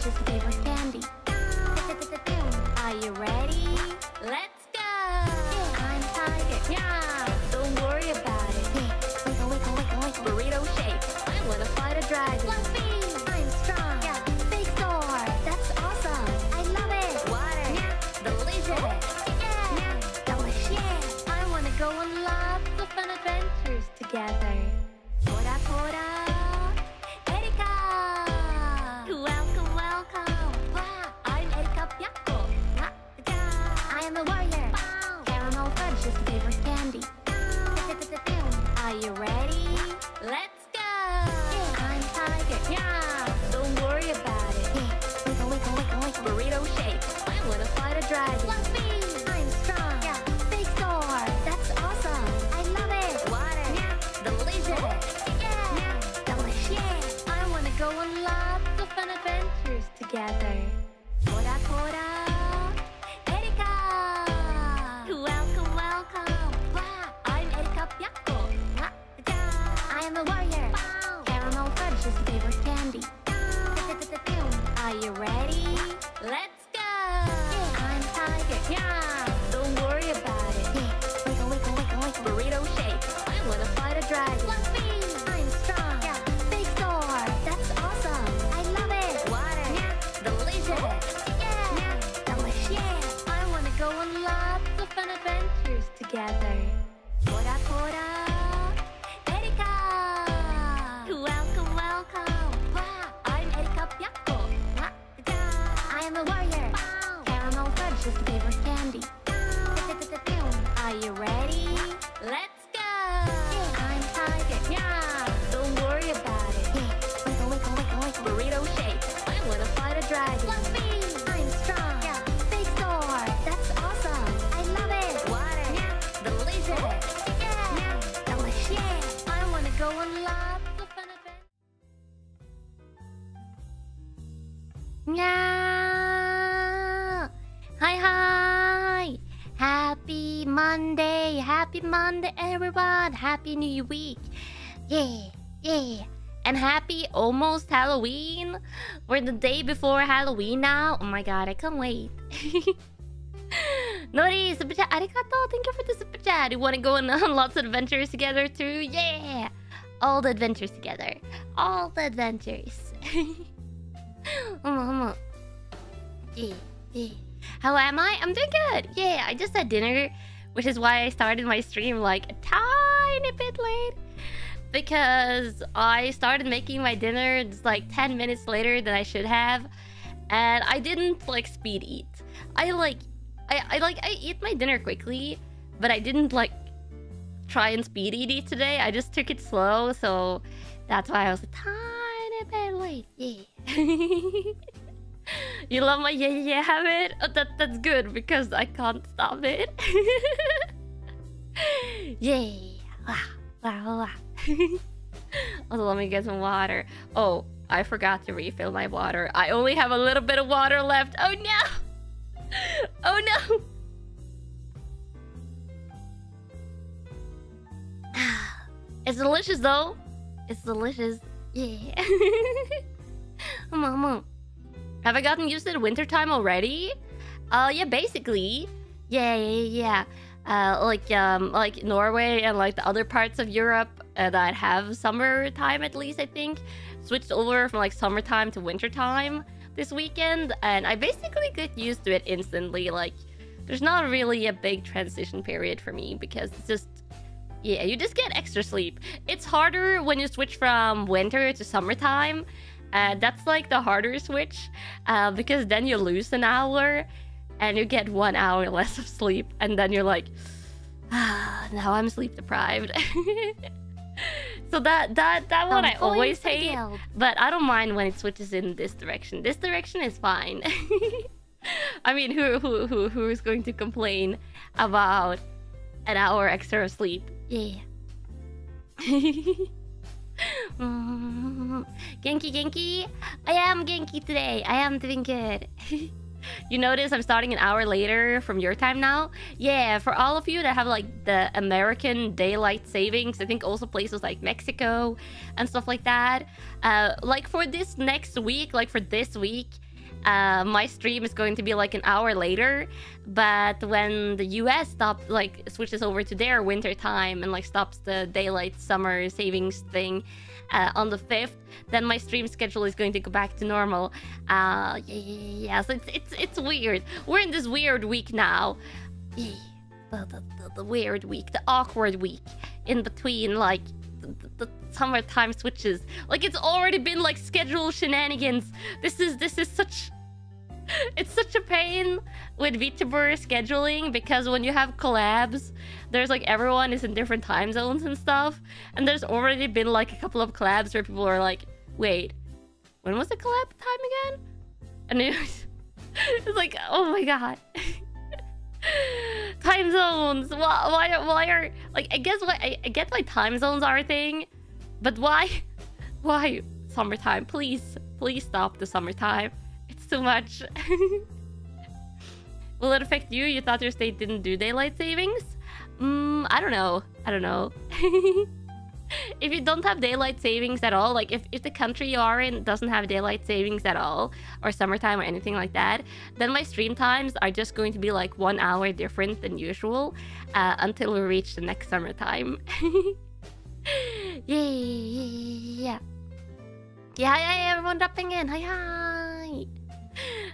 delicious favorite candy. Are you ready? Let's go! I'm tired. Yeah! Don't worry about it. Wiggle, wiggle, wiggle, wiggle. Burrito shake. I wanna fight a dragon. Fluffy! I'm strong. Yeah. Big door. That's awesome. I love it. Water. Yeah. Delicious. Yeah. Yeah. Delicious. Yeah. I wanna go on lots of fun adventures together. Tora, tora. Erika! Welcome, welcome. Wow. I'm Erika Byakko. I am a warrior. Wow. Caramel fudge is favorite candy. Are you ready? Let's go! I'm tiger. Yeah! Don't worry about it. Wiggle, wiggle, wiggle, wiggle. Burrito shake. I wanna fight a dragon. Fluffy! I'm strong. Yeah. Big sword. That's awesome. I love it. Water. Yeah. Delicious. Yeah. Yeah. Delicious. Yeah. I wanna go on lots of fun adventures together. Tora, tora. Are you ready? Let's go! I'm tiger. Yeah! Don't worry about it. Wiggle, wiggle, wiggle, wiggle. Burrito shake. I wanna fight a dragon. Fluffy! I'm strong. Yeah. Big sword. That's awesome. I love it. Water. Yeah. Delicious. Yeah. Yeah. Delicious. Yeah. I wanna go on lots of fun adventures together. Tora, tora. Erika! Welcome, welcome. Wow. I'm Erika Byakko. I am a warrior. Wow. Caramel fudge is favorite candy. Are you ready? Let's go! I'm tiger. Yeah! Don't worry about it. Wiggle, wiggle, wiggle, wiggle. Burrito shake. I wanna fight a dragon. Fluffy! I'm strong. Yeah. Big sword. That's awesome. I love it. Water. Yeah. Delicious. Yeah. Yeah. Delicious. Yeah. I wanna go on lots of fun adventures. Yeah. Hi, hi! Happy Monday! Happy Monday, everyone! Happy New Week! Yeah, yeah! And happy almost Halloween! We're the day before Halloween now! Oh my god, I can't wait! Nori, super chat! Arigato! Thank you for the super chat! You wanna go on lots of adventures together too? Yeah! All the adventures together! All the adventures! Yeah, yeah! How am I? I'm doing good! Yeah, I just had dinner, which is why I started my stream like a tiny bit late. Because I started making my dinner just like 10 minutes later than I should have. And I didn't like speed eat. I eat my dinner quickly, but I didn't like try and speed eat it today. I just took it slow, so that's why I was a tiny bit late. Yeah. You love my yeah habit? Oh, that's good because I can't stop it. Yeah. Also, let me get some water. Oh, I forgot to refill my water. I only have a little bit of water left. Oh no! Oh no! It's delicious though. It's delicious. Yeah. Mama. Have I gotten used to the wintertime already? Yeah, basically. Yeah. Like Norway and like the other parts of Europe that have summertime at least, I think. Switched over from like summertime to wintertime this weekend. And I basically get used to it instantly. Like, there's not really a big transition period for me because it's just... Yeah, you just get extra sleep. It's harder when you switch from winter to summertime. That's like the harder switch because then you lose an hour and you get 1 hour less of sleep and then you're like, ah, now I'm sleep deprived. So that one I always hate, but I don't mind when it switches in this direction. This direction is fine. I mean, who is going to complain about an hour extra of sleep? Yeah. Genki, Genki. I am Genki today. I am doing good. You notice I'm starting an hour later from your time now? Yeah, for all of you that have like the American daylight savings, I think also places like Mexico and stuff like that. Like for this next week, like for this week, My stream is going to be like an hour later, but when the US stops, like, switches over to their winter time and like stops the daylight summer savings thing on the 5th, then my stream schedule is going to go back to normal. Yeah, so it's weird. We're in this weird week now. The weird week, the awkward week in between, like, the summertime switches. Like, it's already been like schedule shenanigans. This is such, it's such a pain with VTuber scheduling, because when you have collabs, there's like everyone is in different time zones and stuff, and there's already been like a couple of collabs where people are like, wait, when was the collab time again? And it's like, oh my god. Time zones. Why are, like, I guess what I get why time zones are a thing, but why summertime? Please stop the summertime. It's too much. Will it affect you? You thought your state didn't do daylight savings? I don't know. If you don't have daylight savings at all, like if the country you are in doesn't have daylight savings at all, or summertime or anything like that, then my stream times are just going to be like 1 hour different than usual until we reach the next summertime. Yeah, everyone dropping in. Hi.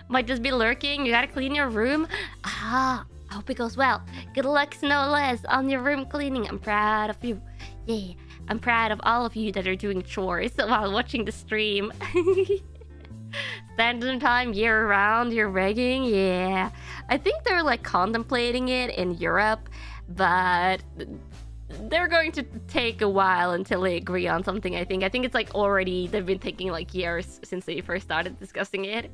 Might just be lurking. You gotta clean your room. I hope it goes well. Good luck, Snow Les, on your room cleaning. I'm proud of you. Yeah. I'm proud of all of you that are doing chores while watching the stream. Standard time year-round, you're begging, yeah. I think they're like contemplating it in Europe, but they're going to take a while until they agree on something, I think. I think it's like already, they've been taking like years since they first started discussing it.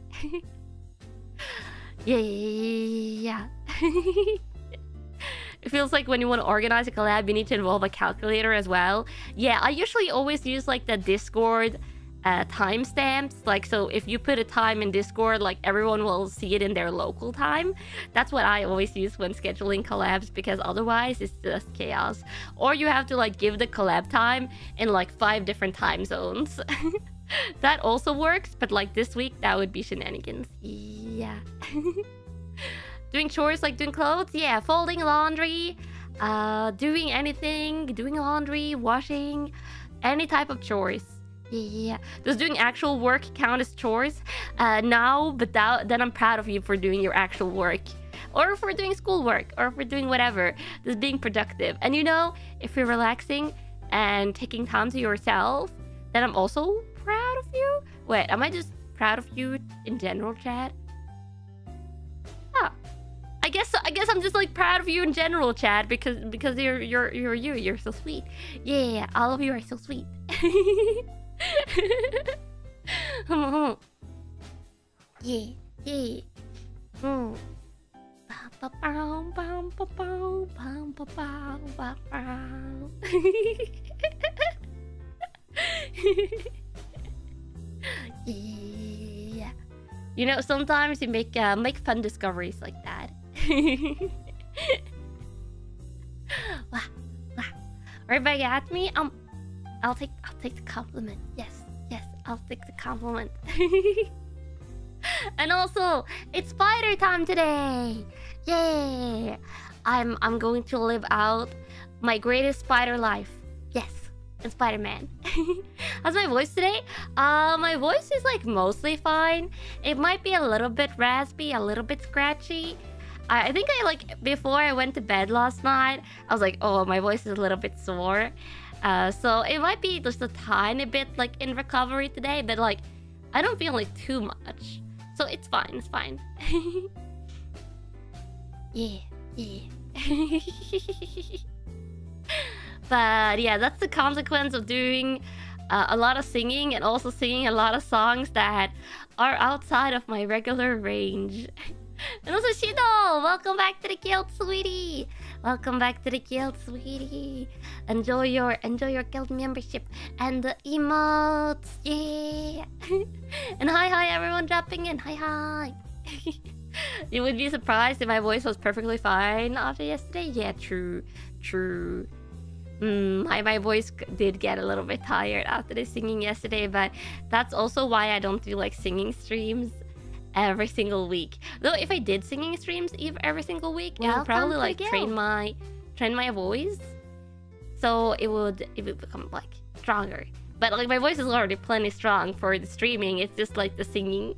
Yeah. It feels like when you want to organize a collab, you need to involve a calculator as well. Yeah, I usually always use like the Discord timestamps. Like, so if you put a time in Discord, like everyone will see it in their local time. That's what I always use when scheduling collabs, because otherwise it's just chaos. Or you have to like give the collab time in like 5 different time zones. That also works, but like this week, that would be shenanigans. Yeah. Doing chores, like doing clothes, yeah, folding laundry, doing anything, doing laundry, washing, any type of chores. Yeah. Does doing actual work count as chores? No, but then I'm proud of you for doing your actual work, or for doing schoolwork, or for doing whatever. Just being productive. And you know, if you're relaxing and taking time to yourself, then I'm also proud of you. Wait, am I just proud of you in general, chat? I guess I'm just like proud of you in general, Chad, because you're so sweet. Yeah, all of you are so sweet. Yeah. Yeah. You know, sometimes you make fun discoveries like that. Wow. Everybody at me? I'll take the compliment. Yes, I'll take the compliment. And also, it's spider time today. Yay! I'm going to live out my greatest spider life. Yes, in Spider-Man. How's my voice today? My voice is like mostly fine. It might be a little bit raspy, a little bit scratchy. I think I, like, before I went to bed last night, I was like, oh, my voice is a little bit sore. So it might be just a tiny bit, like, in recovery today, but, like, I don't feel, like, too much. So it's fine. Yeah. But, yeah, that's the consequence of doing a lot of singing, and also singing a lot of songs that are outside of my regular range. And also Shido, welcome back to the guild, sweetie. Enjoy your guild membership and the emotes. Yeah. And hi everyone dropping in. Hi. You would be surprised if my voice was perfectly fine after yesterday. Yeah, true. My voice did get a little bit tired after the singing yesterday, but that's also why I don't do like singing streams. every single week. Though if I did singing streams every single week, it would probably like train my voice, so it would become like stronger. But like my voice is already plenty strong for the streaming. It's just like the singing.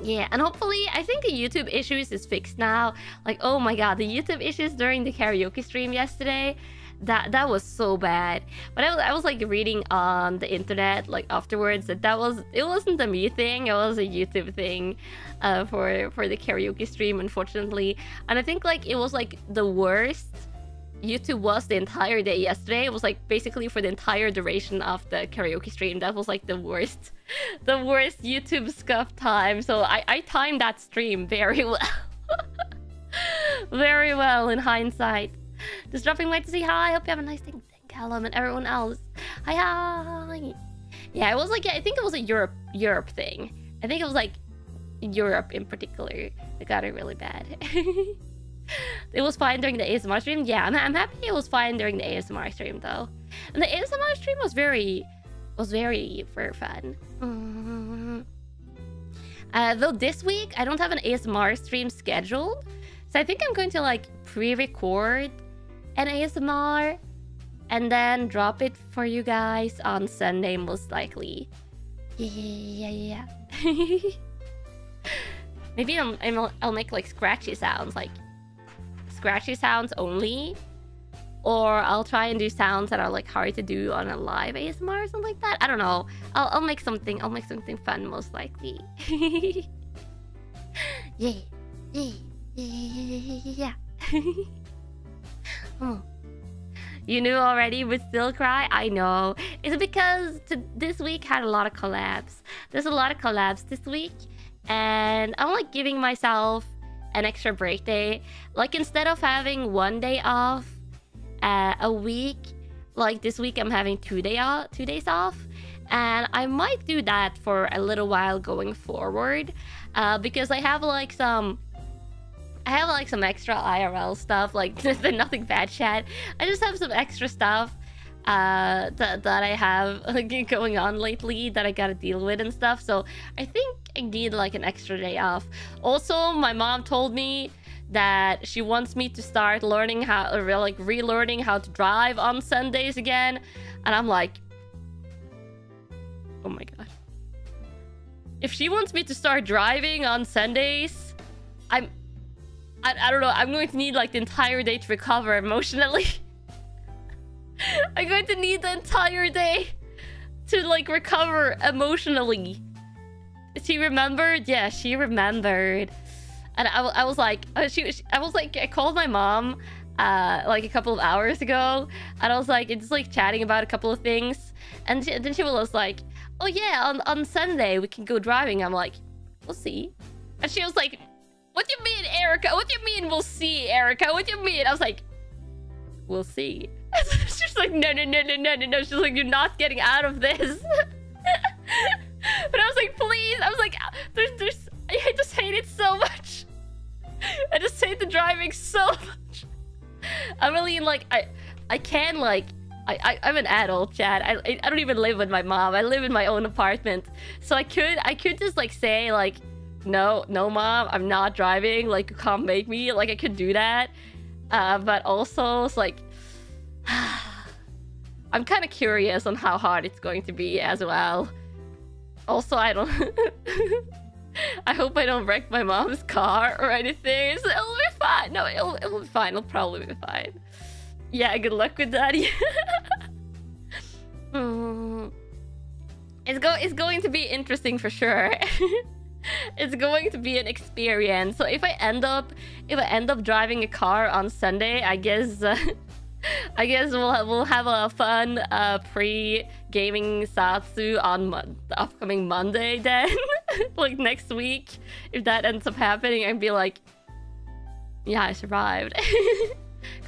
Yeah, and hopefully I think the YouTube issues is fixed now. Like, oh my god, the YouTube issues during the karaoke stream yesterday, that was so bad. But I was like reading on the internet like afterwards that it wasn't a me thing, it was a YouTube thing for the karaoke stream, unfortunately. And I think like it was like the worst YouTube was the entire day yesterday. It was like basically for the entire duration of the karaoke stream. That was like the worst YouTube scuff time. So I timed that stream very well. Very well in hindsight. Just dropping by to say hi. Hope you have a nice day, Callum and everyone else. Hi. Yeah, it was like I think it was a Europe thing. I think it was like Europe in particular that got it really bad. It was fine during the ASMR stream. Yeah, I'm happy it was fine during the ASMR stream though. And the ASMR stream was very fun. Though this week I don't have an ASMR stream scheduled, so I think I'm going to like pre-record an ASMR and then drop it for you guys on Sunday most likely. Yeah. Maybe I'll make like scratchy sounds, like scratchy sounds only, or I'll try and do sounds that are like hard to do on a live ASMR or something like that. I don't know. I'll make something fun most likely. Yeah. Oh. You knew already, but still cry? I know. It's because this week had a lot of collabs. There's a lot of collabs this week, and I'm like giving myself an extra break day. Like instead of having one day off a week, like this week I'm having two days off, and I might do that for a little while going forward, because I have like some extra IRL stuff. Like nothing bad, chat. I just have some extra stuff that I have like going on lately that I gotta deal with and stuff. So I think I need like an extra day off. Also, my mom told me that she wants me to start learning how, like relearning how to drive on Sundays again, and I'm like, oh my god. If she wants me to start driving on Sundays, I don't know. I'm going to need like the entire day to recover emotionally. I'm going to need the entire day to like recover emotionally. She remembered? Yeah, she remembered. And I was like, I was like, I called my mom like a couple of hours ago, and I was like, it's like chatting about a couple of things, and then she was like, oh yeah, on Sunday we can go driving. I'm like, we'll see. And she was like, what do you mean, Erika? What do you mean we'll see, Erika? What do you mean? I was like, we'll see. She's like, no. She's like, you're not getting out of this. But I was like, please. I was like, there's. I just hate it so much. I just hate the driving so much. I'm really like, I can like, I'm an adult, chat. I don't even live with my mom. I live in my own apartment, so I could just like say like, no, mom, I'm not driving. Like, you can't make me. Like, I could do that. But also, it's like, I'm kind of curious on how hard it's going to be as well. Also, I don't... I hope I don't wreck my mom's car or anything. So it'll be fine. No, it'll be fine. It'll probably be fine. Yeah, good luck with that. It's going to be interesting for sure. It's going to be an experience. So if I end up driving a car on Sunday, I guess... I guess we'll have a fun pre-gaming satsu on the upcoming Monday then. Like next week, if that ends up happening, I'd be like, yeah, I survived.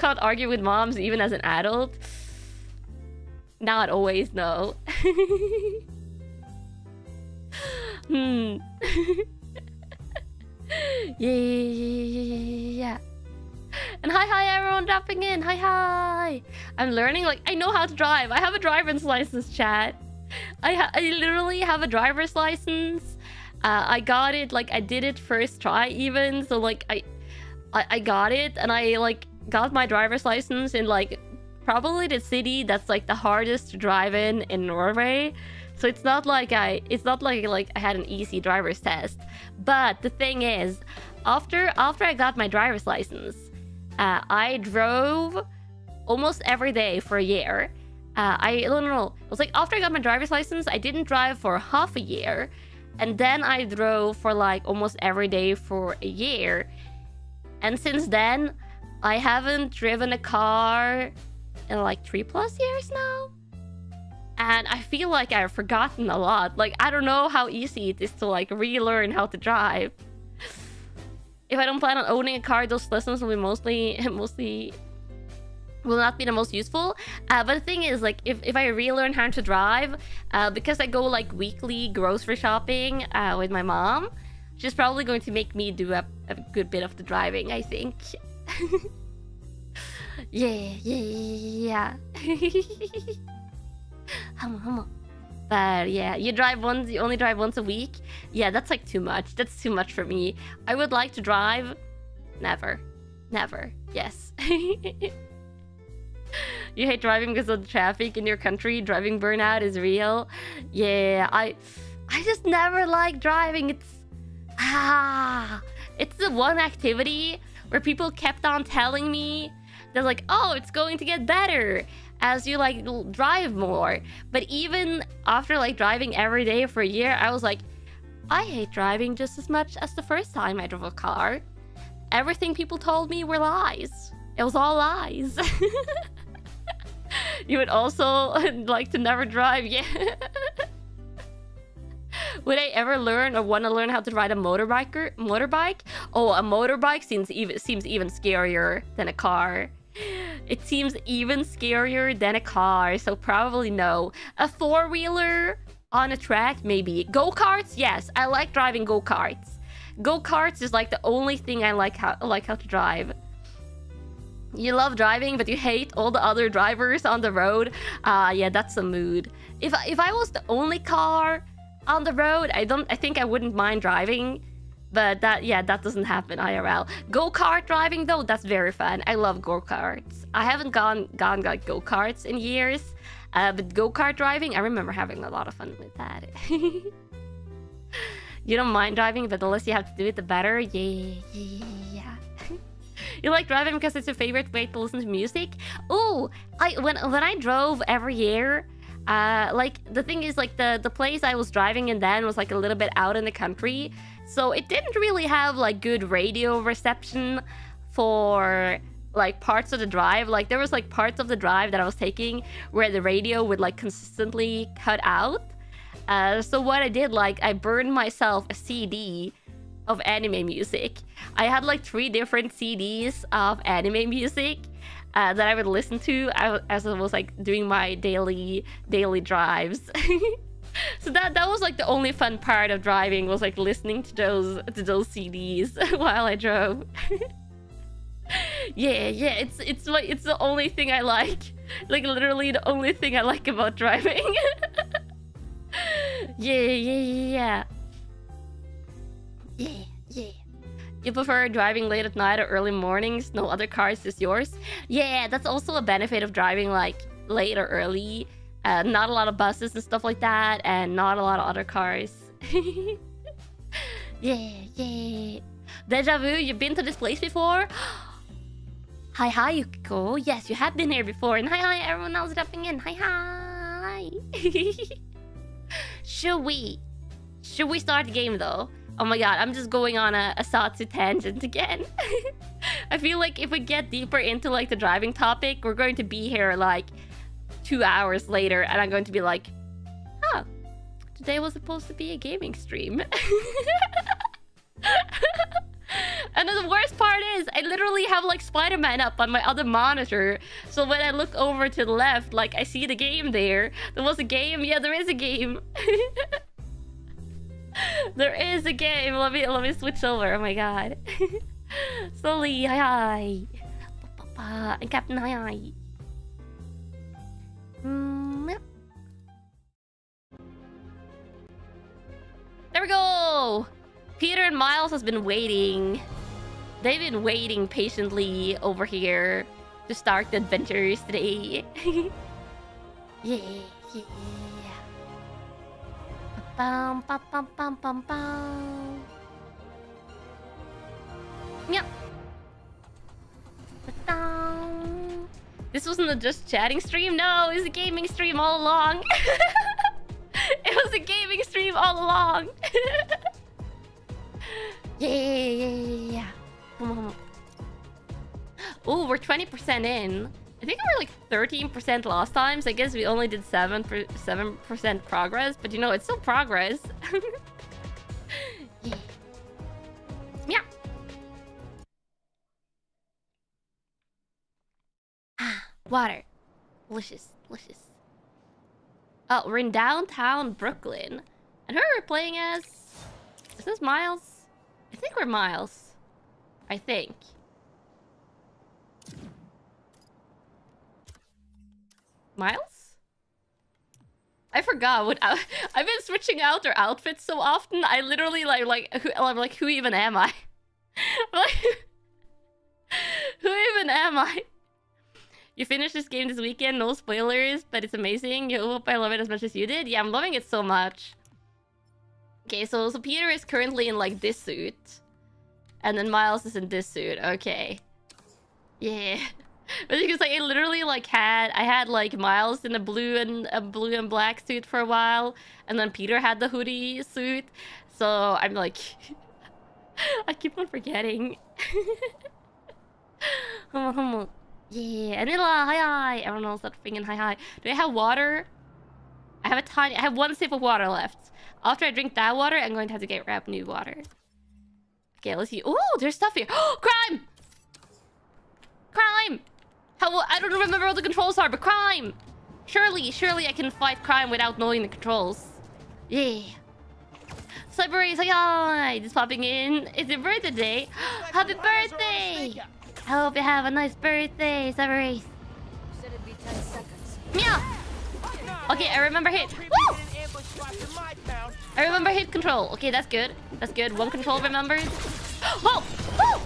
Can't argue with moms even as an adult. Not always, no. Yeah. And hi everyone dropping in. Hi. I'm learning, like I know how to drive. I have a driver's license, chat. I literally have a driver's license. I got it, like, I did it first try even. So, like, I got it, and I, like, got my driver's license in, like, probably the city that's, like, the hardest to drive in Norway. So it's not like I had an easy driver's test. But the thing is, after I got my driver's license, I drove almost every day for a year. It was like after I got my driver's license, I didn't drive for half a year. And then I drove for like almost every day for a year. And since then, I haven't driven a car in like 3+ years now. And I feel like I've forgotten a lot. Like, I don't know how easy it is to like relearn how to drive. If I don't plan on owning a car, those lessons will be not be the most useful. But the thing is, like, if I relearn how to drive, because I go like weekly grocery shopping with my mom, she's probably going to make me do a good bit of the driving, I think. Yeah. Come on. But yeah, you only drive once a week. Yeah, that's like too much. That's too much for me. I would like to drive. Never. Yes. You hate driving because of the traffic in your country. Driving burnout is real. Yeah, I just never like driving. It's the one activity where people kept on telling me, they're like, oh, it's going to get better as you like drive more. But even after like driving every day for a year, I was like, I hate driving just as much as the first time I drove a car. Everything people told me were lies. It was all lies. You would also like to never drive, yeah. Would I ever learn or want to learn how to ride a motorbike? Oh, a motorbike seems even scarier than a car. It seems even scarier than a car, so probably no. A four-wheeler on a track, maybe. Go-karts? Yes, I like driving go-karts. Go-karts is like the only thing I like how to drive. You love driving, but you hate all the other drivers on the road. Yeah, that's a mood. If I was the only car on the road, I think I wouldn't mind driving. But that doesn't happen IRL. Go-kart driving though, that's very fun. I love go-karts. I haven't gone like go-karts in years. But go-kart driving, I remember having a lot of fun with that. You don't mind driving, but the less you have to do it, the better. Yeah. You like driving because it's your favorite way to listen to music? Oh, when I drove every year, like the thing is, like the place I was driving in then was like a little bit out in the country, so it didn't really have like good radio reception for like parts of the drive. Like there was like parts of the drive that I was taking where the radio would like consistently cut out. So what I did, like I burned myself a CD of anime music. I had like 3 different CDs of anime music that I would listen to as I was like doing my daily drives. So that was like the only fun part of driving, was like listening to those CDs while I drove. Yeah, it's the only thing I like literally the only thing I like about driving. Yeah. You prefer driving late at night or early mornings? No other cars, just yours? Yeah, that's also a benefit of driving like late or early. Not a lot of buses and stuff like that, and not a lot of other cars. Yeah. Deja vu, you've been to this place before? Hi, Yukiko. Yes, you have been here before. And hi, everyone else jumping in. Hi. Should we start the game though? Oh my god, I'm just going on a Satsu tangent again. I feel like if we get deeper into like the driving topic, we're going to be here like 2 hours later, and I'm going to be like, huh, today was supposed to be a gaming stream. And then the worst part is, I literally have like Spider-Man up on my other monitor. So when I look over to the left, like I see the game there. There was a game. Yeah, there is a game. There is a game. Let me switch over. Oh my god. Slowly. Hi. And Captain. Hi. There we go! Peter and Miles has been waiting. They've been waiting patiently over here to start the adventures today. Yeah. Ba-bum, ba-bum, ba-bum, ba-bum. Yep. Ba-dum. This wasn't a just chatting stream. No, it was a gaming stream all along. It was a gaming stream all along. Yeah. Oh, we're 20% in. I think we were like 13% last time, so I guess we only did 7% progress. But you know, it's still progress. Yeah. Ah, water. Delicious. Oh, we're in downtown Brooklyn. And who are we playing as? Is this Miles? I think we're Miles. I think. Miles? I forgot what I've been switching out our outfits so often. I literally like who even am I? Like, who even am I? You finished this game this weekend, no spoilers, but it's amazing. I hope I love it as much as you did. Yeah, I'm loving it so much. Okay, so Peter is currently in like this suit. And then Miles is in this suit. Okay. Yeah. Because like, it literally like I had like Miles in a blue and black suit for a while, and then Peter had the hoodie suit. So I'm like, I keep on forgetting. Come on. Yeah, Anila, hi. Everyone else that freaking hi. Do I have water? I have one sip of water left. After I drink that water, I'm going to have to grab new water. Okay, let's see. Oh, there's stuff here. Oh, crime! How? I don't remember what the controls are, but crime! Surely I can fight crime without knowing the controls. Yeah. Cyberrays, hi. Just popping in. It's your birthday day. Happy birthday! I hope you have a nice birthday, Cyberrays. Yeah! Okay, I remember hit. Woo! I remember hit control. Okay, that's good. One control remembered. Oh! Woo!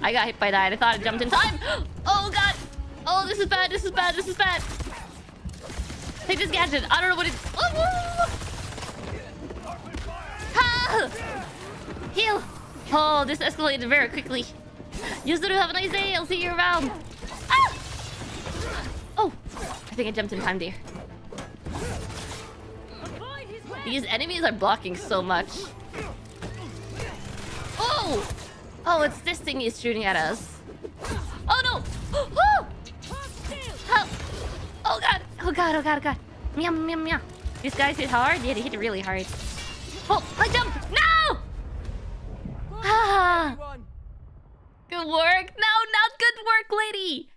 I got hit by that. I thought I jumped in time. Oh god! Oh, this is bad. This is bad. Take this gadget. I don't know what it's. Oh! Ah! Heal. Oh, this escalated very quickly. You still have a nice day. I'll see you around. Ah! Oh, I think I jumped in time there. These enemies are blocking so much. Oh! Oh, it's this thing he's shooting at us. Oh no! Oh! Help! Oh god. Meow. These guys hit hard? Yeah, they hit really hard. Oh, I jump! No! Ah! Good work. No, not good work, lady!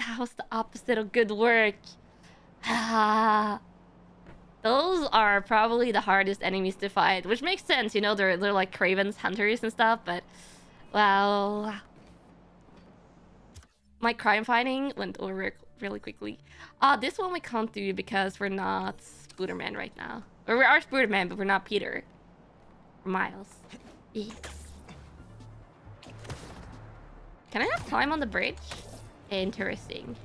That was the opposite of good work. Ah. Those are probably the hardest enemies to fight, which makes sense, you know, they're like Kraven's hunters and stuff, but... Well, my crime fighting went over really quickly. This one we can't do because we're not Spider-Man right now. Or we are Spider-Man, but we're not Peter. We're Miles. Yes. Can I not climb on the bridge? Interesting.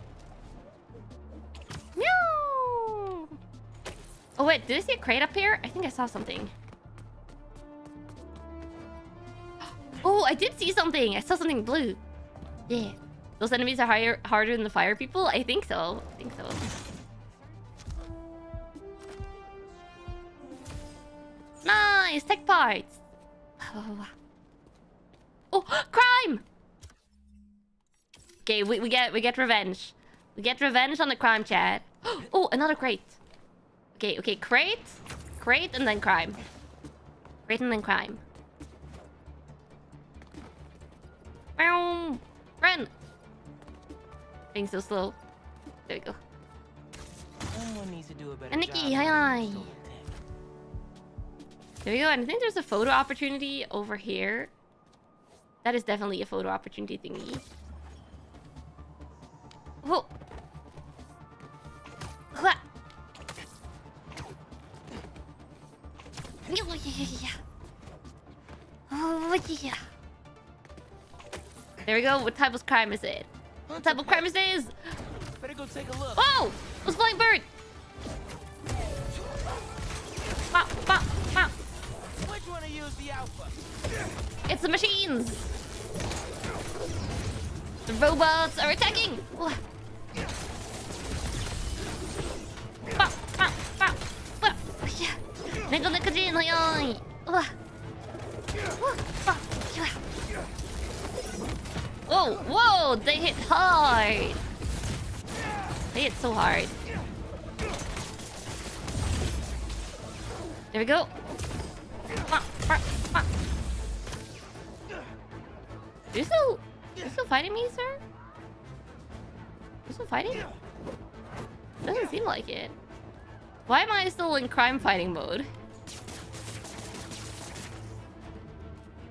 No. Oh wait, did I see a crate up here? I think I saw something. Oh, I did see something! I saw something blue. Yeah. Those enemies are harder than the fire people? I think so. Nice! Tech parts! Oh, crime! Okay, we get revenge. We get revenge on the crime chat. Oh, another crate. Okay, crate and then crime. Run! Being so slow. There we go. And Nikki, hi! There we go, and I think there's a photo opportunity over here. That is definitely a photo opportunity thingy. Whoa! Oh, yeah. There we go. What type of crime is it? What type of crime is this? Better go take a look. Oh! It was a flying bird! Wow, wow, wow. Which one to use the alpha? It's the machines! The robots are attacking! Wow, wow, wow, wow. Yeah. Whoa, whoa, they hit hard! They hit so hard. There we go. You're still fighting me, sir? You're still fighting? Doesn't seem like it. Why am I still in crime fighting mode?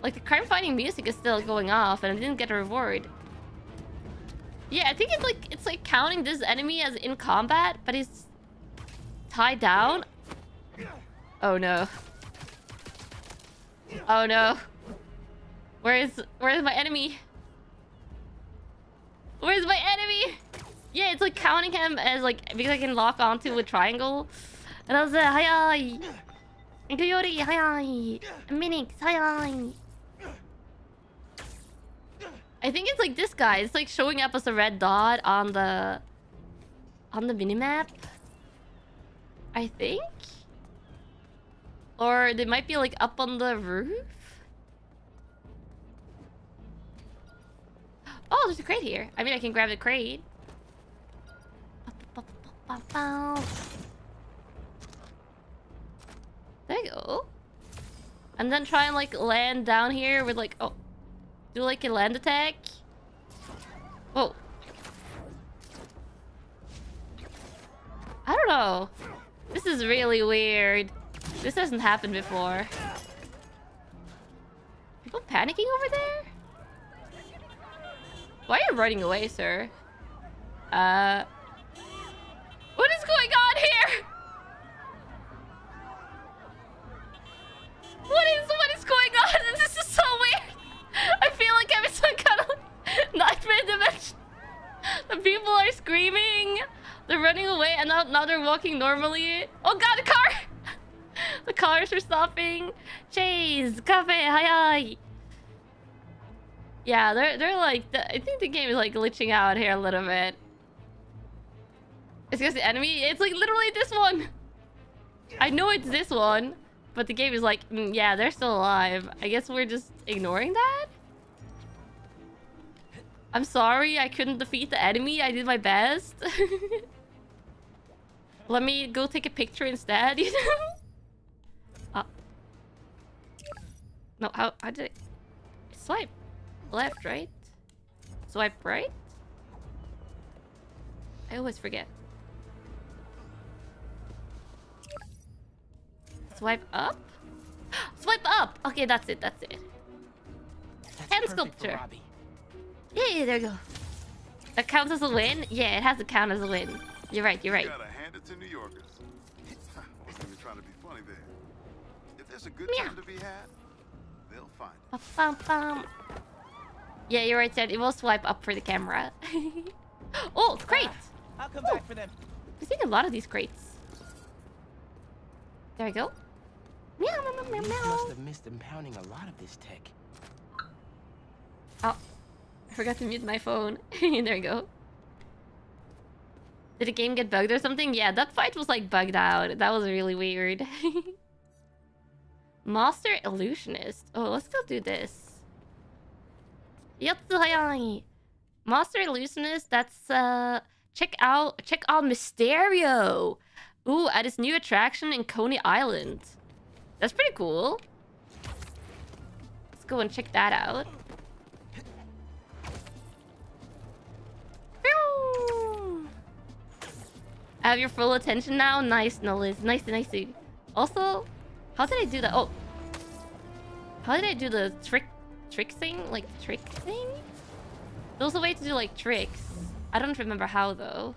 Like, the crime fighting music is still going off, and I didn't get a reward. Yeah, I think it's like counting this enemy as in combat, but he's tied down. Oh no. Oh no. Where is my enemy? Where's my enemy? Yeah, it's like counting him as like, because I can lock onto a triangle. And I was like, hi-yi. Yuri, hi-yi. Minix, hi-yi. I think it's like this guy. It's like showing up as a red dot on the minimap, I think. Or they might be like up on the roof. Oh, there's a crate here. I mean, I can grab the crate. There you go. And then try and like land down here with like, oh. Do like a land attack. Whoa. I don't know. This is really weird. This hasn't happened before. People panicking over there? Why are you running away, sir? What is going on here? What is going on? This is so weird. I feel like I'm in some kind of nightmare dimension. The people are screaming. They're running away, and now they're walking normally. Oh god, a car! The cars are stopping. Chase, cafe, hi. Yeah, they're like, I think the game is like glitching out here a little bit. It's because the enemy, it's like literally this one. I know it's this one, but the game is like, yeah, they're still alive. I guess we're just ignoring that. I'm sorry, I couldn't defeat the enemy. I did my best. Let me go take a picture instead, you know? No, how did I swipe left, right? Swipe right? I always forget. Swipe up? Swipe up! Okay, that's it, that's it. That's hand sculpture. Yeah, there you go. That counts as a win? Yeah, it has to count as a win. You're right, you're right. You gotta hand it to New Yorkers. I wasn't even trying to be funny there. If there's a good time to be had, they'll find it. Bum, bum, bum. Yeah, you're right, Ted. It will swipe up for the camera. Oh, crate! I'll come back for them. I've seen a lot of these crates. There we go. Meow, meow, meow, meow, meow. You must have missed impounding a lot of this tech. Oh, I forgot to mute my phone. There we go. Did the game get bugged or something? Yeah, that fight was like bugged out. That was really weird. Master Illusionist. Oh, let's go do this. Yatsuhayai. Master Illusionist, that's check out Mysterio. Ooh, at his new attraction in Coney Island. That's pretty cool. Let's go and check that out. I have your full attention now. Nice, Nollis. Nice, nice. Also, how did I do that? Oh. How did I do the trick thing? Like, trick thing? There's a way to do, like, tricks. I don't remember how, though.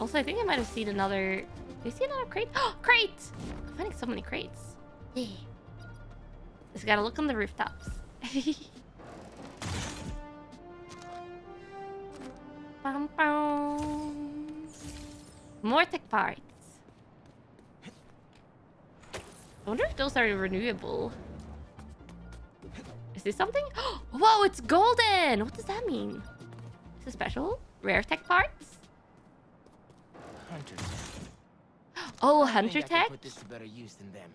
Also, I think I might have seen another... Did I see another crate? Oh, crate! I'm finding so many crates. Yeah. Just gotta look on the rooftops. Bum, bum. More tech parts. I wonder if those are renewable. Is this something? Whoa, it's golden! What does that mean? Is it special? Rare tech parts? Hunter tech. Oh, hunter tech? I could put this to better use than them.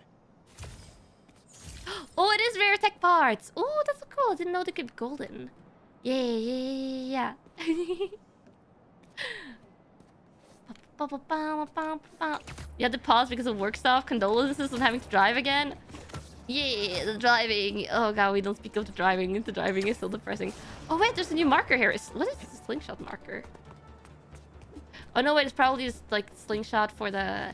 Oh, it is rare tech parts. Oh, that's so cool. I didn't know they could be golden. Yeah, yeah, yeah, yeah. You had to pause because of work stuff, condolences on having to drive again. Yeah, the driving. Oh god, we don't speak of the driving. The driving is so depressing. Oh wait, there's a new marker here. What is this slingshot marker? Oh no, wait, it's probably just like slingshot for the...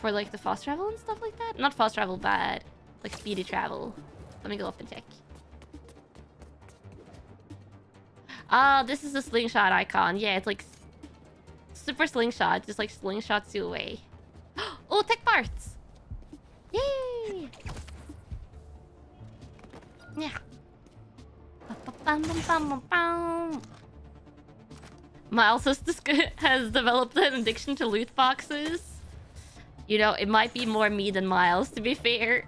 for like the fast travel and stuff like that? Not fast travel, but like speedy travel. Let me go up and check. Ah, this is the slingshot icon. Yeah, it's like super slingshot. Just like slingshots you away. Oh, tech parts! Yay! Yeah. Miles has developed an addiction to loot boxes. You know, it might be more me than Miles, to be fair.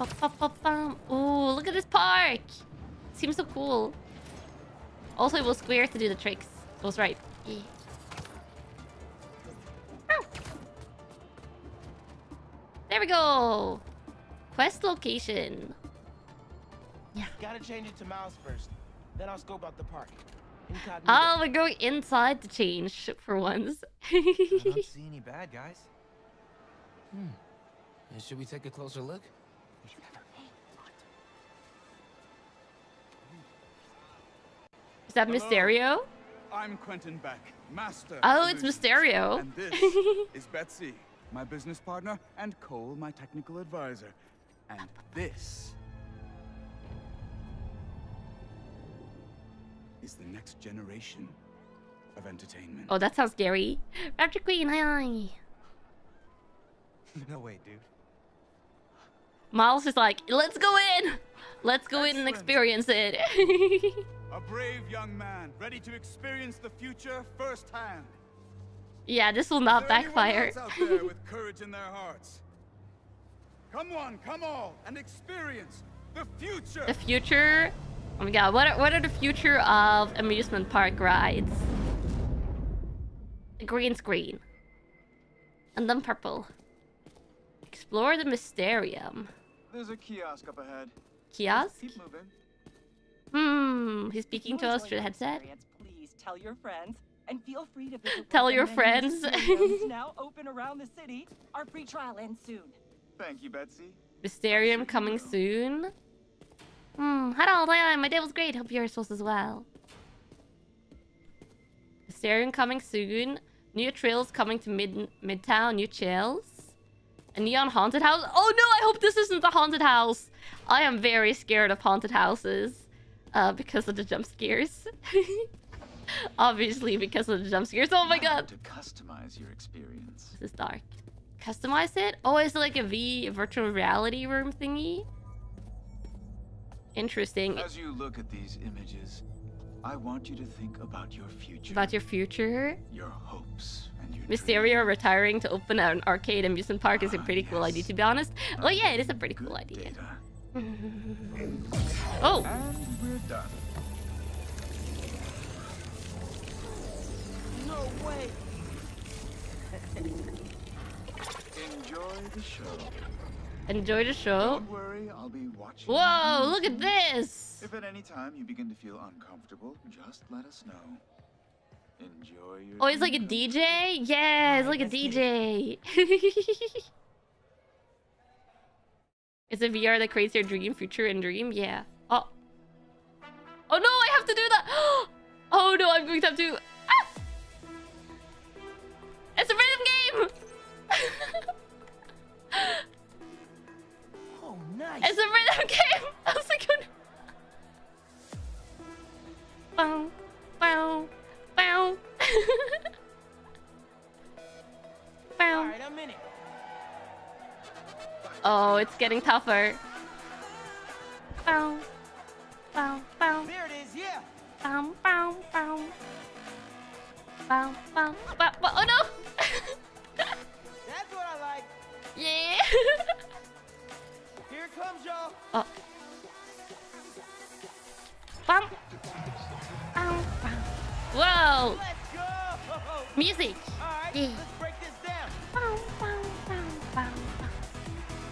Ooh, look at this park! Seems so cool. Also, it will square to do the tricks. I was right. Yeah. Oh. There we go! Quest location. Yeah. Gotta change it to Miles first. Then I'll scope out the park. Incognito. Oh, we're going inside to change for once. I don't see any bad guys. Hmm. Should we take a closer look? Is that Mysterio? I'm Quentin Beck, master. Oh, it's Mysterio. And this is Betsy, my business partner, and Cole, my technical advisor. And this is the next generation of entertainment. Oh, that sounds scary. Raptor Queen, hi, hi. No way, dude. Miles is like, let's go in. Let's go in and experience it. A brave young man, ready to experience the future firsthand. Yeah, this will not backfire. Out there with courage in their hearts. Come on, come all, and experience the future. The future. Oh my god, what are the future of amusement park rides? A green screen. And then purple. Explore the Mysterium. There's a kiosk up ahead. Kiosk? Keep moving. Hmm, he's speaking to us through the headset. Please tell your friends and feel free to visit. Tell your friends. Now open around the city. Our free trial ends soon. Thank you, Betsy. Mysterium coming soon. Hmm, hello, my day was great. Hope yours was as well. Mysterium coming soon. New trails coming to Midtown. New trails. A neon haunted house. Oh no, I hope this isn't the haunted house. I am very scared of haunted houses. Because of the jump scares. Obviously, because of the jump scares. Oh my god. To customize your experience. This is dark. Customize it? Oh, is it like a virtual reality room thingy? Interesting. As you look at these images, I want you to think about your future. About your future? Your hopes and your Mysterio dreams. Retiring to open an arcade amusement park is a pretty cool idea, to be honest. Oh yeah, it is a pretty cool idea. Oh! And we're done. No way! Enjoy the show. Enjoy the show. Don't worry, I'll be watching. Whoa, look at this! If at any time you begin to feel uncomfortable, just let us know. Enjoy your... Oh, it's like a DJ? Yeah, it's like a DJ. It's a VR that creates your dream, future and dream. Yeah. Oh. Oh no, I have to do that! Oh no, I'm going to have to... Ah! It's a rhythm game! Oh, nice. It's a rhythm game. I was like, bow, bow, bow. Oh, it's getting tougher. Bow, bow, bow. There it is, yeah. Bow, bow, bow. Bow, bow, bow, bow. Oh no! That's what I like. Yeah. Here it comes, y'all. Oh. Bum. Bow, bow. Whoa. Let's go. Music. All right, yeah. Let's break this down. Bow, bow, bow, bow, bow,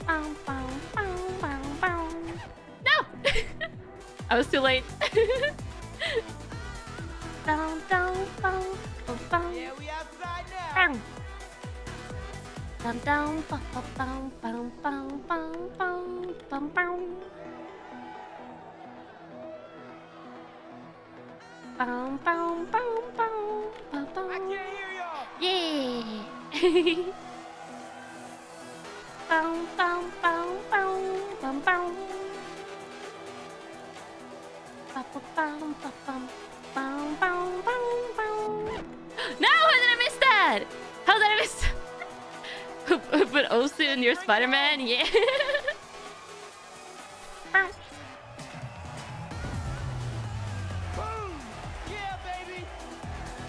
bow, bow, bow, bow. No! I was too late. Bow, bow, bow, bow, bow. Yeah, we outside now. Bow. Down, down, bum, bum, bum, bum, bum, bum, bum, bum. Bum, bum, bum, bum, bum, bum. I can't hear y'all. Yeah. Bum, bum, bum, bum, bum, bum. Bum, bum, bum, bum, bum, bum. No, how did I miss that? How did I miss that? Put Osu in your Spider-Man, yeah.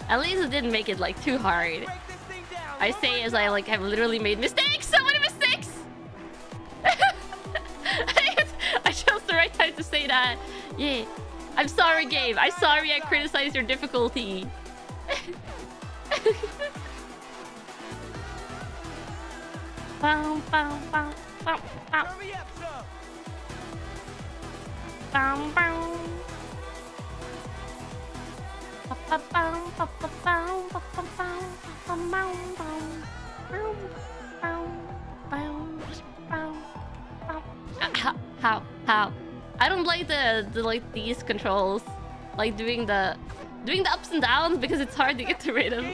At least it didn't make it like too hard. I say as I like have literally made mistakes. So many mistakes. I chose the right time to say that. Yeah. I'm sorry, Gabe. I'm sorry I criticized your difficulty. Bow, bow, bow, bow, bow. Hurry up, son. Bow, bow. Bow, bow, bow, bow, bow, bow, bow, bow, bow, bow, bow, bow, bow. How? I don't like the like these controls, like doing the ups and downs because it's hard to get to rhythm.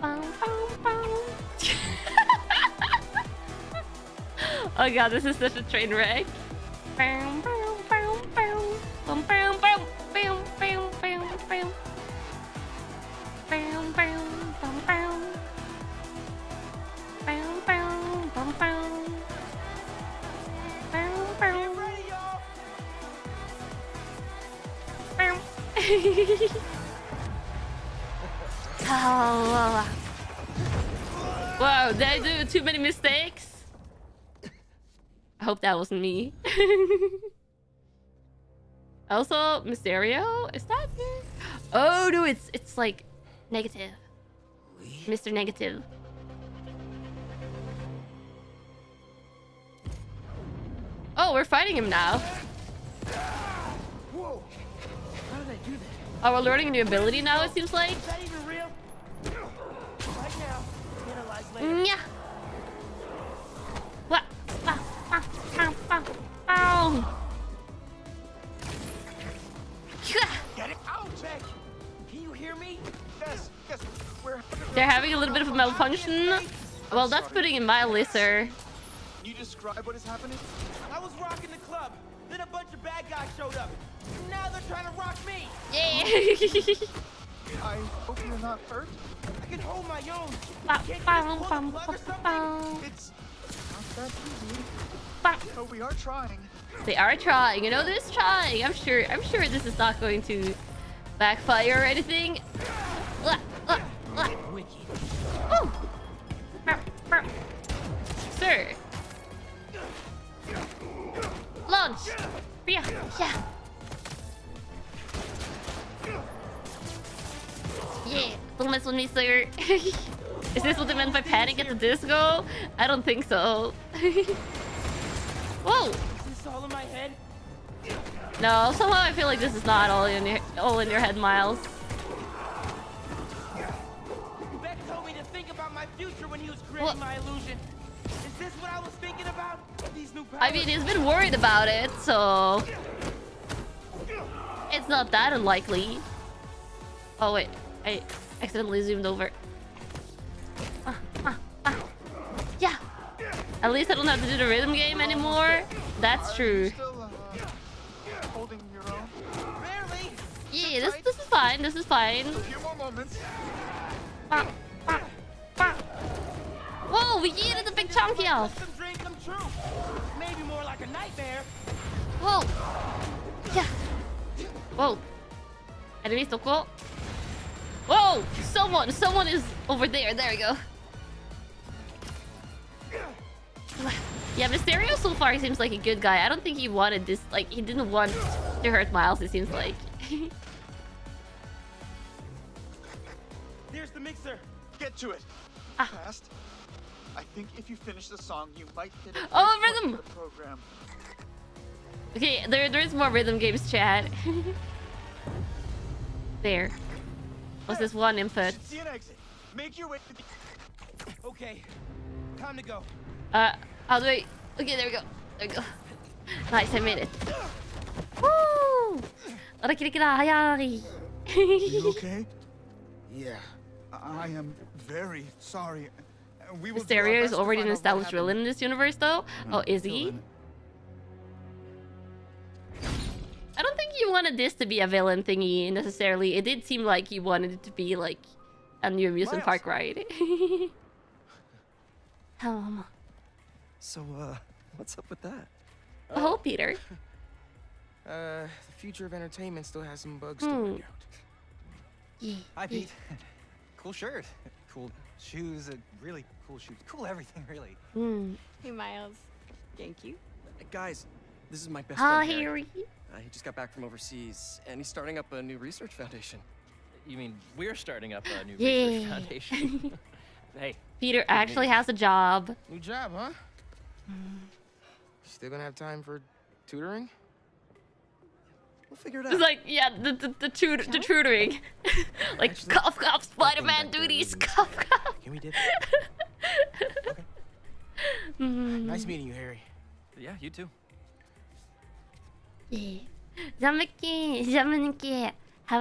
Bow, bow, bow. Oh god, this is such a train wreck. Bow, bow, bow, bow. Bow, bow, bow, bow, bow, bow, bow. Bow, bow, bow, bow. Bow, bow, bow, bow. Bow, bow. Get ready, y'all. Bow. Oh, whoa, did I do too many mistakes? I hope that wasn't me. Also, Mysterio? Is that me? Oh no, it's like negative. Mr. Negative. Oh, we're fighting him now. Whoa. How did I do that? Oh, we're learning a new ability now, it seems like. Yeah. What? Ow. Ow. Ow. Ow. Get it. Ow, Jack. Can you hear me? Yes. Yes. They're having a little bit of a malfunction. Well, that's putting in my list, sir. Can you describe what is happening? I was rocking the club. Then a bunch of bad guys showed up. Now they're trying to rock me. Yeah. I hope you're not hurt. I can hold my own. Bop, bop, bop, bop. It's not that easy. Bop. But we are trying. They are trying. You know, they're just trying. I'm sure this is not going to backfire or anything. Oh. Sir. Launch. Yeah. Yeah. Yeah, don't mess with me, sir. Is this what they meant by panic at the disco? I don't think so. Whoa! Is this all in my head? No, somehow I feel like this is not all in your head, Miles. Beck told me to think about my future when he was creating my illusion. Is this what I was thinking about? These new powers? I mean, he's been worried about it, so it's not that unlikely. Oh wait, I accidentally zoomed over. Yeah. At least I don't have to do the rhythm game anymore. That's true. Yeah, this is fine. This is fine. Whoa, we yeeted the big chunky elf. Maybe more like a nightmare. Whoa. Yeah. Whoa. Enemies so cool. Whoa! Someone is over there. There we go. Yeah, Mysterio so far seems like a good guy. I don't think he wanted this. Like, he didn't want to hurt Miles, it seems like. There's the mixer. Get to it. Fast. I think if you finish the song, you might get it. Oh, rhythm! Program. Okay, there's more rhythm games, chat. There. What's this one input? See an exit. Make your way to the... Okay. Time to go. How do I... Okay, there we go. There we go. Nice, I made it. Woo! You okay? Yeah. I am very sorry. We will Mysterio is already an established villain in this universe, though. Oh, is he? I don't think you wanted this to be a villain thingy, necessarily. It did seem like you wanted it to be, like, a new amusement park ride. Hello, Mama. So, what's up with that? Oh, Peter. The future of entertainment still has some bugs to work out. Yeah. Hi, Pete. Cool shirt. Cool shoes. Really cool shoes. Cool everything, really. Hey, Miles. Thank you. Guys, this is my best friend, Harry. He just got back from overseas, and he's starting up a new research foundation. You mean we're starting up a new research foundation? Hey. Peter actually has a job. New job, huh? Still gonna have time for tutoring? We'll figure it out. It's like, yeah, the tutoring. Like, actually, cough, Spider-Man duties, cough. Can we do that? Okay. Nice meeting you, Harry. Yeah, you too. Yeah. Have a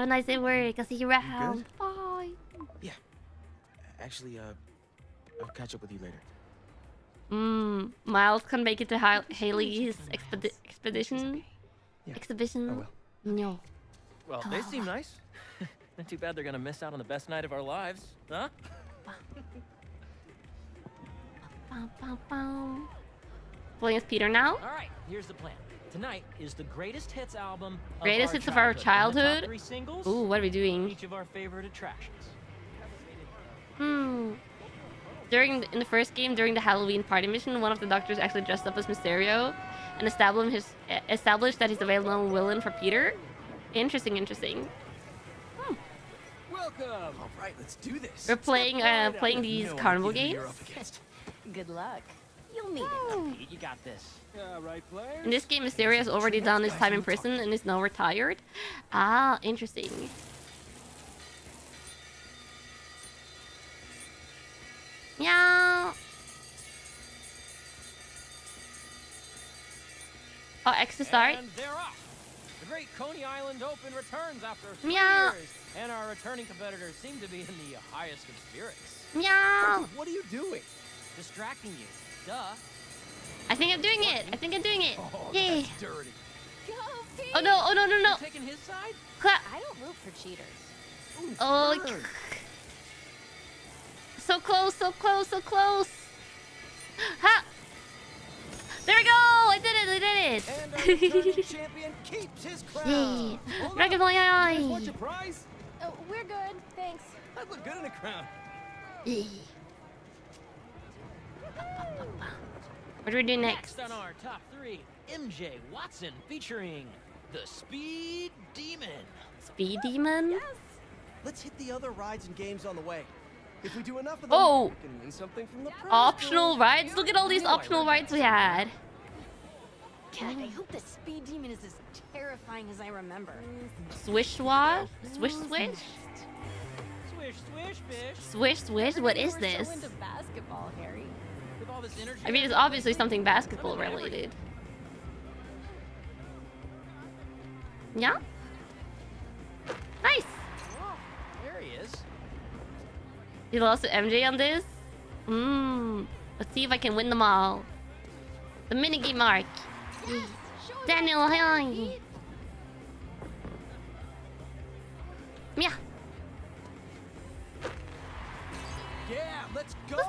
nice day at work. I'll see you around. Bye. Yeah. Actually, I'll catch up with you later. Miles can make it to Haley's expedition. Yeah. Exhibition? No. Well, they seem nice. Not too bad they're gonna miss out on the best night of our lives, huh? Playing as Peter now? Alright, here's the plan. Tonight is the greatest hits album of our childhood? Ooh, what are we doing? Each of our favorite attractions. In the first game, during the Halloween party mission, one of the doctors actually dressed up as Mysterio and established that he's a well-known villain for Peter. Interesting. Welcome. All right, let's do this. We're playing these carnival games. Good luck. You'll need it. You got this. Right, in this game, Mysterio has already done his time in prison and is now retired. Ah, interesting. Yeah. Oh, X to start. The Great Coney Island Open returns after 3 years, and our returning competitors seem to be in the highest of spirits. Meow. Oh, what are you doing? Distracting you. Duh. I think I'm doing it. Oh, yay. That's dirty. Go, Pete. Oh no! No! You taking his side? I don't root for cheaters. Ooh, oh. So close. Ha! There we go! I did it! And our champion keeps his crown. What's your prize? Oh, we're good, thanks. I'd look good in a crown. What do we do next? Next on our top 3, MJ Watson featuring the Speed Demon. Speed Demon? Yes. Let's hit the other rides and games on the way. If we do enough of them, we can win something from the prize. Optional rides? Look at all these optional rides we had. God, I hope the Speed Demon is as terrifying as I remember. Swish swish? What is this? I mean, it's obviously something basketball related. Yeah? Nice! There he is. You lost to MJ on this? Let's see if I can win them all. The minigame mark. Yes, Daniel, hey. Yeah. Yeah, let's go.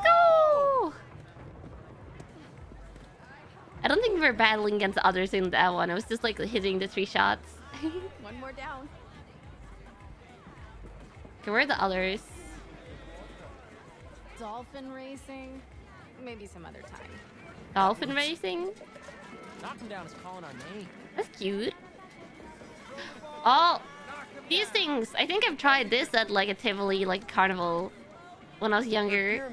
I don't think we were battling against others in that one. I was just like hitting the 3 shots. One more down. Okay, where are the others? Dolphin racing? Maybe some other time. Dolphin racing? Knock him down is calling our name. That's cute. Oh, these things. I think I've tried this at like a Tivoli, like carnival when I was younger.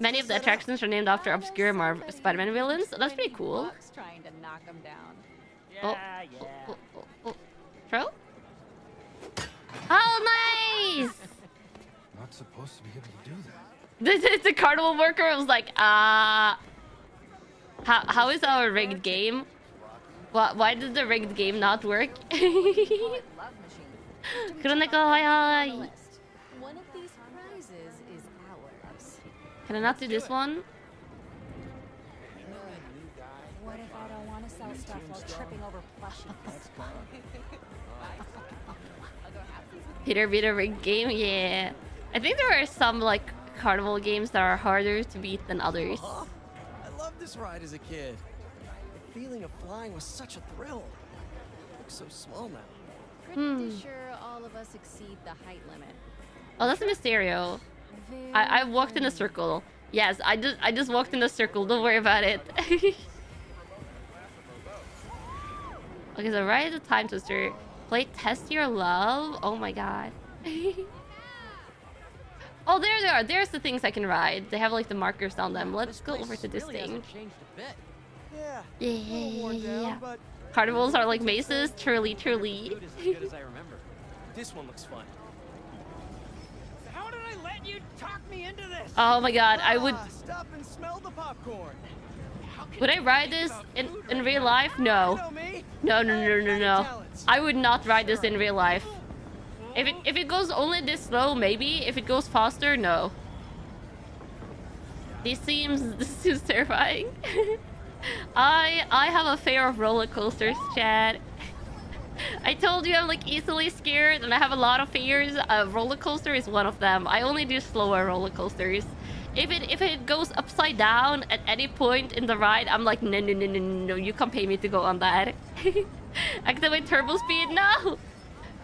Many of the attractions are named after obscure Spider-Man villains. So that's pretty cool. Oh, oh, oh, oh. Throw? Oh, nice! Not supposed to be able to do that. This is the carnival worker. I was like, how is our rigged game? Why did the rigged game not work? Can I not do this one? What if I don't want to sell stuff while tripping over plushies? Peter beat a rigged game? Yeah. I think there are some like carnival games that are harder to beat than others. Oh, I loved this ride as a kid. The feeling of flying was such a thrill. I look so small now. Pretty sure all of us exceed the height limit. Oh, that's a Mysterio. I walked in a circle. Yes, I just walked in a circle. Don't worry about it. Okay, so right at the time twister. Play Test Your Love. Oh my god. Oh, there they are. There's the things I can ride. They have like the markers on them. Let's go over to this thing. Yeah. Carnivals are like mazes. Truly. This one looks fun. How did I let you talk me into this? Oh my god, I would... Stop and smell the popcorn. Would I ride this in real life? No. No. I would not ride this in real life. If it goes only this slow, maybe. If it goes faster, no. This seems terrifying. I have a fear of roller coasters, Chad. I told you I'm like easily scared, and I have a lot of fears. A roller coaster is one of them. I only do slower roller coasters. If it goes upside down at any point in the ride, I'm like no. You can't pay me to go on that. Activate turbo speed.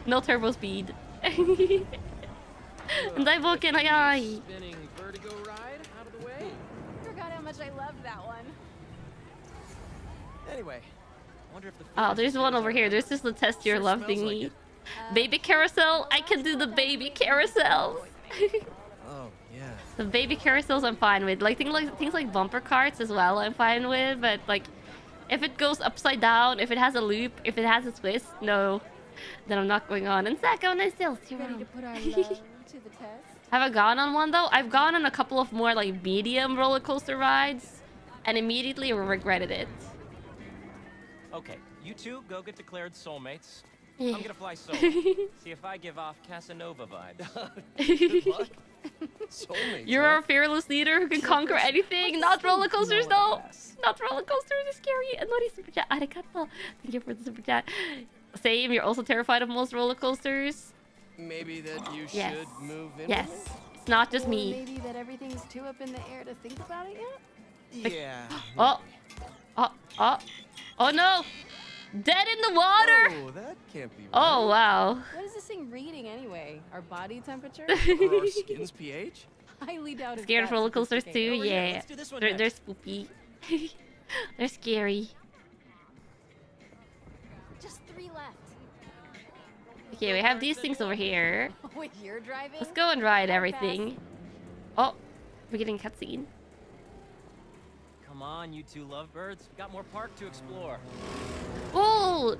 No turbo speed. And I walk in like, ay. Spinning vertigo ride out of the way. Forgot how much I loved that one. Anyway, I wonder if the there's one over here. There's just the Test Your Love thingy. Baby carousel. I can do the baby carousels. Oh yeah. The baby carousels I'm fine with. Like things like bumper carts as well. I'm fine with, but like if it goes upside down, if it has a loop, if it has a twist, no. Then I'm not going on. And Zach, I still too ready to put our love to the test. Have I gone on one though? I've gone on a couple of more like medium roller coaster rides, and immediately regretted it. Okay, you two go get declared soulmates. Yeah. I'm gonna fly solo. See if I give off Casanova vibes. Soulmates, you're our fearless leader who can conquer anything. Not roller coasters though. Not roller coasters is scary. And Lottie super chat. Arigato. Thank you for the super chat. Same, you're also terrified of most roller coasters. Maybe that you should move in. Yes. It's not just me. Maybe that everything's too up in the air to think about it yet? Like, yeah. Oh no! Dead in the water! Oh, that can't be right. Oh wow. What is this thing reading anyway? Our body temperature? Our skin's pH? Highly doubted. Scared of roller coasters too? Yeah. They're spooky. They're scary. Okay, we have these things over here. Let's go and ride everything. Oh, we're getting a cutscene. Come on, you two lovebirds. Got more park to explore. Oh!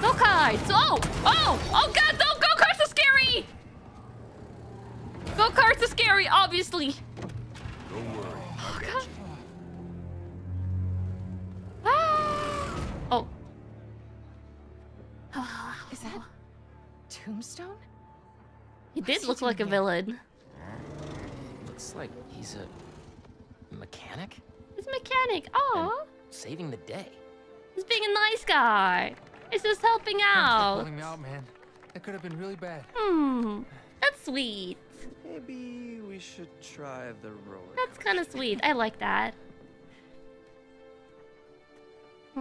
Go karts! Oh! Oh! Oh god, no! Go karts are scary! Go karts are scary, obviously! Don't worry. Oh god. Ah! Oh. Is that Tombstone? He did look like a villain. Looks like he's a mechanic. He's a mechanic. Oh, saving the day. He's being a nice guy. He's just helping out. Pulling me out, man. That could have been really bad. Hmm. That's sweet. Maybe we should try the roller. That's kind of sweet. I like that. Oh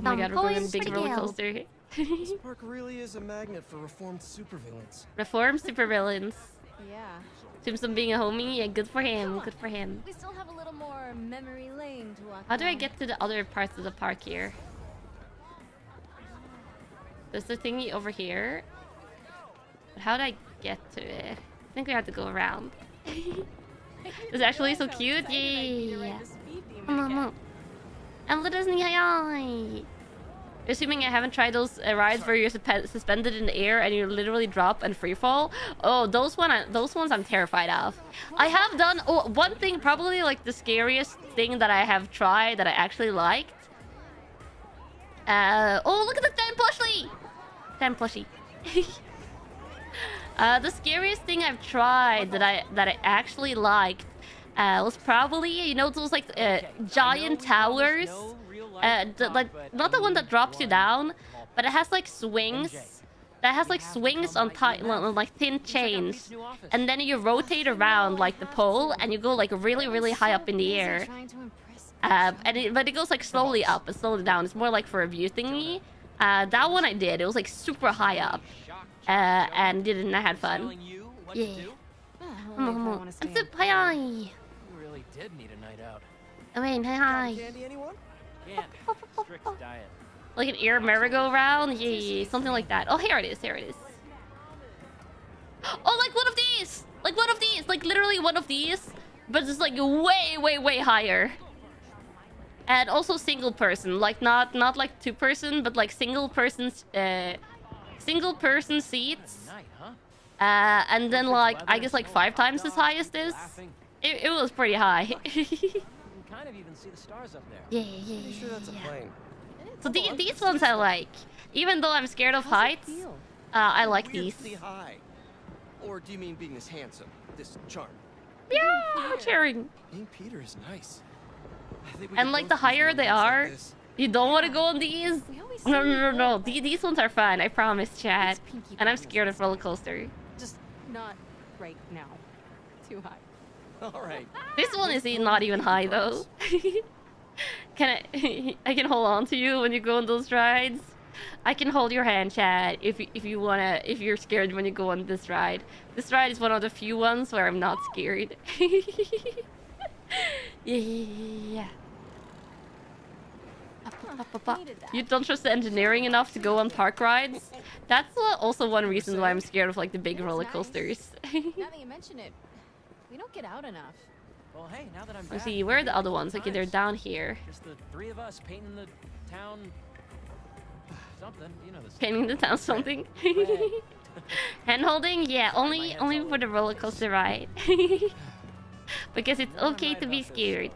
my god, we're going to dig a roller coaster. This park really is a magnet for reformed supervillains. Reformed supervillains. Yeah. Tombstone being a homie, yeah, good for him, good for him. We still have a little more memory lane to walk. How do I get to the other parts of the park here? There's the thingy over here. But how do I get to it? I think we have to go around. This is actually so cute, yay! Assuming I haven't tried those rides where you're suspended in the air and you literally drop and free fall. Oh, those ones I'm terrified of. I have done one thing, probably like the scariest thing that I have tried that I actually liked. Oh, look at the damn plushie! Damn plushie. The scariest thing I've tried that I actually liked was probably, you know, those like giant towers. Not the one that drops you down, but it has like swings. That has like swings on like thin chains, and then you rotate around like the pole, and you go like really, really high up in the air. But it goes like slowly up and slowly down. It's more like for a view thingy. That one I did. It was like super high up, and did it, and I had fun. Yeah. I'm super high. You really did need a night out. I mean, hi. Like an air merry-go-round? Yeah, something like that. Oh, here it is, here it is. Oh, like one of these! Like one of these! Like literally one of these, but just like way, way, way higher. And also single person. Like not like two person, but like single person seats. And then like, I guess like 5 times as high as this. It was pretty high. Kind of even see the stars up there. Yeah. Sure that's a plane. So these ones I like. Even though I'm scared of heights, I like these. High. Or do you mean being this handsome, this charm? Yeah, cheering. Being Peter is nice. And like the higher they are, like you don't want to go on these. No. These ones are fun. I promise, Chad. And I'm scared of roller coaster. Just not right now. Too high. All right. This one is not even high though. I can hold on to you when you go on those rides. I can hold your hand, Chad, if you wanna, if you're scared when you go on this ride. This ride is one of the few ones where I'm not scared. Yeah. You don't trust the engineering enough to go on park rides. That's also one reason why I'm scared of like the big roller coasters. Now that you mention it. We don't get out enough. Well, hey, now that I'm back, see, where are the other ones? Okay, they're down here. Just the 3 of us painting the town something, you know, painting the town something. Hand holding? Yeah, only for the roller coaster ride. Because it's okay to be scared.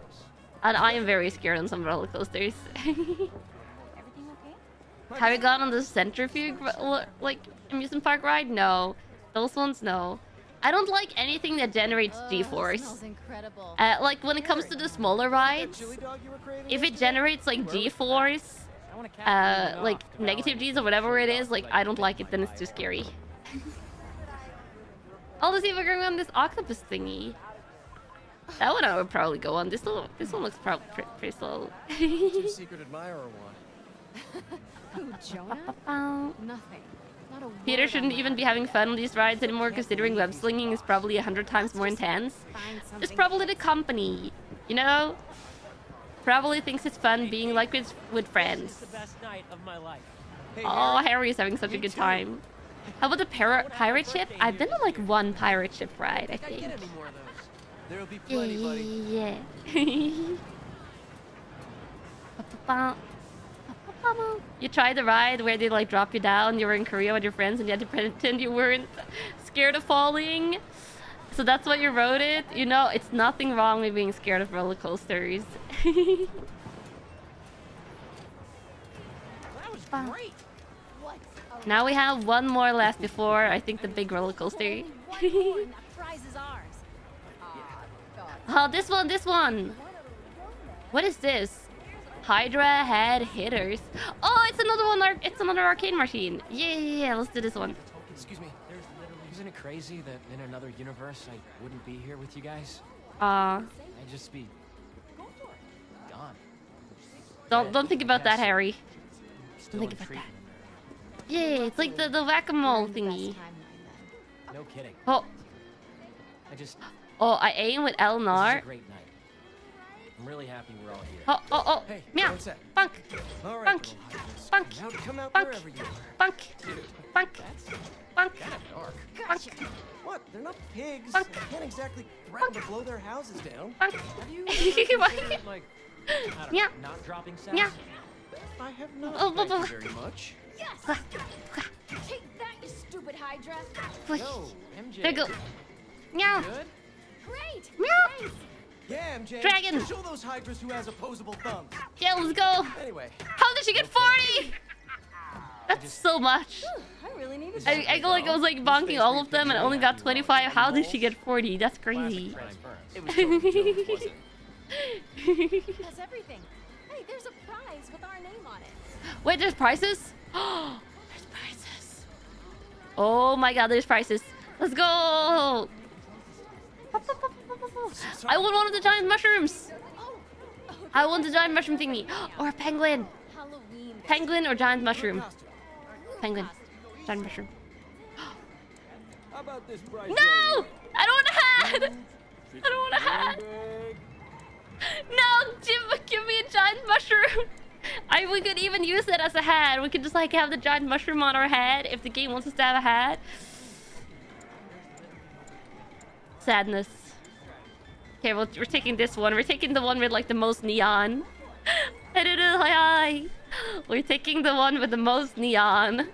And I am very scared on some roller coasters. Everything okay? Have you gone on the centrifuge like amusement park ride? No. Those ones, no. I don't like anything that generates G-force. Like when it comes to the smaller rides, if it generates like G-force, like negative G's or whatever it is, like I don't like it, then it's too scary. I'll just see if we're going on this octopus thingy. That one I would probably go on. This one looks probably pretty slow. Who, Jonah? Nothing. Peter shouldn't even be having fun on these rides anymore, considering web slinging is probably 100 times more intense. It's probably the company, you know? Probably thinks it's fun being like with friends. Oh, Harry is having such a good time. How about the pirate ship? I've been on like one pirate ship ride, I think. Yeah. You tried the ride where they like drop you down. You were in Korea with your friends and you had to pretend you weren't scared of falling. So that's why you wrote it. You know, it's nothing wrong with being scared of roller coasters. That was great. Now we have one more left before I think the big roller coaster. Oh, this one. What is this? Hydra head hitters. Oh, it's another one. It's another arcade machine. Yeah. Let's do this one. Excuse me. Isn't it crazy that in another universe I wouldn't be here with you guys? I'd just be on. Don't think about that, Harry. Don't think about that. Yeah, it's like the whack-a-mole thingy. No kidding. Oh. I aim with Elnar. I'm really happy we're all here. Hey, meow. Bunk. Right, bunk. Bunk. Bunk. Bunk. Bunk. Bunk. Gotcha. What? They're not pigs. Bunk. I can't exactly threaten to blow their houses down. Bunk. Have you considered, like, meow. Not dropping sounds? Meow. I have not. Thank you very much. Yes. Take that, you stupid Hydra. No, MJ. There you go. Meow. Great. Meow. Yeah, MJ. Dragon. Show those hydras who has opposable thumbs. Yeah, let's go. Anyway. How did she get 40? That's so much. I really needed to. I feel like I was like bonking all of them and only got 25. How did she get 40? That's crazy. It was totally that's everything. Hey, there's a prize with our name on it. Wait, there's prizes? Oh, there's prizes. Oh my god, there's prizes. Let's go. I want one of the giant mushrooms. I want the giant mushroom thingy. Or a penguin. Penguin or giant mushroom. Penguin. Giant mushroom. No! I don't want a hat! I don't want a hat! No! Give me a giant mushroom! We could even use it as a hat. We could just like have the giant mushroom on our head if the game wants us to have a hat. Sadness. Okay, well, we're taking this one. We're taking the one with like the most neon. We're taking the one with the most neon.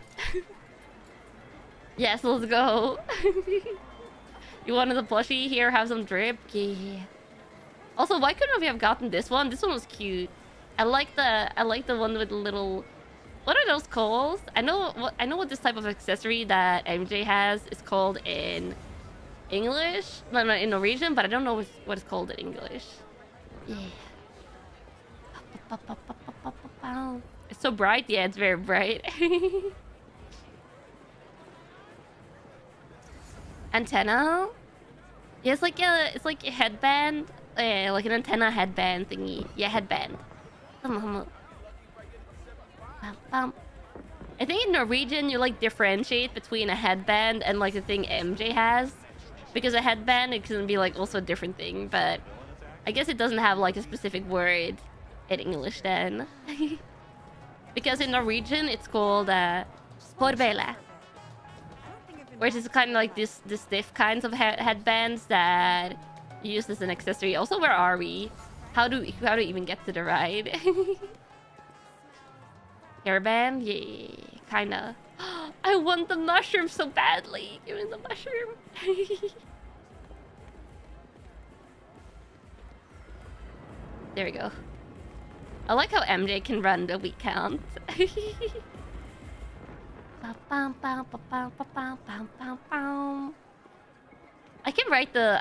Yes, let's go. You wanted the plushie? Here, have some drip. Yeah. Also, why couldn't we have gotten this one? This one was cute. I like the one with the little. What are those called? I know what this type of accessory that MJ has is called in English, not in Norwegian, but I don't know what it's called in English. Yeah. It's so bright. Yeah, it's very bright. Antenna. Yeah, it's like a headband, like an antenna headband thingy. Yeah, headband. I think in Norwegian you like differentiate between a headband and like the thing MJ has. Because a headband, it can be like also a different thing, but I guess it doesn't have like a specific word in English then. Because in Norwegian it's called hårbøyle, which is kind of like this stiff kinds of headbands that you use as an accessory. Also, where are we? How do we even get to the ride? Hairband, yeah, kinda. I want the mushroom so badly. Give me the mushroom. There we go. I like how MJ can run the weak count. I can write the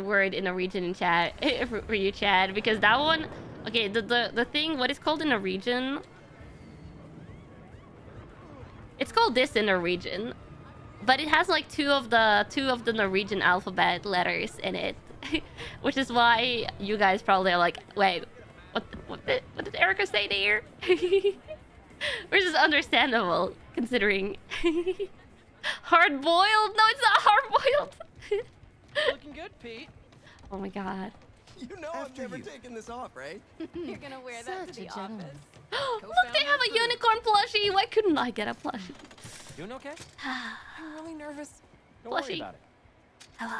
word in Norwegian in chat for you, Chad, because that one. Okay, the thing. What is called in Norwegian? It's called this in Norwegian, but it has like two of the Norwegian alphabet letters in it, which is why you guys probably are like, wait, what did Erika say there? Which is understandable considering. Hard boiled? No, it's not hard boiled. Looking good, Pete. Oh my god. You know after I'm never taking this off, right? You're gonna wear that to the office. Look, they have a unicorn plushie. Why couldn't I get a plushie? Doing okay? I'm really nervous. Don't worry about it. Hello.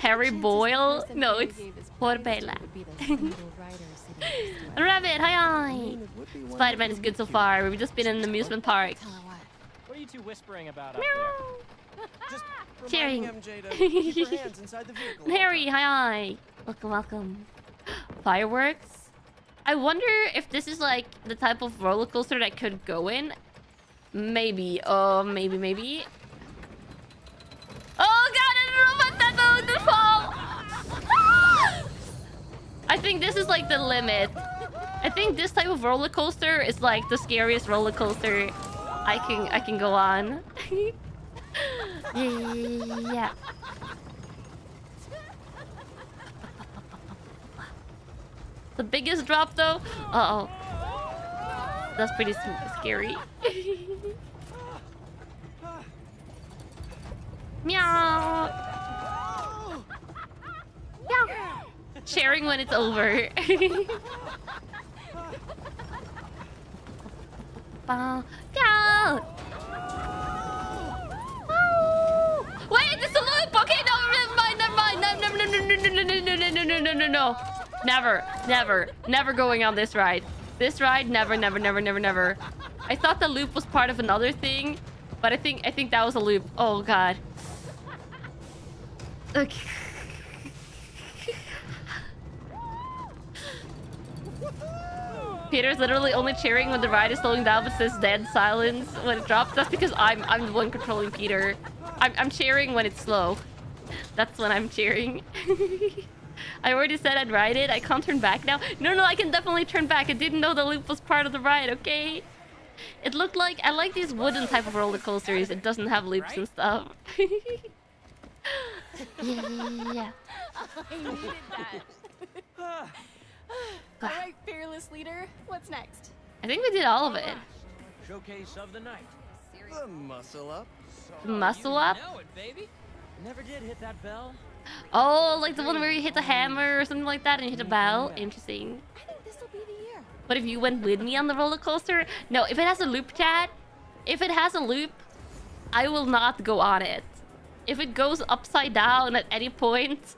Harry Boyle? No, it's Horbella. Rabbit, hi. Spider-Man is good so far. We've just been in an amusement park. What are you two whispering about up there? Just cheering. MJ to keep your hands inside the vehicle. Harry, hi. Welcome. Fireworks. I wonder if this is like the type of roller coaster that could go in. Maybe. Oh, maybe. Oh god, I don't know about that. That would fall. Ah! I think this is like the limit. I think this type of roller coaster is like the scariest roller coaster I can go on. Yeah. The biggest drop though? Uh-oh. That's pretty scary. Meow. Meow. Sharing when it's over. Bow. Oh. Wait, this is a loop. Okay, no, never mind, never mind. No. Never going on this ride. This ride, never. I thought the loop was part of another thing, but I think that was a loop. Oh god. Okay. Peter's literally only cheering when the ride is slowing down, but says dead silence when it drops. That's because I'm the one controlling Peter. I'm cheering when it's slow. That's when I'm cheering. I already said I'd ride it. I can't turn back now. No, I can definitely turn back. I didn't know the loop was part of the ride, okay? It looked like... I like these wooden type of roller coasters. It doesn't have loops and stuff. Yeah. I needed that. All right, fearless leader. What's next? I think we did all of it. Showcase of the night. The muscle up. Muscle up? You know it, baby. Never did hit that bell. Oh, like the one where you hit the hammer or something like that and you hit a bell? Interesting. I think this will be the year. But if you went with me on the roller coaster? No, if it has a loop, chat, if it has a loop, I will not go on it. If it goes upside down at any point,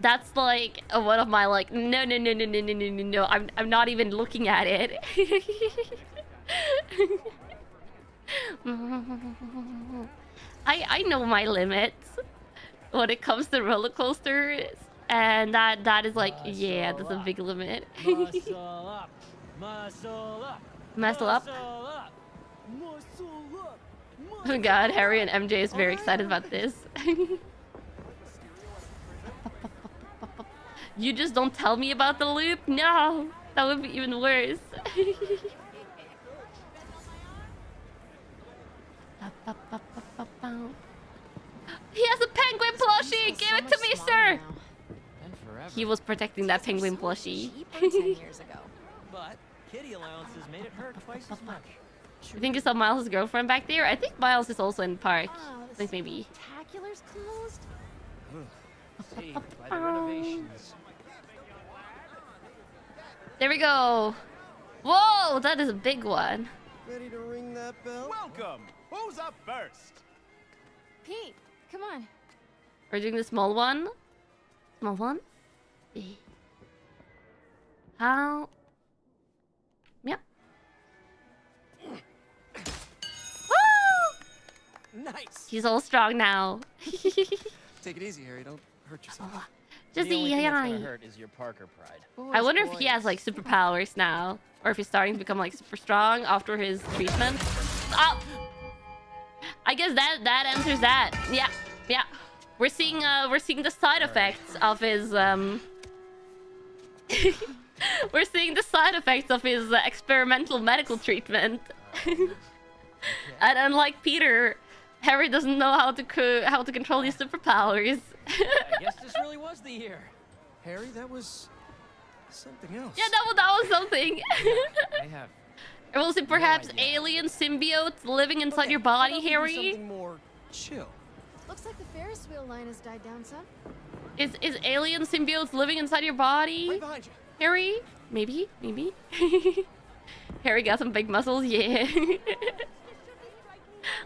that's like one of my like no. I'm not even looking at it. I know my limits when it comes to roller coasters, and that is like, yeah, that's a big limit. Muscle up. Oh god, Harry and MJ is very excited about this. You just don't tell me about the loop? No, that would be even worse. He has a penguin plushie! Give it to me, sir! He was protecting that penguin plushie. 10 years ago. But kitty allowances made it hurt twice as much. I think you saw Miles' girlfriend back there. I think Miles is also in the park. Oh, I think maybe. Spectacular's closed? By the renovations. There we go. Whoa, that is a big one. Ready to ring that bell? Welcome! Who's up first? Pete, come on. We're doing the small one. Small one. How? Yep. Woo! Nice. He's all strong now. Take it easy, Harry. Don't hurt yourself. Oh, just the only thing that's gonna hurt is your Parker pride. I wonder if he has like superpowers now, or if he's starting to become like super strong after his treatment. Oh. I guess that answers that. Yeah. We're seeing the side effects of his we're seeing the side effects of his experimental medical treatment. And unlike Peter, Harry doesn't know how to control his superpowers. I guess this really was the year. Harry, that was something else. Yeah, that was something. I have. Or was it perhaps alien symbiotes living inside your body, Harry? Something more chill. Looks like the Ferris wheel line has died down some. Is alien symbiotes living inside your body, right behind you, Harry? Maybe. Harry got some big muscles, yeah.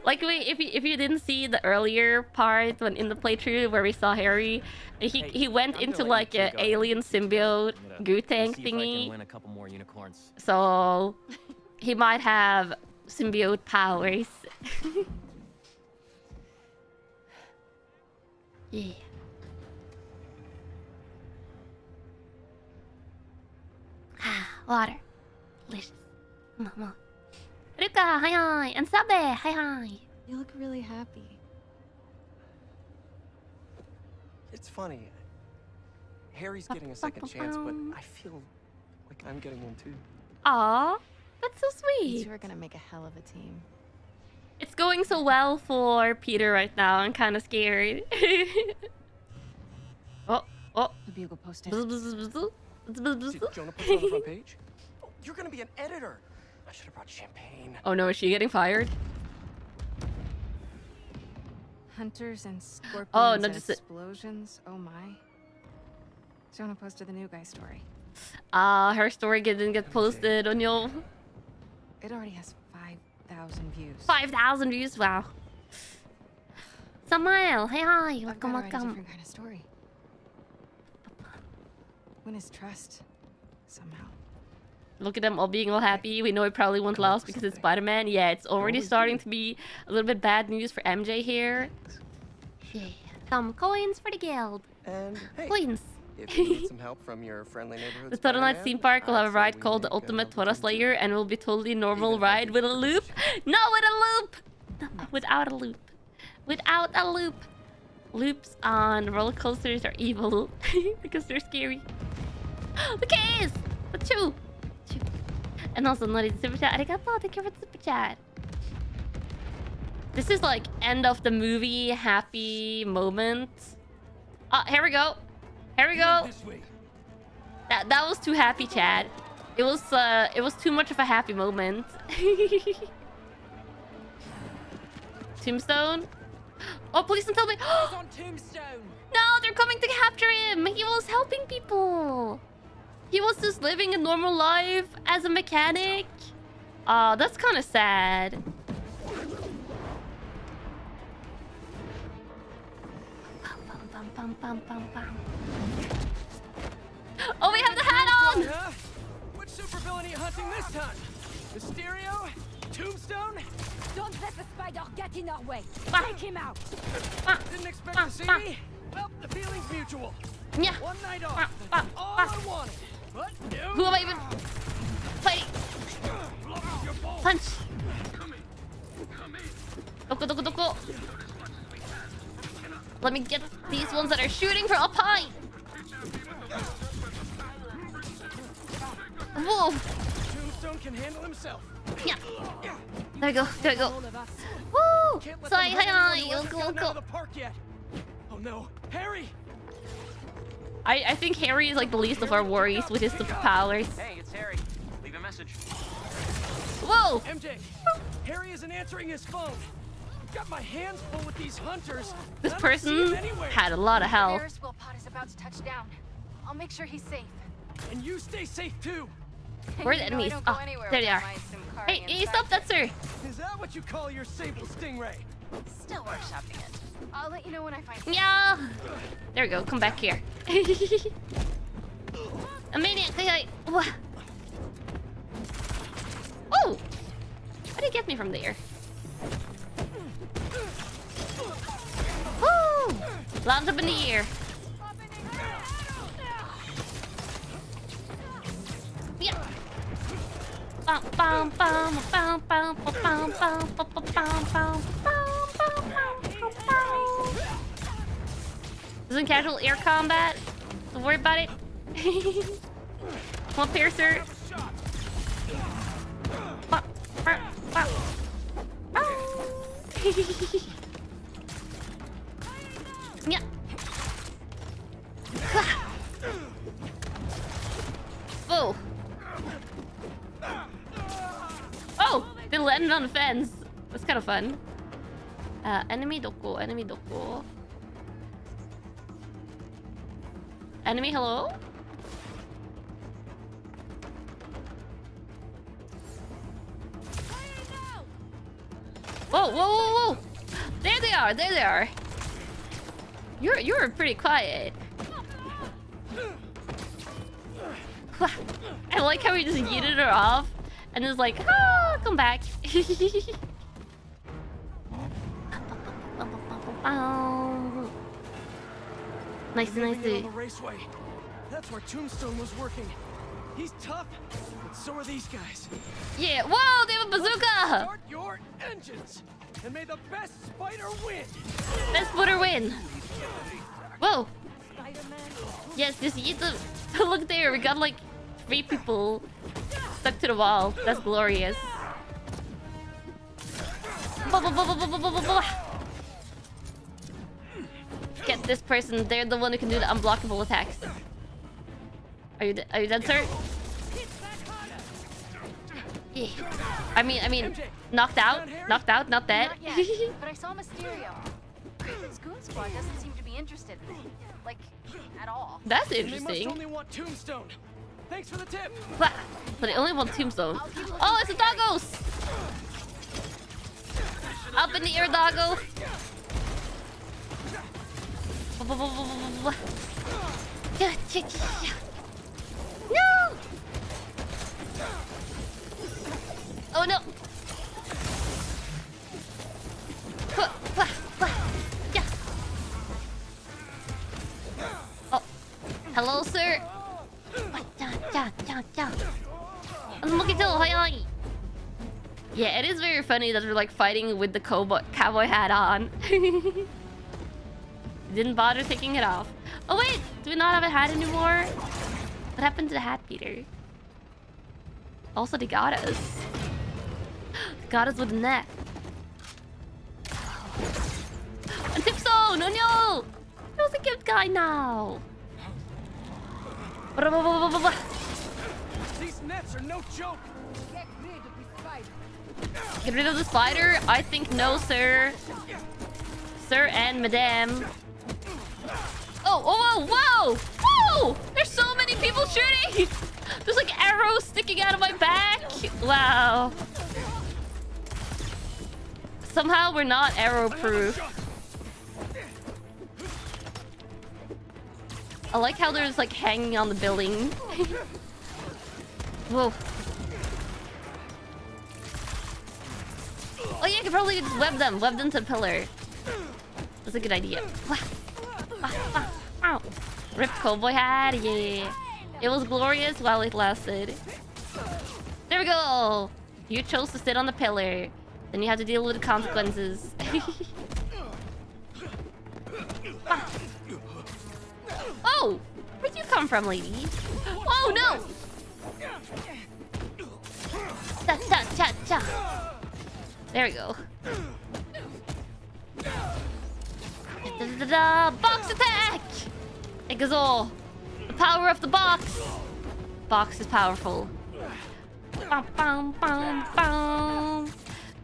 Like, if you didn't see the earlier part when in the playthrough where we saw Harry, he went into like an alien symbiote goo tank thingy. Win a couple more unicorns. So he might have symbiote powers. Yeah. Ah, water. Delicious. Mama. Erika, hi. And Sabe, hi. You look really happy. It's funny. Harry's getting a second chance, but I feel like I'm getting one too. Aw, that's so sweet. We're gonna make a hell of a team. It's going so well for Peter right now. I'm kind of scared. Oh. The bugle posted. Did Jonah put you on the front page? Oh, you're gonna be an editor. I should have brought champagne. Oh no, is she getting fired? Hunters and scorpions. Oh no, just explosions. Oh my. Jonah posted the new guy's story. Ah, her story didn't get posted on your. It already has 5,000 views. 5,000 views? Wow. Samuel, hey, hi. Welcome, welcome. Different kind of story. Win his trust, somehow. Look at them all being all happy. We know it probably won't last because it's Spider-Man. Yeah, it's already starting to be a little bit bad news for MJ here. Yeah. Some coins for the guild. And hey. Coins. If you need some help from your friendly neighborhood, the Total Night theme park will have a ride called the Ultimate Total Slayer, and it will be totally normal ride with a loop. Not with a loop! No, without a loop. Without a loop. Loops on roller coasters are evil because they're scary. The case! The two! And also, Lottie the super chat. Arigato, thank you for the super chat. This is like end of the movie happy moment. Oh, here we go. Here we go. That was too happy, Chad. It was too much of a happy moment. Tombstone. Oh, please don't tell me. No, they're coming to capture him. He was helping people. He was just living a normal life as a mechanic. Oh, that's kind of sad. Oh, we have the hat on! Which supervillain are you hunting this time? Mysterio? Tombstone? Don't let the spider get in our way. Take him out. Didn't expect to see me? Well, the feeling's mutual. Yeah. One night off. All I wanted. But no. Who am I even fighting? Punch. Doko. Let me get these ones that are shooting from up high. Whoa. Tombstone can handle himself. Yeah. There we go. Woo! Sorry, hi. Oh no, Harry. I think Harry is like the least of our worries with his superpowers. Hey, it's Harry. Leave a message. Whoa! MJ, Harry isn't answering his phone. Got my hands full with these hunters. This person had a lot of health. The Ferris pod is about to touch down. I'll make sure he's safe. And you stay safe too. Where are the enemies? Oh, there they are. Hey, stop that, sir. Is that what you call your sable stingray? Still workshopping it. I'll let you know when I find it. Yeah. There we go. Come back here. A maniac. Oh! How did he get me from there? Woo! Lands up in the air. Yeah. Isn't casual air combat? Don't worry about it. Come on, piercer. Yeah. Whoa. Oh, they landed on the fence. That's kind of fun. Enemy doko. Enemy, hello? Whoa! There they are. You're pretty quiet. I like how we just yeeted her off. And it's like, come back. Nice. That's where Tombstone was working. He's tough, but so are these guys. Yeah, whoa, they have a bazooka! Start your engines and may the best spider win. Whoa. Yes, just eat them. Look there, we got like 3 people. Stuck to the wall. That's glorious. Get this person. They're the one who can do the unblockable attacks. Are you dead, sir? Yeah. I mean, knocked out, not dead. Not yet, but I saw Mysterio. Goon Squad doesn't seem to be interested, like at all. That's interesting. They must only want Tombstone. Thanks for the tip. But they only want Tombstone. Oh, it's the doggos! Up in the air, doggo! No! Oh no! Oh, hello, sir. Yeah, it is very funny that we're like fighting with the cowboy hat on. Didn't bother taking it off. Oh wait, do we not have a hat anymore? What happened to the hat, Peter? Also, they got us. Got us with the net. And Tipstone! No, no! He was a cute guy now. These nets are no joke. Get rid of the spider? I think no, sir. Sir and madame. Oh, oh, whoa! Whoa! There's so many people shooting! There's like arrows sticking out of my back! Wow. Somehow we're not arrow-proof. I like how there's like hanging on the building. Whoa. Oh yeah, I could probably just web them to a pillar. That's a good idea. Ow. Rip cowboy hat, yeah. It was glorious while it lasted. There we go! You chose to sit on the pillar. Then you have to deal with the consequences. Oh! Where'd you come from, lady? Oh no! Cha-cha-cha-cha! There we go. Da-da-da-da. Box attack! It goes all. The power of the box. Box is powerful. Bum, bum, bum, bum.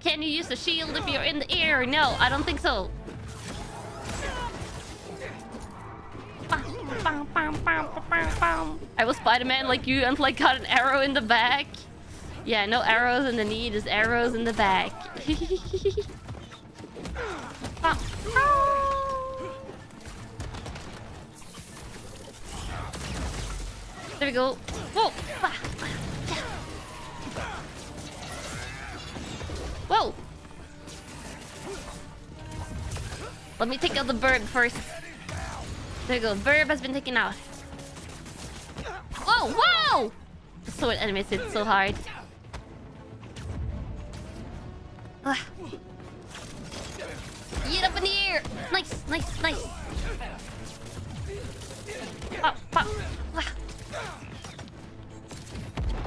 Can you use the shield if you're in the air? No, I don't think so. Bum, bum, bum, bum, bum, bum. I was Spider-Man like you and like got an arrow in the back. Yeah, no arrows in the knee, just arrows in the back. There we go. Whoa! Whoa! Let me take out the bird first. There we go. Bird has been taken out. Whoa! Whoa! So it animates it so hard. Get up in the air! Nice, nice, nice! Pop, pop!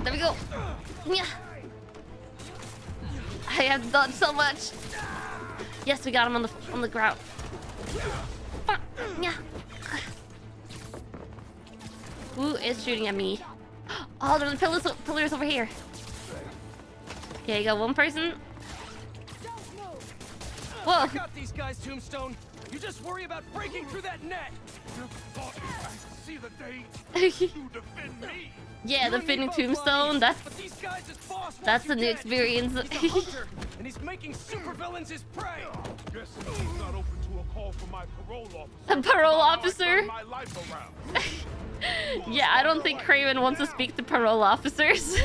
There we go! I have done so much! Yes, we got him on the ground. Who is shooting at me? Oh, there are the pillars over here. Okay, you got one person. Whoa! I got these guys, Tombstone. You just worry about breaking through that net. See the day you defend me. Yeah, defending Tombstone. That's a new experience. He's a hunter, and he's making supervillains his prey. Guess he's not open to a call from my parole officer. A parole officer? Yeah, I don't think Kraven wants to speak to parole officers.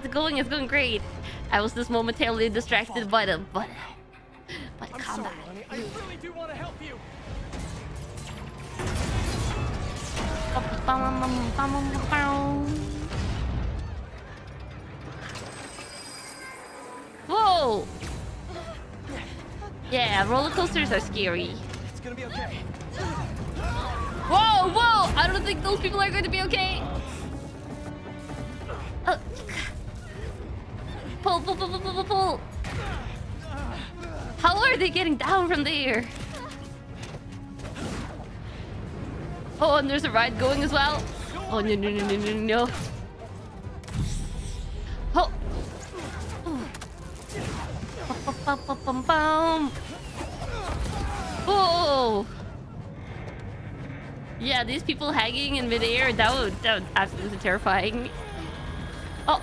It's going great. I was just momentarily distracted by the combat. I really do want to help you. Whoa! Yeah, roller coasters are scary. It's gonna be okay. Whoa, whoa! I don't think those people are going to be okay. Pull, pull, pull, pull, pull, pull. How are they getting down from there? Oh, and there's a ride going as well. Oh, no, no, no, no, no, no. Oh. Oh. Yeah, these people hanging in midair, that would absolutely terrifying. Oh.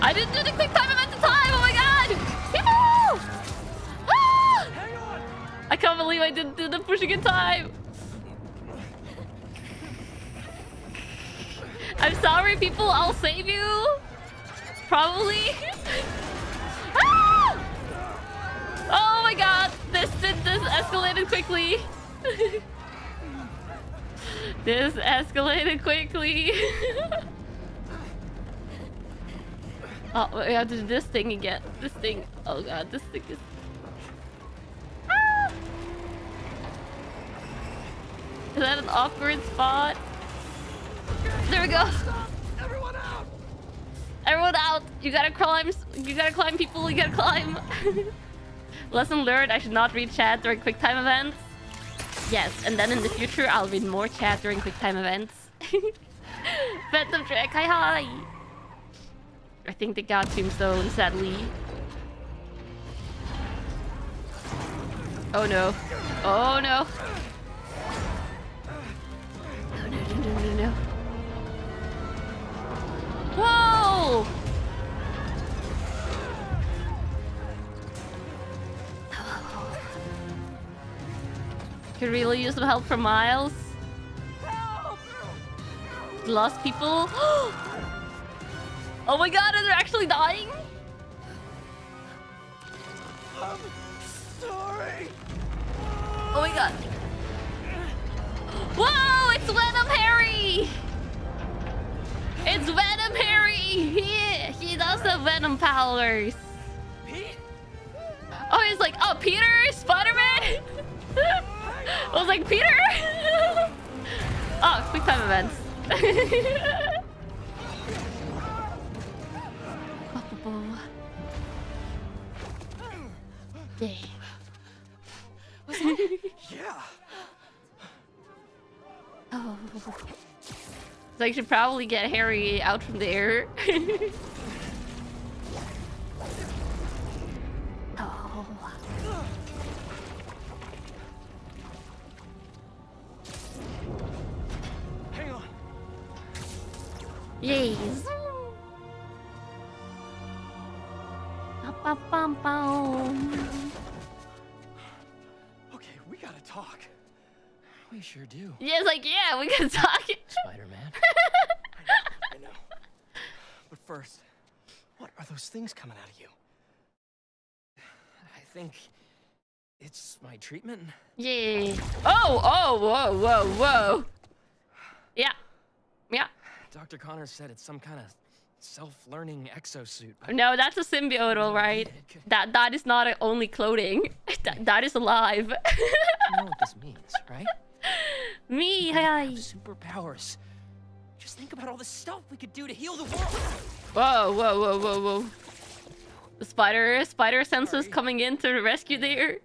I didn't do the quick time event in time! Oh my god! People! Ah! Hang on. I can't believe I didn't do the pushing in time! I'm sorry, people, I'll save you! Probably. Ah! Oh my god! This escalated quickly! This escalated quickly! Oh, we have to do this thing again. This thing. Oh god, this thing is... Ah! Is that an awkward spot? Okay, there we go. Stop. Everyone out! Everyone out! You gotta climb. You gotta climb, people. You gotta climb. Lesson learned, I should not read chat during quick time events. Yes, and then in the future, I'll read more chat during quick time events. Phantom Trek, hi hi! I think they got Tombstone, sadly. Oh no. Oh no. No, no, no, no, no, no. Whoa! Could really use some help from Miles. Lost people. Oh my god, and they're actually dying? I'm sorry. Oh my god. Whoa, it's Venom Harry! It's Venom Harry! He does have Venom powers. Pete? Oh, he's like, oh, Peter? Spider-Man? I was like, Peter? Oh, quick time events. Yeah. Was that? Yeah. Oh. So I should probably get Harry out from there. Oh. Hang on. Yes. Okay, we gotta talk. We sure do. Yeah, it's like, yeah, we can talk. Spider-Man. I know. But first, what are those things coming out of you? I think it's my treatment. Yeah. Oh, oh, whoa, whoa, whoa. Yeah. Yeah. Dr. Connors said it's some kind of self-learning exosuit. No, that's a symbiote, all right. That is not only clothing. That is alive. You know what this means, right? Me, hi. Superpowers. Just think about all the stuff we could do to heal the world. Whoa, whoa, whoa, whoa, whoa. The spider senses coming in to the rescue there.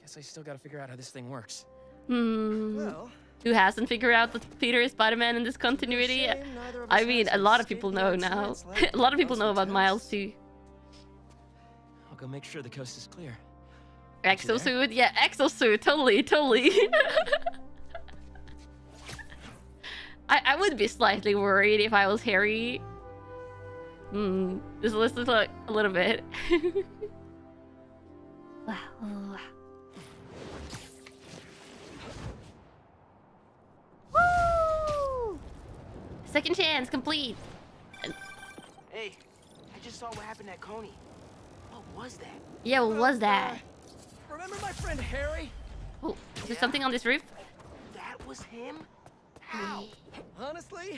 Guess I still gotta figure out how this thing works. Hmm. Well, who hasn't figured out that Peter is Spider-Man in this continuity? I mean, a lot of people know now. A lot of people know about Miles too. I'll go make sure the coast is clear. Exosuit, yeah, exosuit, totally, totally. I would be slightly worried if I was Harry. Hmm, this list is like a little bit. Wow. Woo! Second chance complete. Hey, I just saw what happened at Coney. What was that? Yeah, what was that? Remember my friend Harry? Oh, is there something on this roof? That was him? How? Honestly,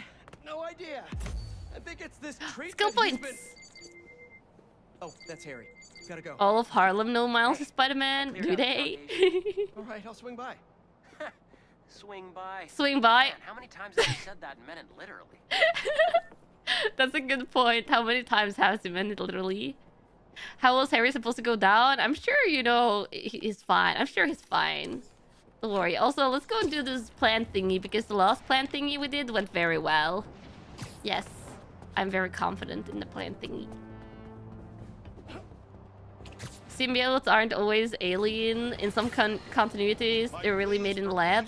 no idea. I think it's this treatment. Skill points. Oh, that's Harry. Gotta go. All of Harlem know Miles is Spider-Man. Do they? All right, I'll swing by. Swing by. Swing by. Man, how many times have you said that and meant it literally? That's a good point. How many times has he meant it literally? How was Harry supposed to go down? I'm sure, you know, he's fine. I'm sure he's fine. Don't worry. Also, let's go and do this plan thingy, because the last plan thingy we did went very well. Yes. I'm very confident in the plan thingy. Symbiotes aren't always alien. In some continuities, they're really made in the lab.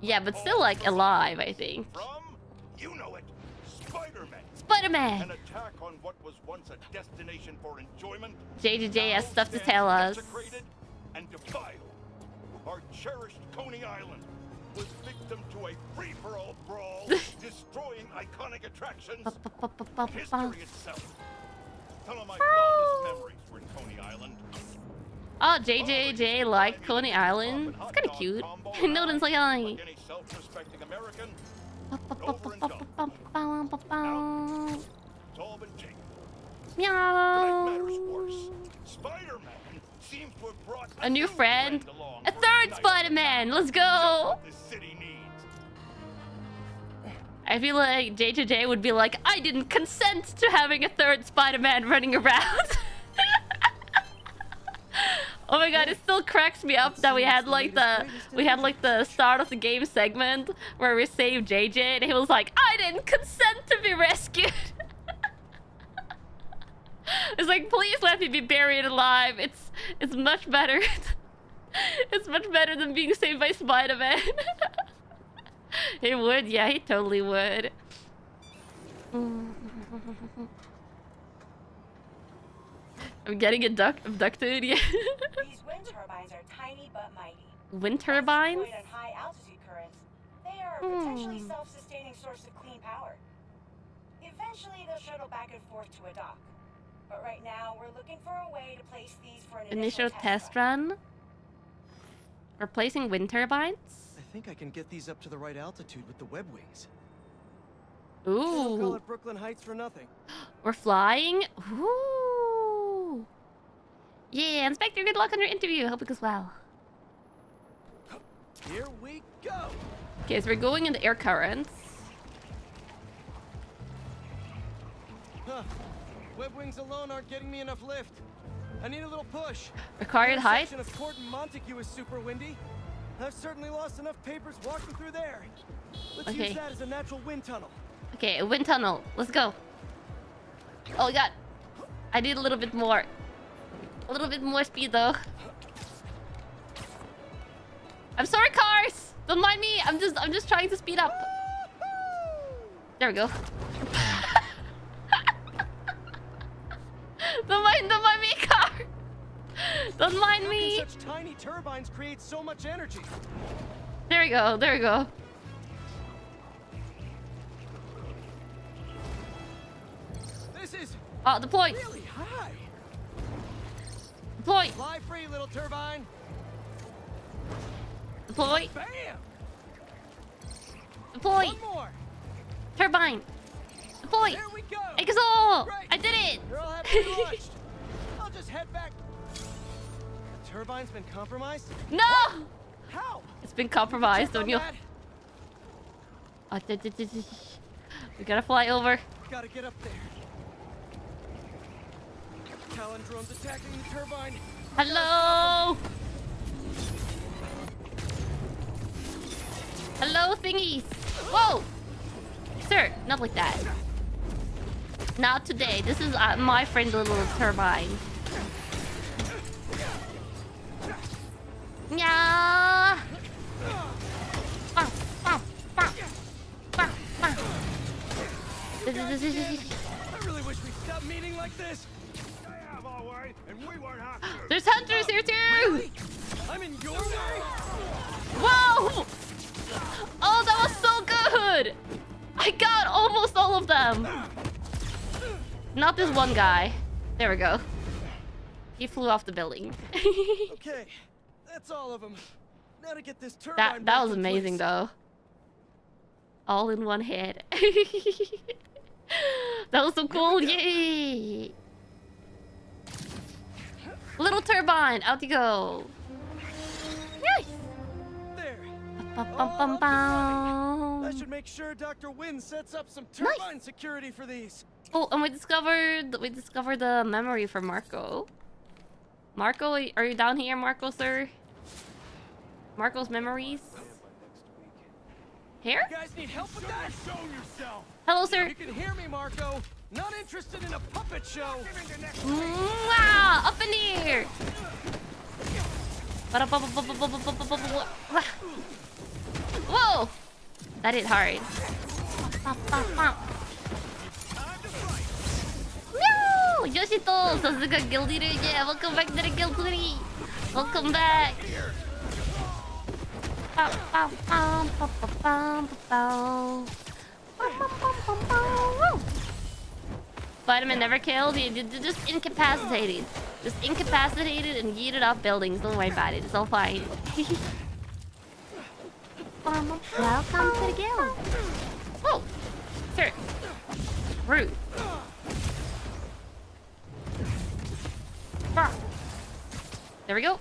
Yeah, but still, like, alive, I think. You know it. Spider-Man. Spider-Man! An attack on what was once a destination for enjoyment. JJJ has stuff to tell us. And defiled. Our cherished Coney Island was victim to a free-for-all brawl, destroying iconic attractions and history itself. Some of my fondest memories were in Coney Island. Oh, JJJ liked Coney Island. It's kind of cute. No one's like I. A new friend, a third Spider-Man. Let's go. I feel like JJJ would be like, I didn't consent to having a third Spider-Man running around. Oh my god, it still cracks me up that we had like the start of the game segment where we saved JJ and he was like, I didn't consent to be rescued. It's like, please let me be buried alive. It's much better. It's much better than being saved by Spider-Man. He would, yeah, he totally would. I'm getting abducted, yeah. These wind turbines are tiny but mighty. Wind turbines? And high altitude currents. They are a potentially self-sustaining source of clean power. Eventually, they'll shuttle back and forth to a dock. But right now, we're looking for a way to place these for an initial test run. Replacing wind turbines? I think I can get these up to the right altitude with the web wings. Ooh. We'll call it Brooklyn Heights for nothing. We're flying? Ooh. Yeah, Inspector, good luck on your interview. Hope it goes well. Here we go. Okay, so we're going in the air currents. Huh. Web wings alone aren't getting me enough lift. I need a little push. Required height? The section of Court and Montague is super windy. I've certainly lost enough papers walking through there. Let's use that as a natural wind tunnel. Okay, a wind tunnel. Let's go. Oh, God. I need a little bit more. A little bit more speed, though. I'm sorry, cars. Don't mind me. I'm just trying to speed up. There we go. Don't mind me, car. Don't mind me. Such tiny turbines create so much energy. There we go. There we go. This is deploy. Really high. Deploy. Fly free, little turbine. Deploy. Bam. Deploy. One more. Turbine. Deploy. There we go. Exhaust. I did it. You're all happy. I'll just head back. Turbine's been compromised? No! What? How? It's been compromised, don't you? Oh, we gotta fly over. Gotta get up there. Calendrum's attacking the turbine. Hello! Hello, thingies! Whoa! Sir, not like that. Not today. This is my friendly little turbine. Yeah. I really wish we'd stop meeting like this. There's hunters here too. I'm in your way. Whoa! Oh, that was so good. I got almost all of them. Not this one guy. There we go. He flew off the building. Okay. That's all of them. Now to get this turbine back in place. That was amazing, though. All in one head. That was so cool. Yay! Little turbine, out you go. Nice. There. I should make sure Dr. Wynne sets up some turbine security for these. Oh, and we discovered the memory for Marco. Marco, are you down here, Marco, sir? Marco's memories. Here? You guys need help with that? Hello, sir. You can hear me, Marco. Not interested in a puppet show. Wow, up in the air. Whoa! That hit hard. No! Yoshito! Sasuka Guild Leader, yeah! Welcome back to the Guild Leader! Welcome back! Spider-Man never killed. You're just incapacitated. Just incapacitated and yeeted off buildings. Don't worry about it. It's all fine. Welcome to the guild. Oh, sir. Rude. There we go.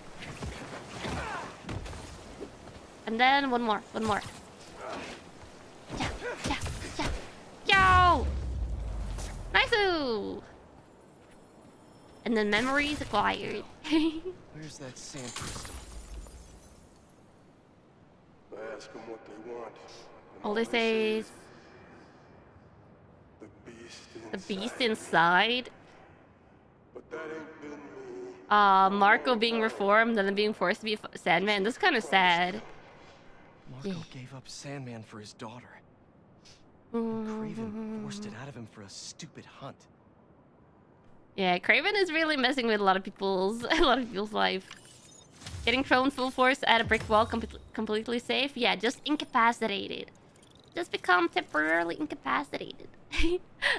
And then one more. Yo! Nice-oo! And then memories acquired. Where's that sand crystal? Ask them what they want. All they say is the beast inside. But that ain't been me. Marco being reformed and then being forced to be Sandman. That's kind of sad. Marco gave up Sandman for his daughter. Kraven forced it out of him for a stupid hunt. Yeah, Kraven is really messing with a lot of people's life. Getting thrown full force at a brick wall, completely safe. Yeah, just incapacitated. Just become temporarily incapacitated.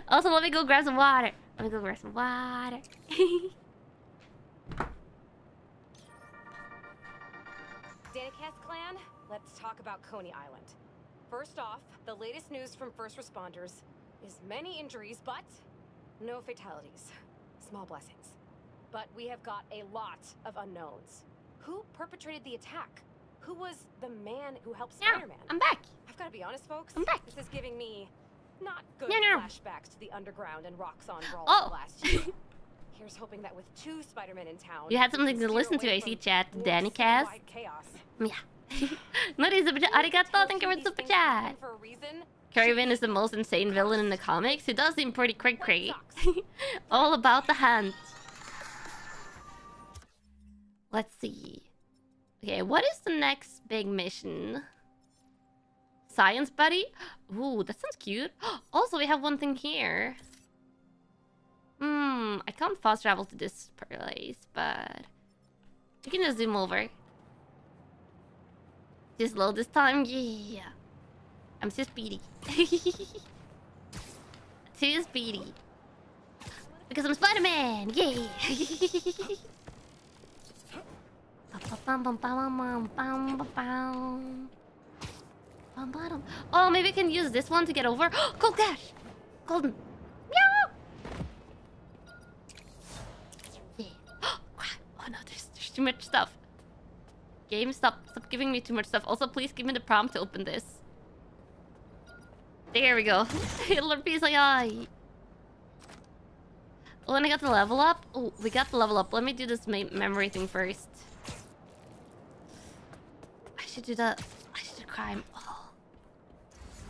Also, let me go grab some water. Danicast clan, let's talk about Coney Island. First off, the latest news from first responders is many injuries, but no fatalities. Small blessings. But we have got a lot of unknowns. Who perpetrated the attack? Who was the man who helped Spider-Man? I'm back. I've got to be honest, folks. I'm back. This is giving me not good flashbacks to the underground and Roxxon brawls last year. Here's hoping that with two Spider-Men in town... You had something to listen to, I see, chat. Danicast. Yeah. Nori, super chat. Arigato, thank you for super chat. Kraven is the most insane villain in the comics. He does seem pretty cray-cray. All about the hunt. Let's see. Okay, what is the next big mission? Science buddy? Ooh, that sounds cute. Also, we have one thing here. I can't fast travel to this place, but... we can just zoom over. Just load this time, yeah. I'm too speedy. Too speedy. Because I'm Spider-Man, yeah. Oh, maybe I can use this one to get over. Cold Cash! Golden. Yeah. Oh no, there's too much stuff. Game, stop giving me too much stuff. Also, please give me the prompt to open this. There we go. Little piece of eye. Oh, and I got the level up. Oh, we got the level up. Let me do this memory thing first. I should do crime. Oh.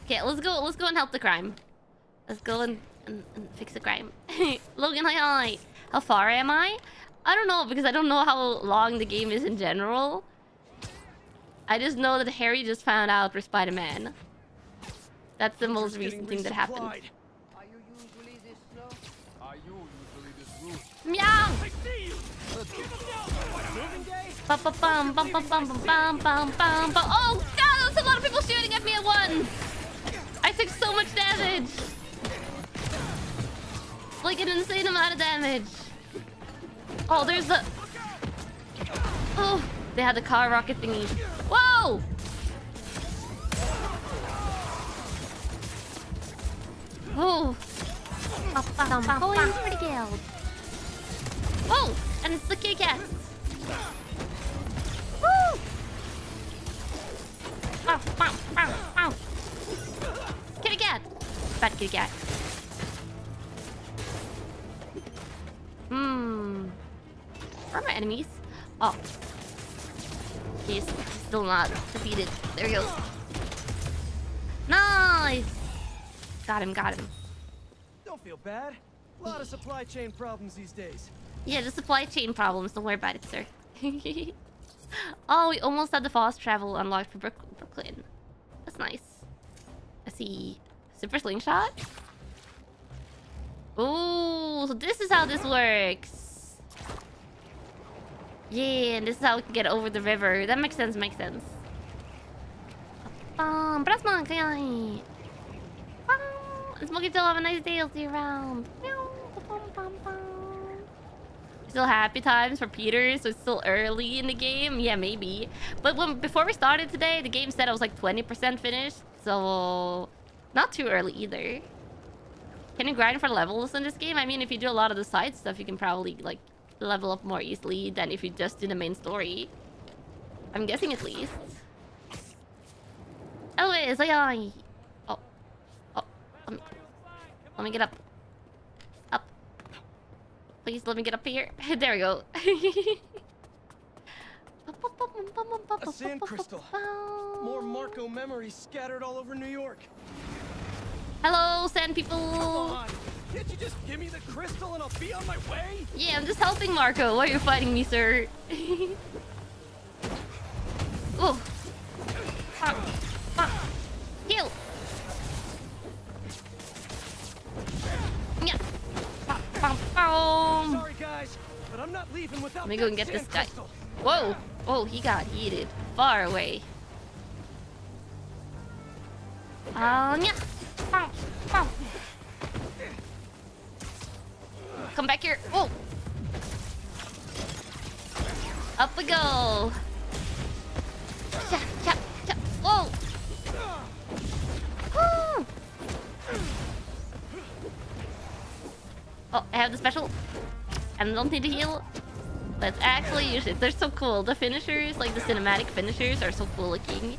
Okay, let's go and help the crime. Let's go and fix the crime. Logan, hi. How far am I? I don't know, because I don't know how long the game is in general. I just know that Harry just found out we're Spider-Man. That's the most recent thing that happened. Are you usually this slow? Are you usually this rude? Meow! I see you! Let's get it down! Bum, bum, bum, bum, bum, bum, bum, bum, bum, bum. Oh god, there's a lot of people shooting at me at once! I took so much damage! Like an insane amount of damage. Oh, there's the... Oh, they had the car rocket thingy. Whoa! Oh! I'm going for the guild. Oh! And it's the kick ass! Woo! ow, ow, ow, ow. Kitty cat. Bad kitty cat. Hmm. Where are my enemies? Oh. He's still not defeated. There he goes. Nice. Got him, got him. Don't feel bad. A lot of supply chain problems these days. Yeah, the supply chain problems. Don't worry about it, sir. Oh, we almost had the fast travel unlocked for Brooklyn. That's nice. I see. Super slingshot? Ooh, so this is how this works. Yeah, and this is how we can get over the river. That makes sense, makes sense. Smokey Till, have a nice day. I'll see you around. Still happy times for Peter, so it's still early in the game. Yeah, maybe. But before we started today, the game said I was like 20% finished, so not too early either. Can you grind for levels in this game? I mean, if you do a lot of the side stuff, you can probably like level up more easily than if you just do the main story. I'm guessing at least. Anyways, oh, oh, let me get up. Please let me get up here. There we go. A sand crystal. More Marco memories scattered all over New York. Hello, sand people. Come on. Can't you just give me the crystal and I'll be on my way? Yeah, I'm just helping Marco. Why are you fighting me, sir? Oh. Heal. Yeah. Sorry guys, but I'm not leaving without. Let me go and get this guy. Whoa! Oh, he got heated. Far away. Yeah. Come back here. Whoa! Up we go. Yeah, yeah, yeah. Whoa! Woo. Oh, I have the special. And don't need to heal. Let's actually use it. They're so cool. The finishers, like the cinematic finishers, are so cool looking.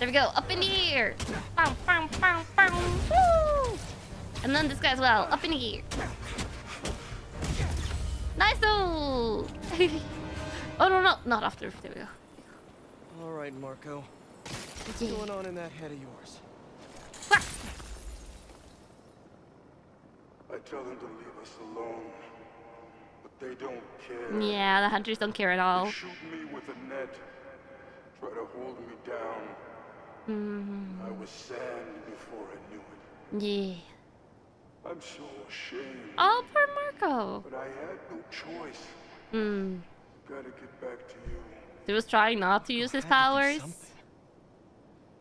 There we go. Up in the air. Woo! And then this guy as well. Up in the air. Nice. Oh no, no, not after. There we go. All right, Marco. What's going on in that head of yours? I tell them to leave us alone, but they don't care. Yeah, the hunters don't care at all. They shoot me with a net, try to hold me down. I was sand before I knew it. Yeah. I'm so ashamed. Oh, poor Marco. But I had no choice. Gotta get back to you. He was trying not to use his powers.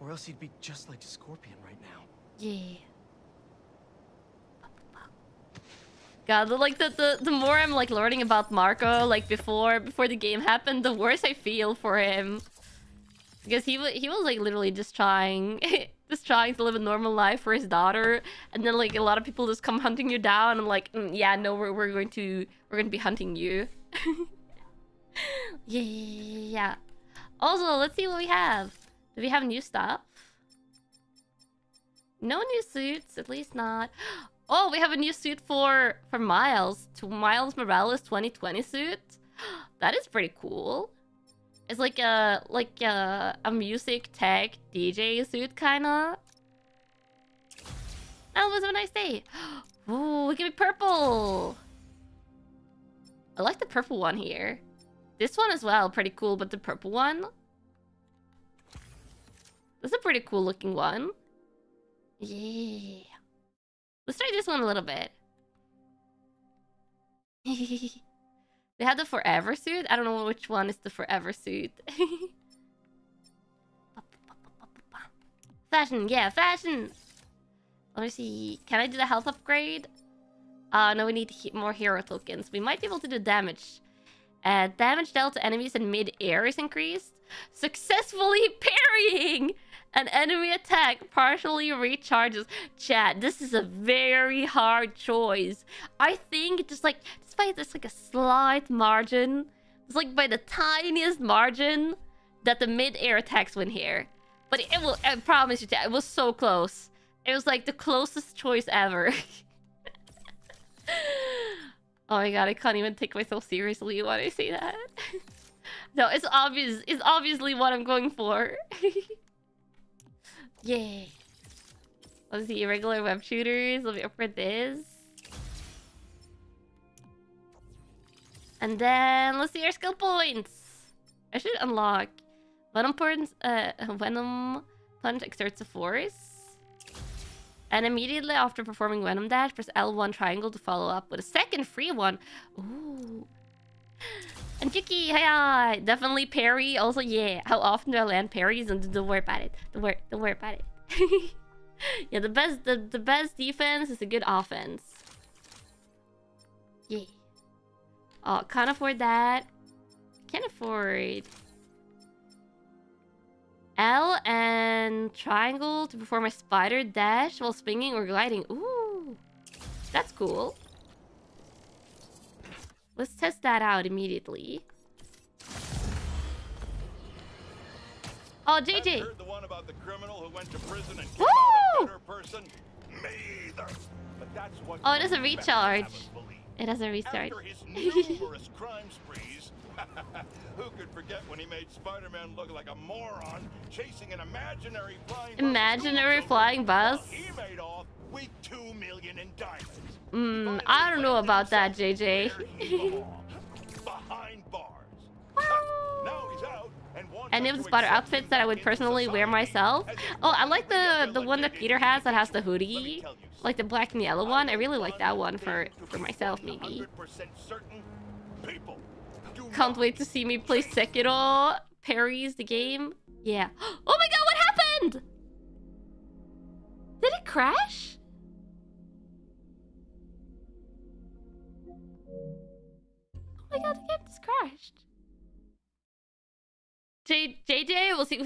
Or else he'd be just like the Scorpion right now. Yeah. God, like the more I'm like learning about Marco, like before the game happened, the worse I feel for him. Because he was like literally just trying, just trying to live a normal life for his daughter, and then like a lot of people just come hunting you down and like, yeah, no, we're going to be hunting you. Yeah. Also, let's see what we have. Do we have new stuff? No new suits, at least not. Oh, we have a new suit for Miles. To Miles Morales 2020 suit. That is pretty cool. It's like a music tech DJ suit kinda. That was a nice day. Ooh, it can be purple. I like the purple one here. This one as well, pretty cool, but the purple one. This is a pretty cool looking one. Yeah. Let's try this one a little bit. They had the forever suit. I don't know which one is the forever suit. Fashion, yeah, fashion. Let me see. Can I do the health upgrade? No, we need more hero tokens. We might be able to do damage. Damage dealt to enemies in mid-air is increased. Successfully parrying! An enemy attack partially recharges. Chat, this is a very hard choice. I think just like, despite this like a slight margin, it's like by the tiniest margin that the mid-air attacks win here. But it will, I promise you chat, it was so close. It was like the closest choice ever. Oh my god, I can't even take myself seriously when I say that. No, it's obvious. It's obviously what I'm going for. Yay. Let's see, irregular web shooters. Let me upgrade this. And then, let's see our skill points. I should unlock. Venom Punch exerts a force. And immediately after performing Venom Dash, press L1 triangle to follow up with a second free one. Ooh. And Chiaki, hi! Definitely parry. Also, yeah. How often do I land parries? And don't worry about it. Don't worry about it. Yeah, the best defense is a good offense. Yeah. Oh, can't afford that. Can't afford. L and triangle to perform a spider dash while swinging or gliding. Ooh, that's cool. Let's test that out immediately. Oh, JJ! Heard the one about the criminal who went to prison and came out a better person? Me either. But that's what it doesn't recharge. It doesn't recharge. After his numerous crime sprees, who could forget when he made Spider-Man look like a moron chasing an imaginary flying bus? Imaginary flying bus? He made off with $2 million in diamonds. I don't know about that, JJ. Behind bars. Now he's out and any of the spider outfits that I would personally wear myself. Oh, I like the one that Peter has that has the hoodie. Like the black and yellow one. I really like that one for myself, maybe. Can't wait to see me play Sekiro. Parries the game. Yeah. Oh my god, what happened? Did it crash? Oh my god, the game just crashed. JJ, we'll see.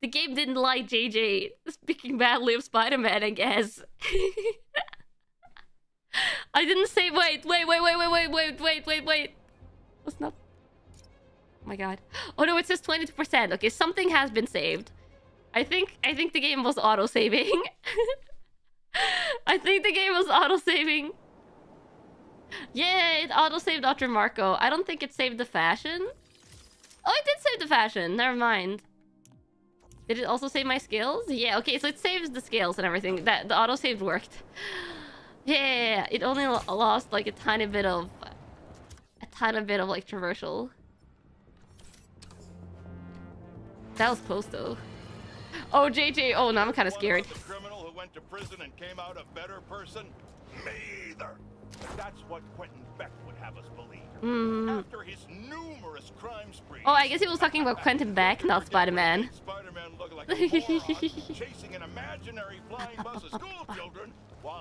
The game didn't like JJ speaking badly of Spider-Man, I guess. I didn't say wait. What's not? Oh my god. Oh no, it says 22%. Okay, something has been saved. I think the game was auto-saving. I think the game was auto-saving. Yeah, it auto-saved Dr. Marco. I don't think it saved the fashion. Oh, it did save the fashion. Never mind. Did it also save my skills? Yeah, okay, so it saves the skills and everything. That the auto-save worked. Yeah, it only lost like a tiny bit of like traversal. That was close though. Oh, JJ. Oh, no, I'm kind of scared. The criminal who went to prison and came out a better person? Me either. That's what Quentin Beck would have us believe. After his numerous crime sprees, oh, I guess he was talking about Quentin Beck, not Spider-Man. Spider-Man looked like a moron, chasing an imaginary flying bus of school children.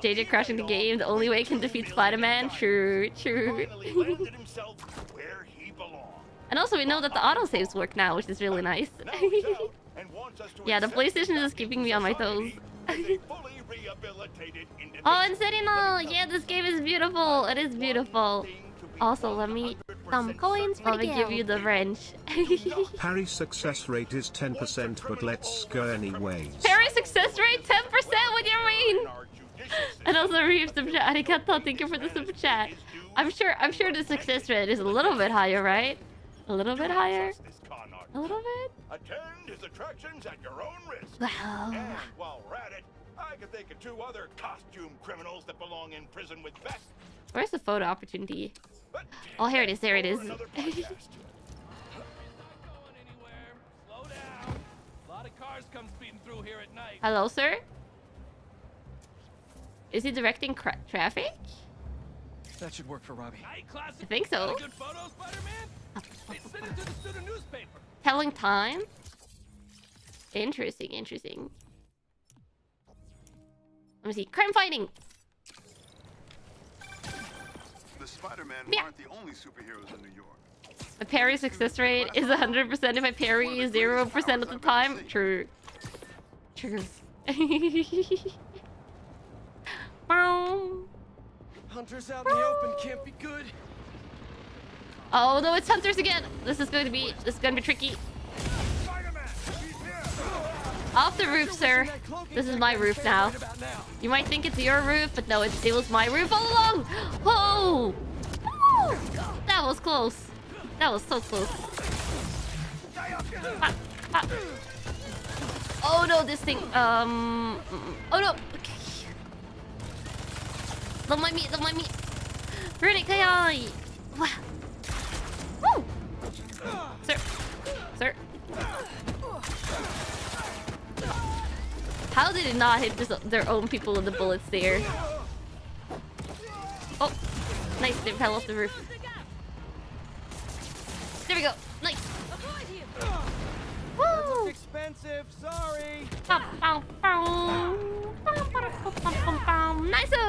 JJ crashing the game, the only way can defeat Spider-Man. True. Landed himself where he belonged. And also we know that the autosaves work now, which is really nice. Yeah, the PlayStation is keeping me on my toes. Oh, and Serena! Yeah, this game is beautiful. It is beautiful. Also, let me some coins. Let me give you the wrench. Parry's success rate is 10%, but let's go anyways. Parry's success rate 10%? What do you mean? And also, Reeves super chat. Arigato, thank you for the super chat. I'm sure the success rate is a little bit higher, right? A little bit higher. A little bit. Attend his attractions at your own risk. Wow. And while we're at it, I could think of two other costume criminals that belong in prison with Beth. Where's the photo opportunity? Oh, here it is. There it is. Hello, sir. Is he directing traffic? That should work for Robbie. I think so. Good photo, Spider-Man? To the student newspaper. Telling time? Interesting, interesting. Let me see. Crime fighting! The Spider-Man aren't the only superheroes in New York. My parry success rate is 100% if I parry 0% of the time. True. Triggers. Hunters out in the open can't be good. Oh no, it's hunters again. This is going to be tricky. Off the roof, sir. This is my roof now. You might think it's your roof, but no, it was my roof all along. Whoa! Oh, that was close. That was so close. Ah, ah. Oh no, this thing. Oh no. Okay. Don't mind me. Don't mind me. Rudy, Kayai. Woo! Sir. Sir. How did it not hit their own people with the bullets there? Oh, nice, they fell off the roof. There we go, nice! Woo! Expensive, sorry! Nice-o!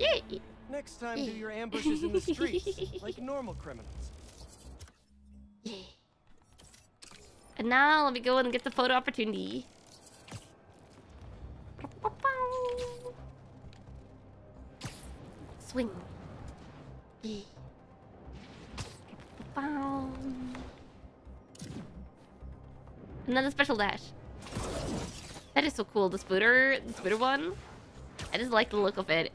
Yay! Next time, do your ambushes in the streets, like normal criminals. Yay. And now, let me go and get the photo opportunity. Swing. Yeah. Another special dash. That is so cool, the spooter one. I just like the look of it.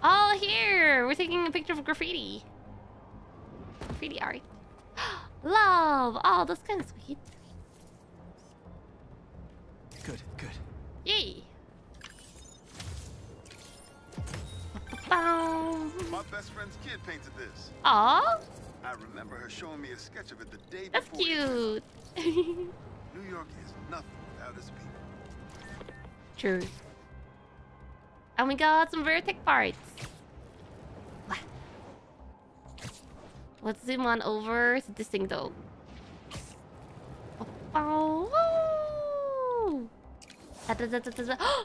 All here! We're taking a picture of graffiti. Graffiti art. Love! Oh, that's kind of sweet. Good, good. Yay! My best friend's kid painted this. Aww! I remember her showing me a sketch of it the day before. That's cute! New York is nothing without its people. True. And we got some Vertec parts. Let's zoom on over to this thing though. Oh,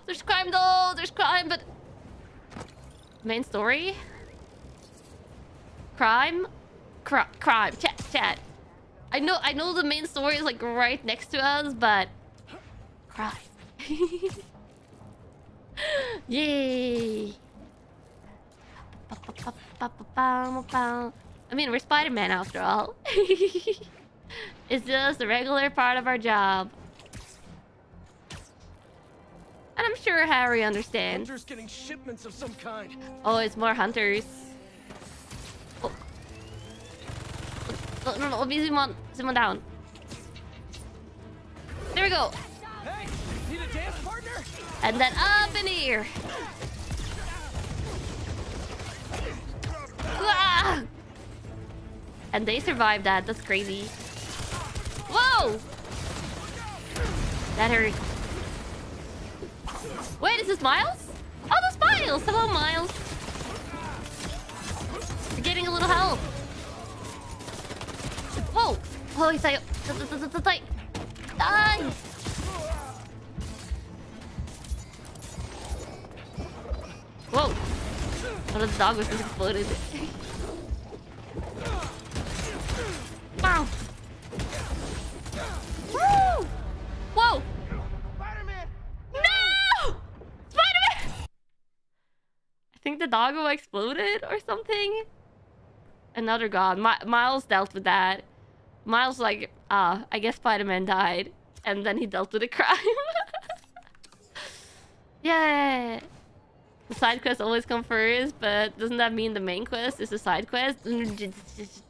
there's crime though! There's crime, but... Main story? Crime? Crime. Chat. I know the main story is like right next to us, but... Crime. Yay! I mean, we're Spider-Man after all. It's just a regular part of our job. And I'm sure Harry understands. Hunters getting shipments of some kind. Oh, it's more hunters. Oh. No, let me zoom on down. There we go. Hey, need a dance partner? And then up in here. Ah! And they survived that. That's crazy. Whoa! That hurt. Wait, is this Miles? Oh, that's Miles! Hello, Miles. We're getting a little help. Whoa! Oh, he's like... Die! Whoa! Oh, the dog was just exploded. Wow! Woo! Whoa! Spider-Man! No! Spider-Man! I think the doggo exploded or something. Another god. Miles dealt with that. Miles like, I guess Spider-Man died, and then he dealt with a crime. Yeah. The side quests always come first, but doesn't that mean the main quest is the side quest?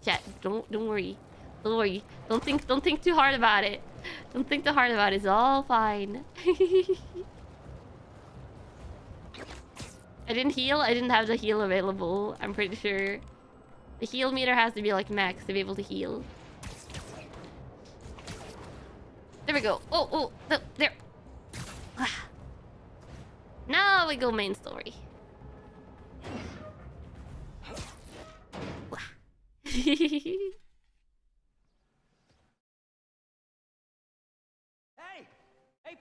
Chat, don't worry. Don't worry. Don't think too hard about it. Don't think too hard about it. It's all fine. I didn't heal. I didn't have the heal available. I'm pretty sure. The heal meter has to be like max to be able to heal. There we go. Oh, there. Now we go main story. Hey,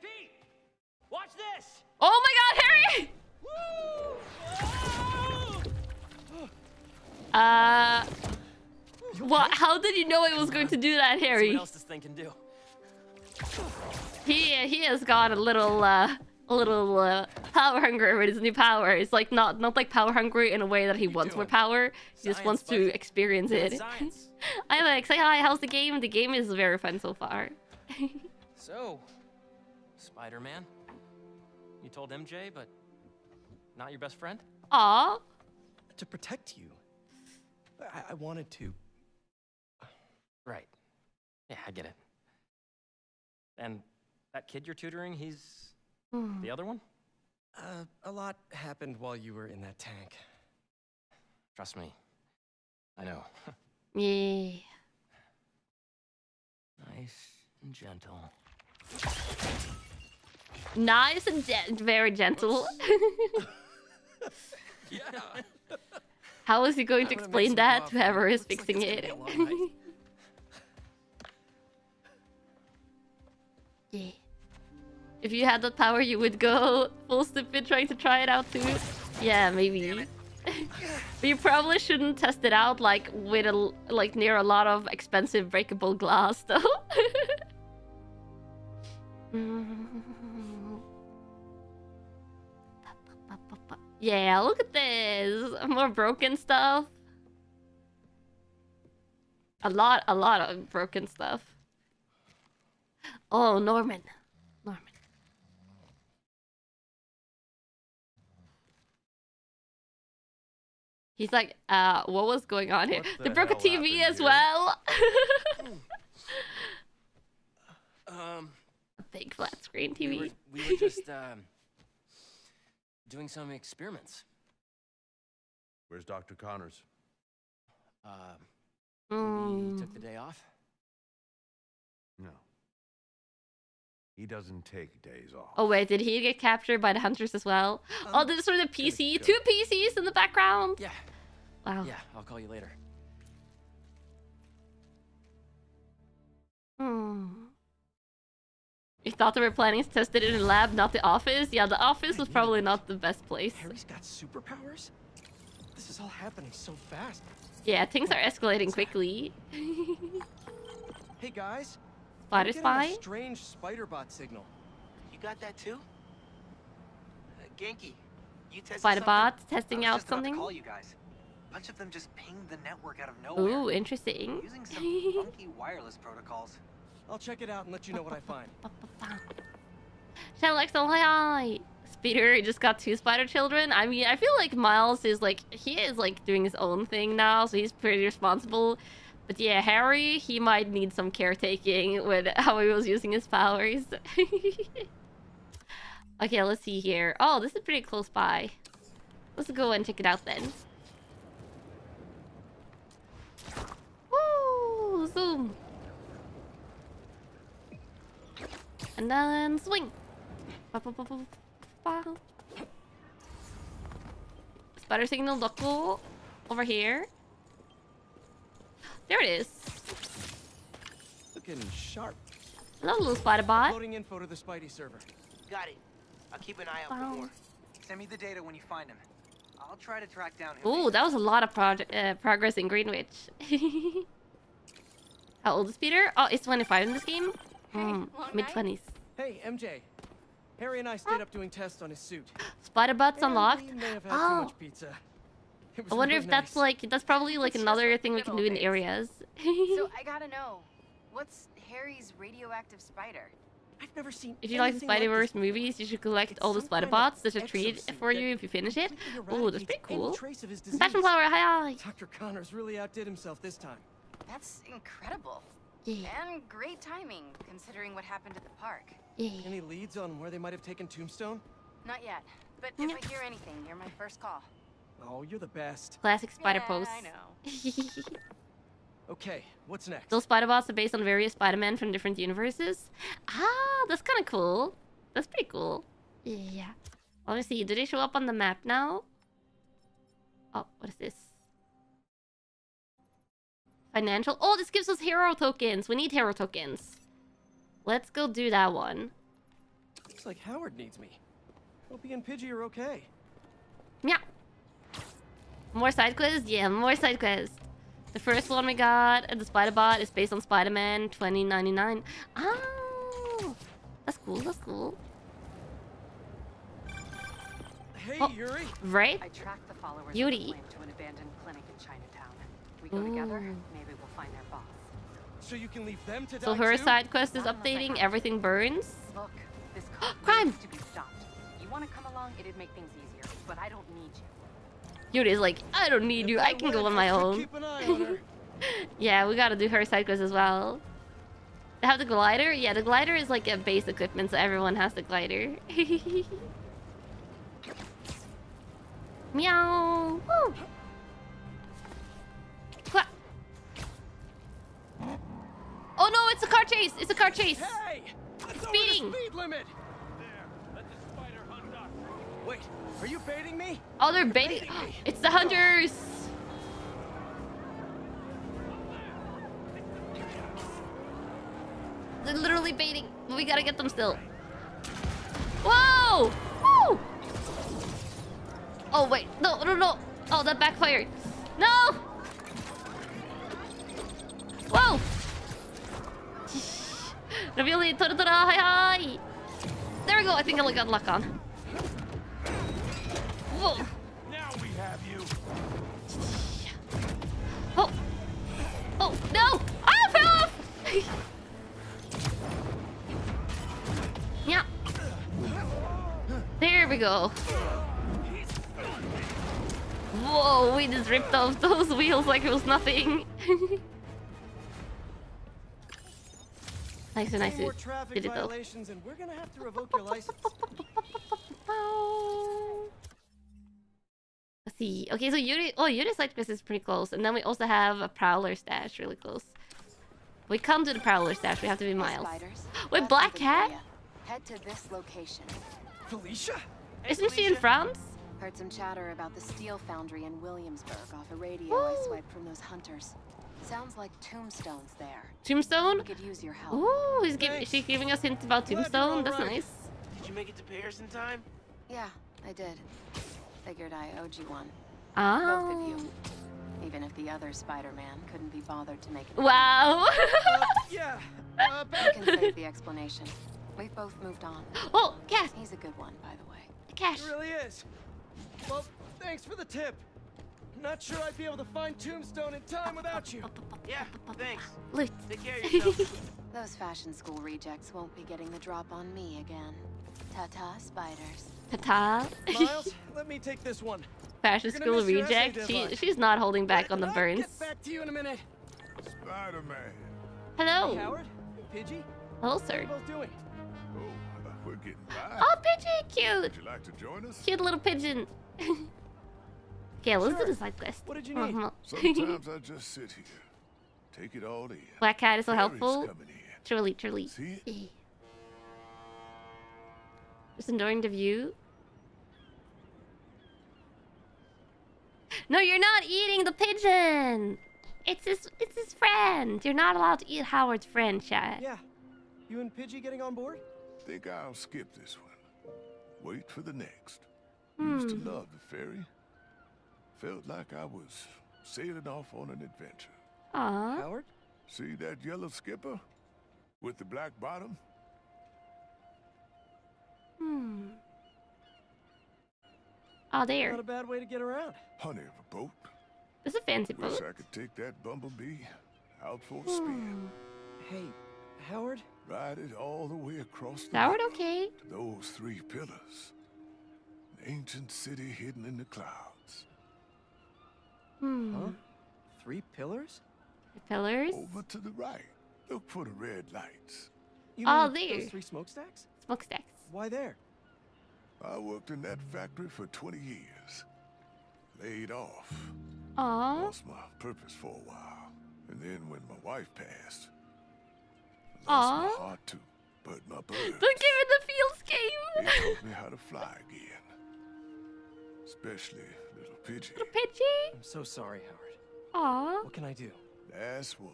Pete! Watch this! Oh my god, Harry! Woo! What? How did you know I was going to do that, Harry? What else this thing can do? He has got a little power hungry with his new power. It's like not like power hungry in a way that he wants more power. He just wants to experience it. I'm like, say hi. How's the game? The game is very fun so far. So, Spider-Man, you told MJ, but not your best friend? Aw. To protect you. I wanted to. Right. Yeah, I get it. And that kid you're tutoring, he's the other one? A lot happened while you were in that tank. Trust me. I know. Yeah. Nice and gentle. Nice and very gentle. Yeah. How is he going to explain that to whoever is fixing it? Yeah. If you had that power, you would go full stupid trying to try it out too. Yeah, maybe. But you probably shouldn't test it out like with a near a lot of expensive breakable glass though. Yeah, look at this. More broken stuff. A lot of broken stuff. Oh, Norman. Norman. He's like, what was going on here? They broke a TV as well. A big flat screen TV. We were just doing some experiments. Where's Dr. Connors? He took the day off? No. He doesn't take days off. Oh wait, did he get captured by the hunters as well? Oh, this is for the PC. Two PCs in the background. Yeah. Wow. Yeah, I'll call you later. You thought they were planning to test it in a lab, not the office? Yeah, the office was probably not the best place. Harry's got superpowers? This is all happening so fast. Yeah, things are escalating quickly. Hey guys. Spider spy? Strange spider bot signal. You got that too? Genki, you tested spider bots testing out something? Call you guys. A bunch of them just pinged the network out of nowhere. Ooh, interesting. Using some funky wireless protocols. I'll check it out and let you know what I find. Hi. Peter just got 2 spider children. I mean, I feel like Miles is like, he is like doing his own thing now, so he's pretty responsible. But yeah, Harry, he might need some caretaking with how he was using his powers. Okay, let's see here. Oh, this is pretty close by. Let's go and check it out then. Woo! Zoom! And then swing. Spider signal local over here. There it is. Looking sharp. Another little spider bot. Loading info to the Spidey server. Got it. I'll keep an eye out for more. Send me the data when you find him. I'll try to track down him. Oh, that was a lot of progress in Greenwich. How old is Peter? Oh, it's 25 in this game. Mid-20s. Hey, MJ. Harry and I stayed up doing tests on his suit. Spider bots unlocked. Oh. I wonder if that's like, that's probably like another thing we can do in areas. So I gotta know, what's Harry's radioactive spider? I've never seen. If you like the Spider-Verse movies, you should collect all the spider bots. There's a treat for you if you finish it. Oh, that's pretty cool. Fashion flower, hi. Dr. Connors really outdid himself this time. That's incredible. Yeah. And great timing, considering what happened at the park. Yeah. Any leads on where they might have taken Tombstone? Not yet, but if I hear anything, you're my first call. Oh, you're the best. Classic spider pose. I know. Okay, what's next? Those spider bots are based on various Spider-Man from different universes. Ah, that's kind of cool. That's pretty cool. Yeah. Let me see. Do they show up on the map now? Oh, what is this? Financial. Oh, this gives us hero tokens. We need hero tokens. Let's go do that one. Looks like Howard needs me. Hope he and Pidgey are okay. Yeah. More side quests? Yeah, more side quests. The first one we got, the Spider-Bot, is based on Spider-Man 2099. Oh, that's cool, that's cool. Hey, oh, Yuri. Right? I tracked the followers of the claim to an abandoned clinic in Chinatown. We go together, maybe we'll find their boss. So you can leave them to die. So her side quest is updating Everything Burns. Look, this crime needs to be stopped. You want to come along? It'd make things easier, but I don't need you. Yuri's like, I don't need you. I can go on my own. Keep an eye on her. Yeah, we gotta do her side quest as well. They have the glider? Yeah, the glider is like a base equipment, so everyone has the glider. Meow. Woo. Oh no, it's a car chase! It's a car chase! Hey! Speeding! Speed limit. There, let the spider hunt up. Wait, are you baiting me? Oh, they're baiting me. It's the hunters! They're literally baiting. We gotta get them still. Whoa! Woo! Oh wait, no, no, no! Oh, that backfired. No! Whoa! Ravioli, Tortora, hi hi! There we go, I think I got luck on. Whoa! Now we have you! Oh! Oh, no! I fell off! Yeah! There we go! Whoa, we just ripped off those wheels like it was nothing! Nice and nice. Did it though. And we're gonna have to revoke your license. Let's see. Okay, so Yuri. Oh, Yuri's side quest is pretty close. And then we also have a Prowler stash really close. We come to the Prowler stash. We have to be Miles. Wait, Black Cat? Head to this location. Felicia? Isn't she in France? Heard some chatter about the steel foundry in Williamsburg off a radio I swiped from those hunters. Sounds like Tombstone's there. Tombstone? We could use your help. Ooh, she's giving us hints about Tombstone. That's nice. Did you make it to Paris in time? Yeah, I did. Figured I owed you one. Oh. Both of you. Even if the other Spider-Man couldn't be bothered to make it. Wow. Yeah. I can save the explanation. We've both moved on. Oh, Cash. He's a good one, by the way. Cash. He really is. Well, thanks for the tip. Not sure I'd be able to find Tombstone in time without you. Yeah, thanks. Loot. Take care of yourself. Those fashion school rejects won't be getting the drop on me again. Ta-ta, spiders. Ta-ta. Miles, let me take this one. Fashion school reject? She's not holding back on the burns. Get back to you in a minute. Spider-Man. Hello. Hey, Howard. Pidgey. Hello, sir. What are you both doing? Oh, we're getting by. Oh, Pidgey, cute. Would you like to join us? Cute little pigeon. Okay, let's do the side quest. What did you need? Sometimes I just sit here. Take it all in. Black Cat is so helpful. Truly, truly. Just enjoying the view. No, you're not eating the pigeon. It's his friend. You're not allowed to eat Howard's friend, Chad. Yeah. You and Pidgey getting on board? Think I'll skip this one. Wait for the next. Used to love the ferry. Felt like I was sailing off on an adventure. Aww. Howard? See that yellow skipper? With the black bottom? Oh, there. Not a bad way to get around. Honey of a boat. It's a fancy boat. Wish I could take that bumblebee out for a spin. Hey, Howard? Ride it all the way across the Howard, okay. To those three pillars. An ancient city hidden in the clouds. Huh? Three pillars? Pillars? Over to the right. Look for the red lights. You there. Those three smokestacks? Smokestacks. Why there? I worked in that factory for 20 years. Laid off. Aww. Lost my purpose for a while. And then when my wife passed, I lost my heart too. But my birds. Don't give it the fields game. They taught me how to fly again. Especially little Pidgey. Little Pidgey? I'm so sorry, Howard. Aww. What can I do? Last one.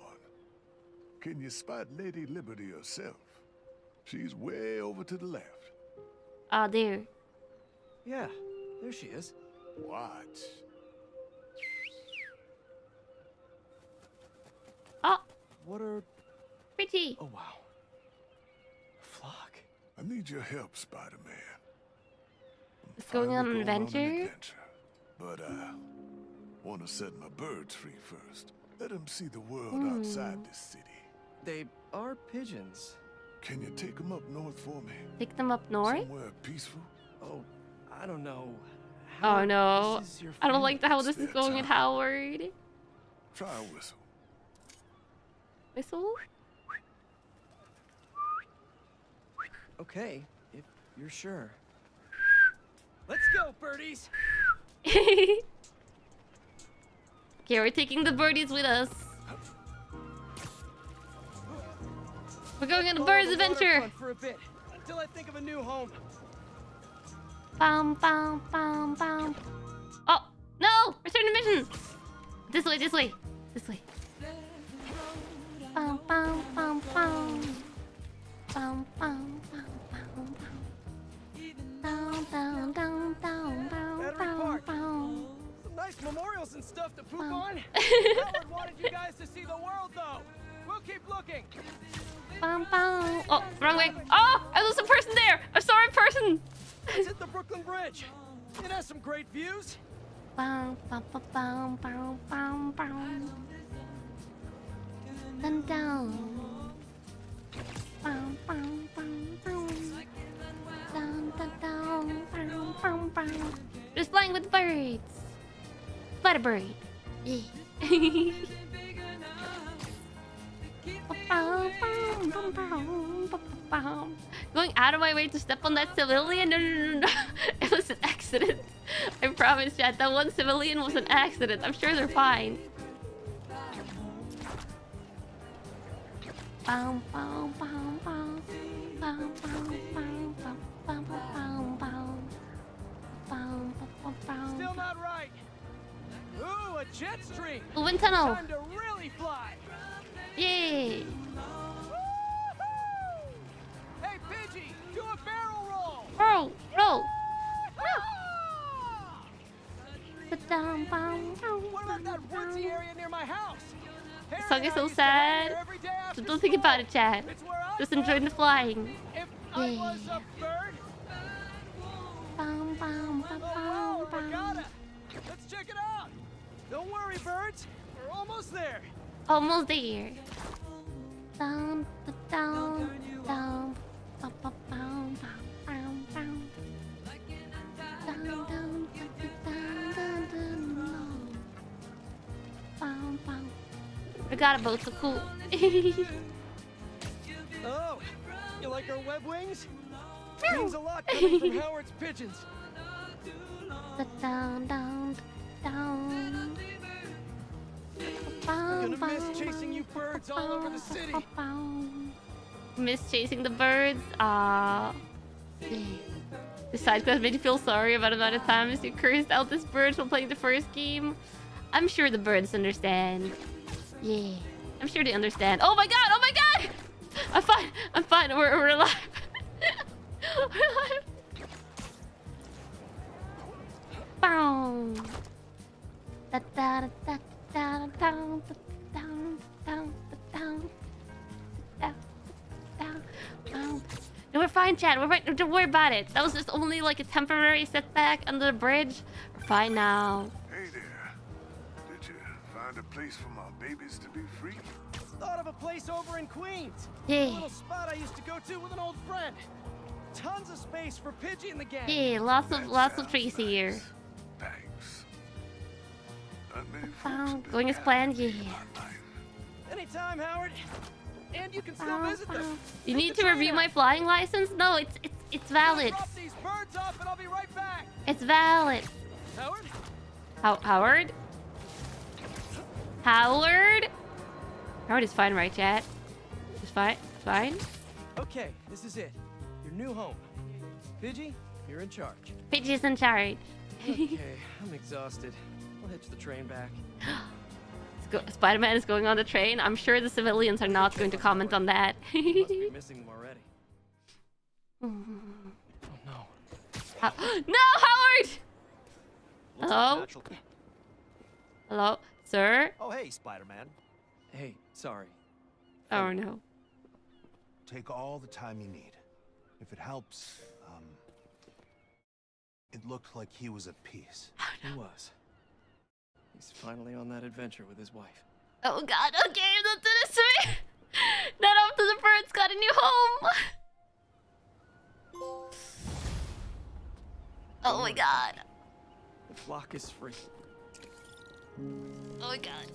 Can you spot Lady Liberty herself? She's way over to the left. Oh, there. Yeah, there she is. Watch. What are... Pretty. Oh, wow. Flock. I need your help, Spider-Man. It's going on an adventure. But I want to set my birds free first. Let them see the world outside this city. They are pigeons. Can you take them up north for me? Take them up north? Somewhere peaceful? Oh, I don't know. How oh, no. I don't like how this is going at Howard. Try a whistle. Whistle? Okay, if you're sure. Let's go, birdies! Okay, we're taking the birdies with us. We're going on a birds adventure! For a bit, until I think of a new home. Bum, bum, bum, bum. Oh, no! Return to mission! This way, this way. This way. Bum, bum, bum, bum. Bum, bum, bum, bum, bum. Down. Some nice memorials and stuff to poop on. Howard wanted you guys to see the world, though. We'll keep looking. Oh, wrong way. Oh, I lost a person there. I'm sorry, person. It's at the Brooklyn Bridge. It has some great views. Just flying with birds. Butterbird. Yeah. Going out of my way to step on that civilian? No. It was an accident. I promise, Chad. That one civilian was an accident. I'm sure they're fine. Still not right. Ooh, a jet stream. A wind tunnel. Time to really fly. Yay. Hey, Pidgey, do a barrel roll. Roll, roll. What about that woodsy area near my house? This song is so sad. So don't think about it, Chad. Just enjoy the flying. If I was a bird. Let's check it out. Don't worry, birds. We're almost there. Almost there. We got a boat, so cool. Oh, you like our web wings? Means a lot coming from Howard's pigeons. Down. I'm gonna miss chasing you birds all over the city. Miss chasing the birds? Aww. The side quest made you feel sorry about the amount of times you cursed out this bird while playing the first game. I'm sure the birds understand. Yeah. I'm sure they understand. Oh my god! Oh my god! I'm fine! I'm fine! We're alive! No, we're fine, Chad. We're right. Don't worry about it. That was just only like a temporary setback under the bridge. We're fine now. Hey there. Did you find a place for my babies to be free? Thought of a place over in Queens. Yeah. A little spot I used to go to with an old friend. Tons of space for Pidgey in the game. Yeah, lots of trees nice. Here. Thanks. Going as planned, yeah. Anytime, Howard. And you can still visit them. You need to review my flying license? No, it's valid. Drop these birds off and I'll be right back. It's valid. Howard? Howard? Howard is fine, right, chat? It's fine. It's fine. Okay, this is it. New home. Pidgey, you're in charge. Pidgey's in charge. Okay, I'm exhausted. We'll hitch the train back. Spider-Man is going on the train. I'm sure the civilians are not going to comment on that. Must be missing them already. Oh, no. No, Howard! Hello? Hello, sir? Oh, hey, Spider-Man. Hey, sorry. Oh no. Take all the time you need. If it helps, it looked like he was at peace. Oh, no. He was. He's finally on that adventure with his wife. Oh god, okay, don't do this to me! Not after the bird's got a new home! Oh my god. The flock is free. Oh my god.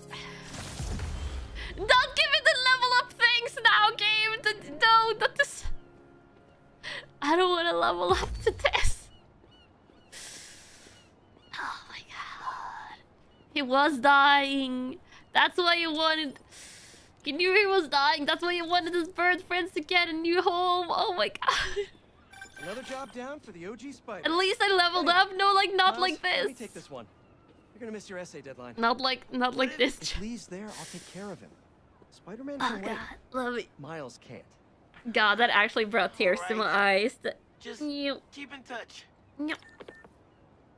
Don't give me the level up things now, game! No, not this. I don't want to level up to this. Oh my god. He was dying. That's why he wanted... He knew he was dying. That's why he wanted his bird friends to get a new home. Oh my god. Another job down for the OG spider. At least I leveled up. No, like not Miles, like this. Let me take this one. You're gonna miss your essay deadline. Not like this. If Lee's there, I'll take care of him. Spider-Man can wait. Love it. Miles can't. God, that actually brought tears to my eyes. Just keep in touch.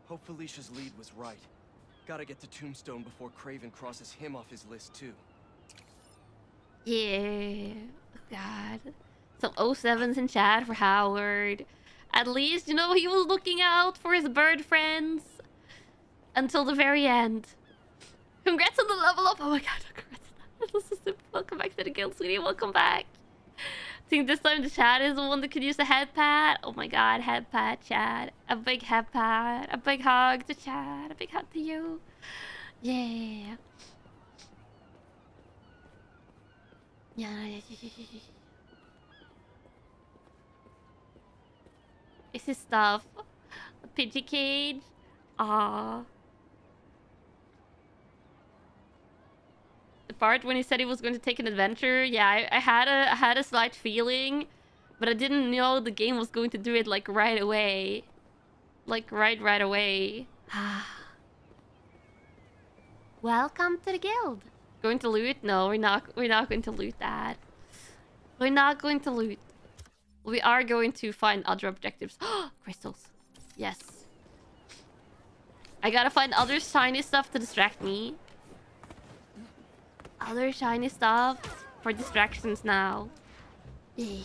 Hope Felicia's lead was right. Gotta get to Tombstone before Kraven crosses him off his list too. Yeah. God. Some 07s in chat for Howard. At least, you know, he was looking out for his bird friends. Until the very end. Congrats on the level up. Oh my god, congrats on that. This is super. Welcome back to the guild, sweetie. Welcome back. I think this time the chat is the one that could use a head pat. Oh my god, head pat, chat. A big head pat. A big hug to chat. A big hug to you. Yeah. Yeah. This is stuff. A Pidgey cage. Ah. The part when he said he was going to take an adventure. Yeah, I had a slight feeling, but I didn't know the game was going to do it like right away. Like right away. Welcome to the guild. Going to loot? No, we're not going to loot that. We're not going to loot. We are going to find other objectives. Crystals. Yes. I gotta find other shiny stuff to distract me. Other shiny stuff for distractions now. Yeah.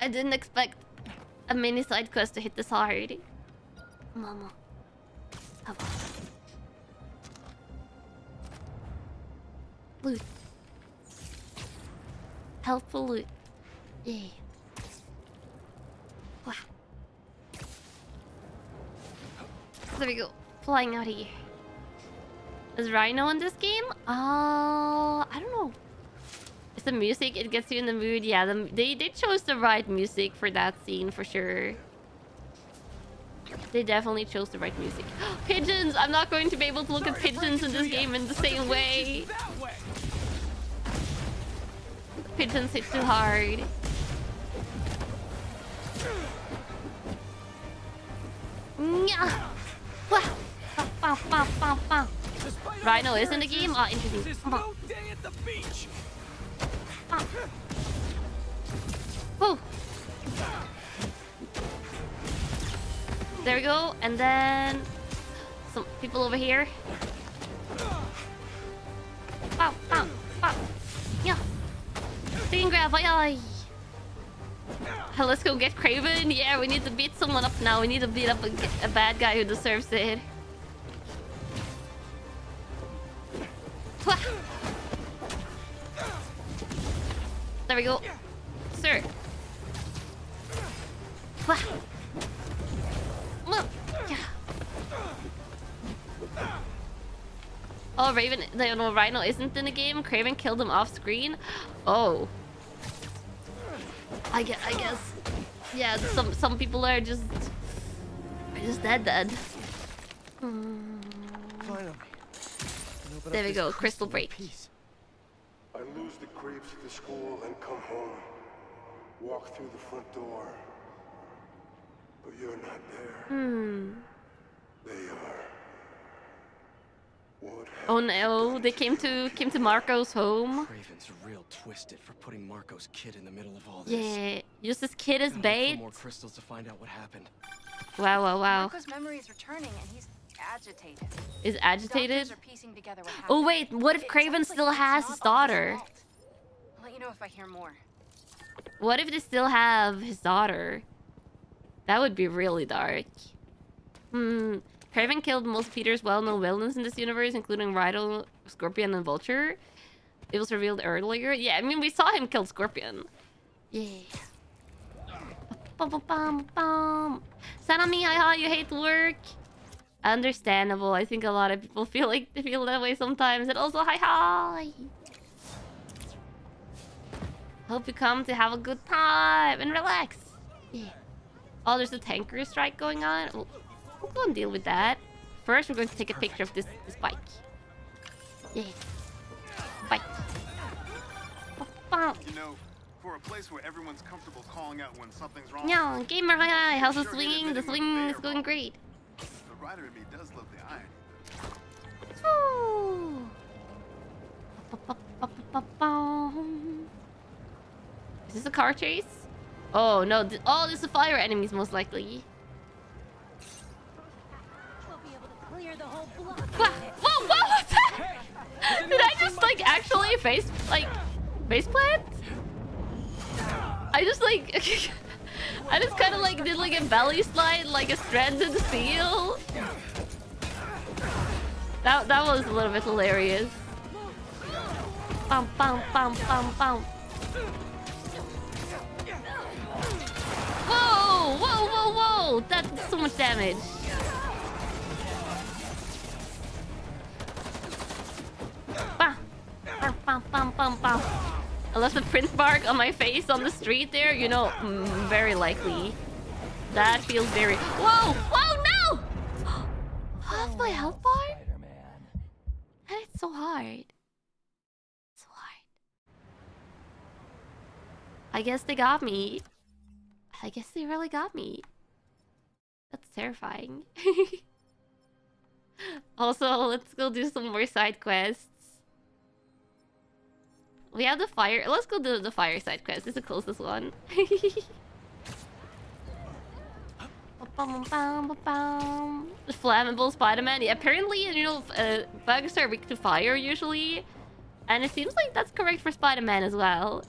I didn't expect a mini side quest to hit this hard. Mama. Oh. Loot. Helpful loot. Yeah. There we go, flying out of here. Is Rhino in this game? I don't know. It's the music, it gets you in the mood. Yeah, they chose the right music for that scene for sure. They definitely chose the right music. Pigeons! I'm not going to be able to look at pigeons in this game in the same way. Pigeons hit too hard. Nyah! Wow. Wow, wow, wow, wow, wow. Rhino is in the game? Ah, interesting. Come on. Woo. There we go. And then... some people over here. Wow, wow, wow. Yeah. Screen grab, aye. Let's go get Kraven. Yeah, we need to beat someone up now. We need to beat up a bad guy who deserves it. There we go. Sir. Oh, Rhino isn't in the game. Kraven killed him off screen. Oh. I guess, yeah. Some people are just dead. Finally, there we go. Crystal break. Piece. I lose the grapes at the school and come home. Walk through the front door, but you're not there. They are. Oh no! They came to Marco's home. Kraven's real twisted for putting Marco's kid in the middle of all this. Yeah, use this kid as bait. More crystals to find out what happened. Wow! Wow! Wow! Marco's memory is returning, and he's agitated. Is agitated? Oh wait, what if Kraven still has his daughter? I'll let you know if I hear more. What if they still have his daughter? That would be really dark. Hmm. Kraven killed most Peter's well-known villains in this universe, including Rhino, Scorpion, and Vulture. It was revealed earlier. Yeah, I mean, we saw him kill Scorpion. Yeah. Sanami, haha, you hate work. Understandable. I think a lot of people feel like they feel that way sometimes. And also, hi. Hope you come to have a good time and relax. Yeah. Oh, there's a tanker strike going on. We'll go and deal with that. First, we're going to take a picture of this bike. Yeah. Bike. You know, for a place where everyone's comfortable calling out when something's wrong. Yeah, gamer, hi. How's the swinging? The swinging is going great. The rider in me does love the iron. Is this a car chase? Oh no! Oh, there's a fire enemies most likely. We'll be able to clear the whole block. Whoa! What was that? Did I just like actually faceplant? I just like I just kind of like did like a belly slide, like a stranded seal. That was a little bit hilarious. Bum bum bum bum bum. Whoa! Whoa! Whoa! Whoa! That did so much damage. Bah. Bah, bah, bah, bah, bah. Unless the print mark on my face on the street there, you know, very likely. That feels very. Whoa! Whoa! No! That's my health bar. And it's so hard. It's so hard. I guess they got me. I guess they really got me. That's terrifying. Also, let's go do some more side quests. We have the fire. Let's go do the fire side quest. It's the closest one. The flammable Spider-Man. Yeah, apparently, you know, bugs are weak to fire usually. And it seems like that's correct for Spider-Man as well.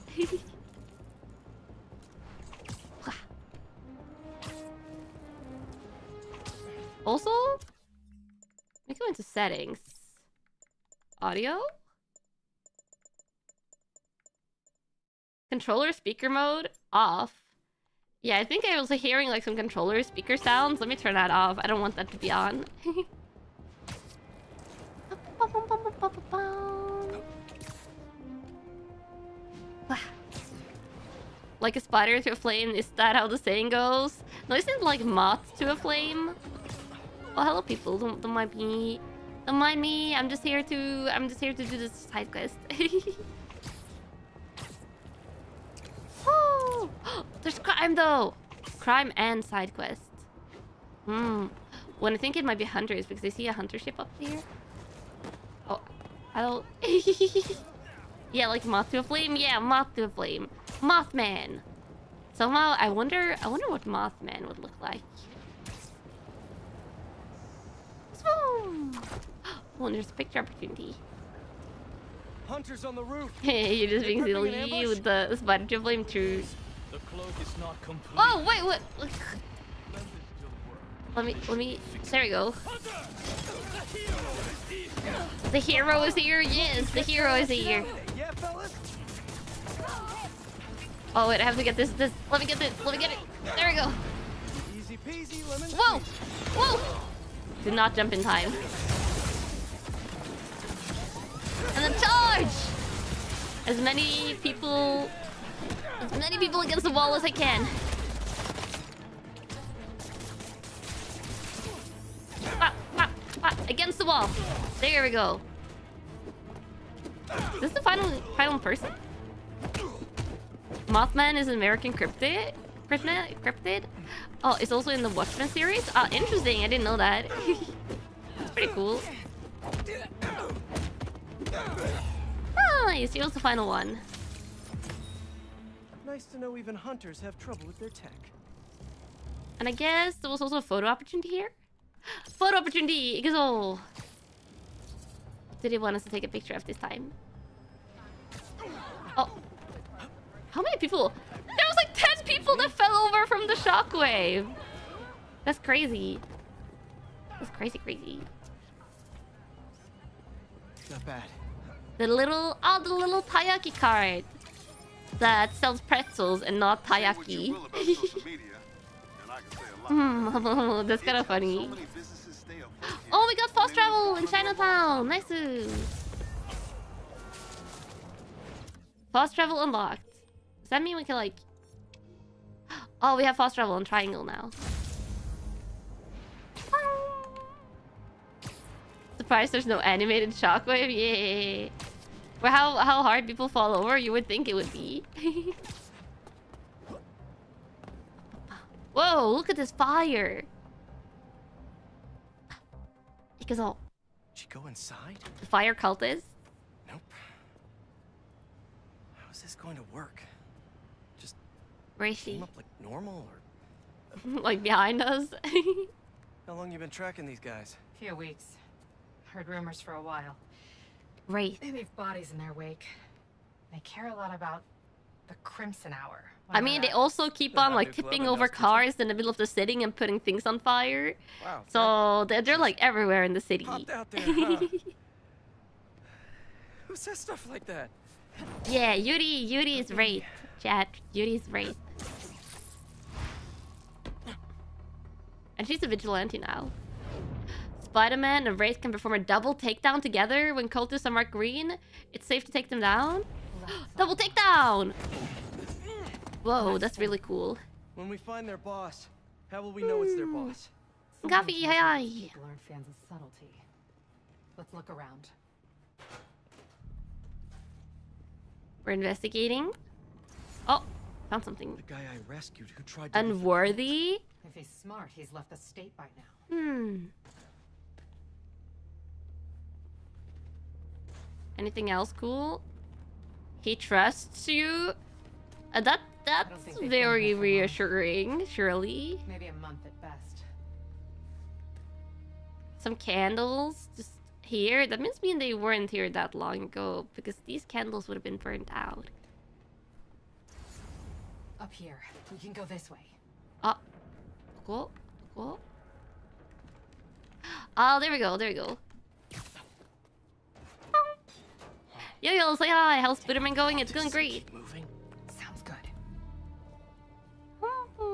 Also, we go into settings. Audio? Controller speaker mode? Off. Yeah, I think I was hearing like some controller speaker sounds. Let me turn that off. I don't want that to be on. Like a spider to a flame, is that how the saying goes? No, isn't like moth to a flame? Oh, hello people, don't mind me, I'm just here to do this side quest. Oh, there's crime though! Crime and side quest. When I think it might be hunters, because I see a hunter ship up there. Oh, I don't... Yeah, like moth to a flame? Yeah, moth to a flame. Mothman! Somehow, I wonder what Mothman would look like. Oh, and there's a picture opportunity. Hunters on the roof. Hey, you're just being silly with the spider to blame true. The cloak is not complete. Oh wait, what? Let me. There we go. The hero is here. Yes, the hero is here. Oh wait, I have to get this. Let me get this. Let me get it. There we go. Whoa! Whoa! Did not jump in time. And then charge! As many people against the wall as I can. Ah, ah, ah, against the wall. There we go. Is this the final person? Mothman is an American cryptid. Cryptid? Oh, it's also in the Watchmen series? Ah, interesting. I didn't know that. It's pretty cool. Nice. He was the final one. Nice to know even hunters have trouble with their tech. And I guess there was also a photo opportunity here. Photo opportunity! Ikazou! Did he want us to take a picture of this time? Oh. How many people? There was like 10 people that fell over from the shockwave! That's crazy. That's crazy, crazy. Not bad. The little... Oh, the little taiyaki cart. That sells pretzels and not taiyaki. That's kind of funny. Oh, we got fast travel in Chinatown. Nice. Fast travel unlocked. Does that mean we can like... Oh, we have fast travel on triangle now. Surprised there's no animated shockwave. Yay. Well, how hard people fall over, you would think it would be. Whoa, look at this fire. Because all... She go inside? The fire cultist? Nope. How is this going to work? Just came up like normal or like behind us? How long you been tracking these guys? A few weeks. Heard rumors for a while. Right. They leave bodies in their wake. They care a lot about the Crimson Hour. I mean, they also keep on like tipping over cars in the middle of the city and putting things on fire. Wow. So they're like everywhere in the city. Out there, huh? Who says stuff like that? Yeah, Yuri is right. Chat, Yuri is right. And she's a vigilante now. Spider-Man and Wraith can perform a double takedown together when cultists are marked green. It's safe to take them down. Double takedown! Whoa, that's really cool. When we find their boss, how will we know it's their boss? Coffee, hi. People aren't fans of subtlety. Let's look around. We're investigating. Oh, found something. The guy I rescued who tried to unworthy. If he's smart, he's left the state by now. Anything else cool? He trusts you. That's very reassuring, surely. Maybe a month at best. Some candles just here. That must mean they weren't here that long ago, because these candles would have been burned out. Up here. We can go this way. Oh. Cool. Cool. Oh, there we go. There we go. Yo, say hi. How's Spider-Man going? It's going great.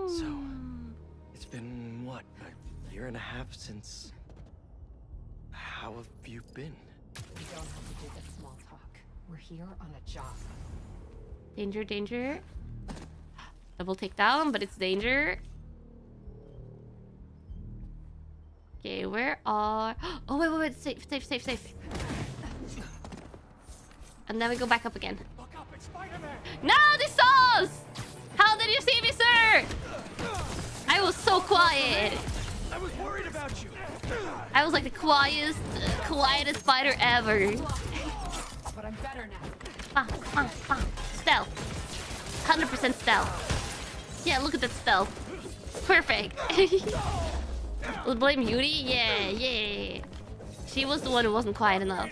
So, it's been, what, a year and a half since... How have you been? We don't have to do that small talk. We're here on a job. Danger, danger. Double takedown, but it's danger. Okay, where are... Oh, wait, safe. And then we go back up again. Look up, it's Spider-Man! No, they saw us! How did you see me, sir? I was so quiet. I was worried about you. I was like the quietest spider ever. But I'm better now. Stealth. 100% stealth. Yeah, look at that stealth. Perfect. We'll blame Yuri? Yeah. She was the one who wasn't quiet enough.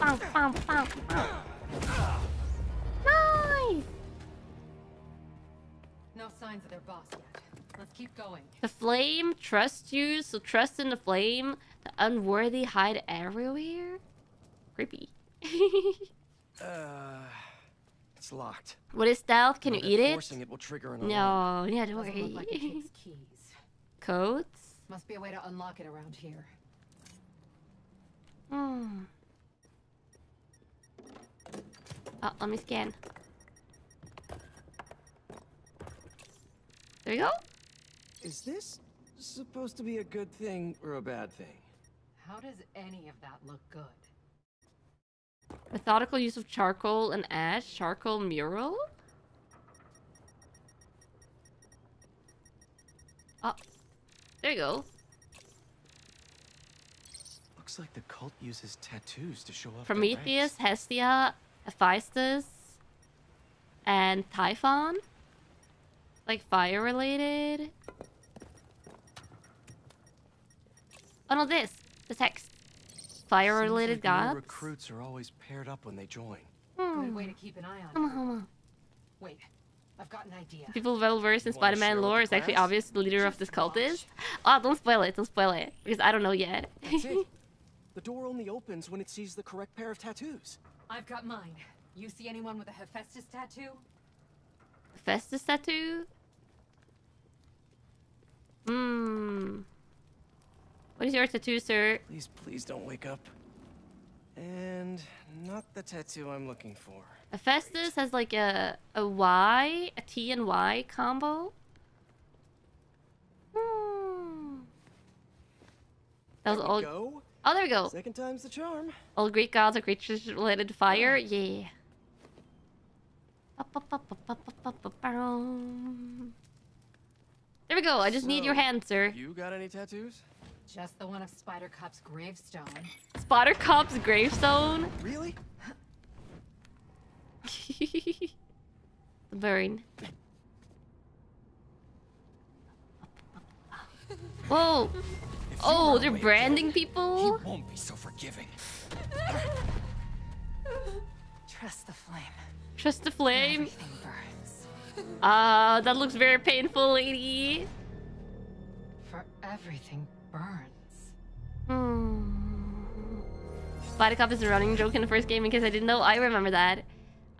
Nice! No signs of their boss yet. Let's keep going. The flame trusts you, so trust in the flame. The unworthy hide everywhere. Creepy. It's locked. What is stealth? Can you eat it? It will trigger an alarm. No, yeah, don't worry. Like it takes keys. Codes? Must be a way to unlock it around here. Oh, let me scan. There we go. Is this supposed to be a good thing or a bad thing? How does any of that look good? Methodical use of charcoal and ash. Charcoal mural? Oh, there you go. Looks like the cult uses tattoos to show off. Prometheus, Hestia... Hephaestus and Typhon, like fire related. Oh no, this. The text. Fire-related gods? Recruits are always paired up when they join. Good way to keep an eye on. Wait, I've got an idea. People well-versed in Spider-Man lore, it's actually obvious the leader of this cult is. Oh, don't spoil it. Don't spoil it. Because I don't know yet. That's it. The door only opens when it sees the correct pair of tattoos. I've got mine. You see anyone with a Hephaestus tattoo? Hephaestus tattoo? What is your tattoo, sir? Please, please don't wake up. And not the tattoo I'm looking for. Hephaestus has like a Y, a T and Y combo. That was all. Go. Oh, there we go. Second time's the charm. All Greek gods are creatures related to fire. Yeah. There we go. I just need your hand, sir. You got any tattoos? Just the one of Spider Cop's gravestone. Spider Cop's gravestone? Really? The burn. Whoa! Oh, they're branding people? He won't be so forgiving. Trust the flame. Trust the flame? Everything burns. That looks very painful, lady. For everything burns. Spider Cop is a running joke in the first game, in case I didn't know. I remember that.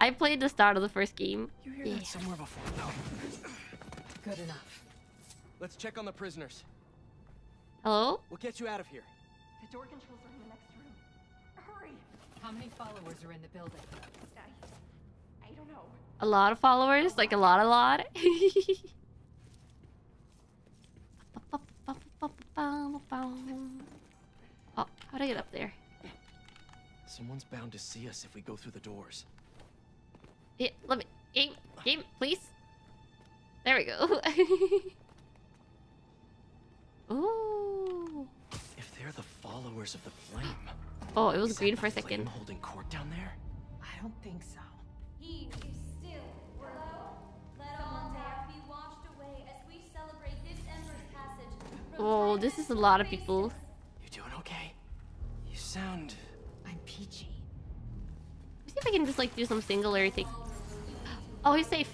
I played the start of the first game. You hear that somewhere before, though. Good enough. Let's check on the prisoners. Hello? We'll get you out of here. The door controls are in the next room. Hurry! How many followers are in the building? I don't know. A lot of followers? Like a lot, a lot? Oh, how'd I get up there? Someone's bound to see us if we go through the doors. Yeah, let me... Game, please. There we go. Ooh. If they're the followers of the flame... Oh, it was green for a second. Holding court down there? I don't think so. He is still below. Let all doubt be washed away as we celebrate this ember's passage. Oh, this is a lot of people. You doing okay? You sound... I'm peachy. Let's see if I can just, like, do some singularity thing. Oh, he's safe.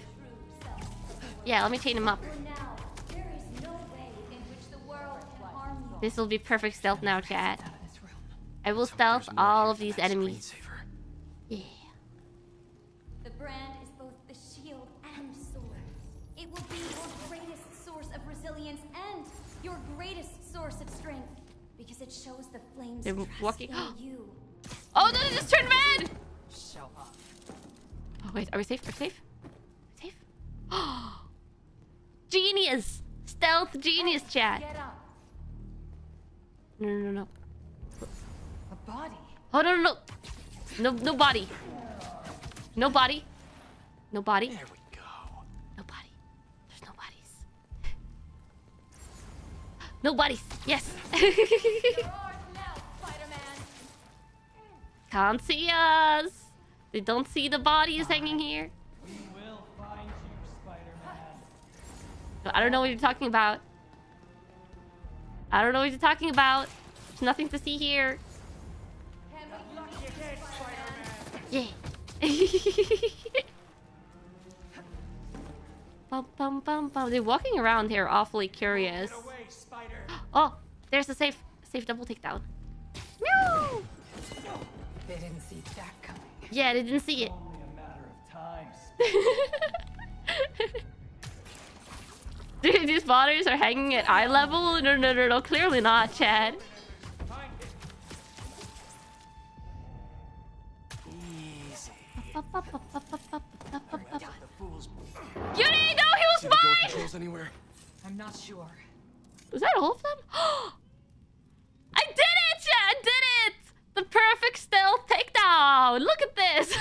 Yeah, let me chain him up. This will be perfect stealth now, chat. I will stealth all of these enemies. Yeah. The brand is both the shield and sword. It will be your greatest source of resilience and your greatest source of strength, because it shows the flames. They're walking. You. Oh no! They just turned red. Show off. Oh wait, are we safe? Are we safe? Are we safe? Oh, genius! Stealth genius, chat. Get up. No, no, no, no. A body. Oh no, no, no. No, no body. No body. No body. There we go. No body. There's no bodies. No bodies. Yes. Can't see us. They don't see the bodies hanging here. We will find you, Spider-Man. I don't know what you're talking about. I don't know what you're talking about. There's nothing to see here. Yeah. Bum, bum, bum, bum. They're walking around here awfully curious. Oh, there's a safe double takedown. No! They didn't see that coming. Yeah, they didn't see it. Only a matter of time. Dude, these bodies are hanging at eye level? No, no, no, no, clearly not, Chad. Easy. Yuri, no, he was mine! I'm not sure. Was that all of them? I did it, Chad! I did it! The perfect stealth takedown! Look at this!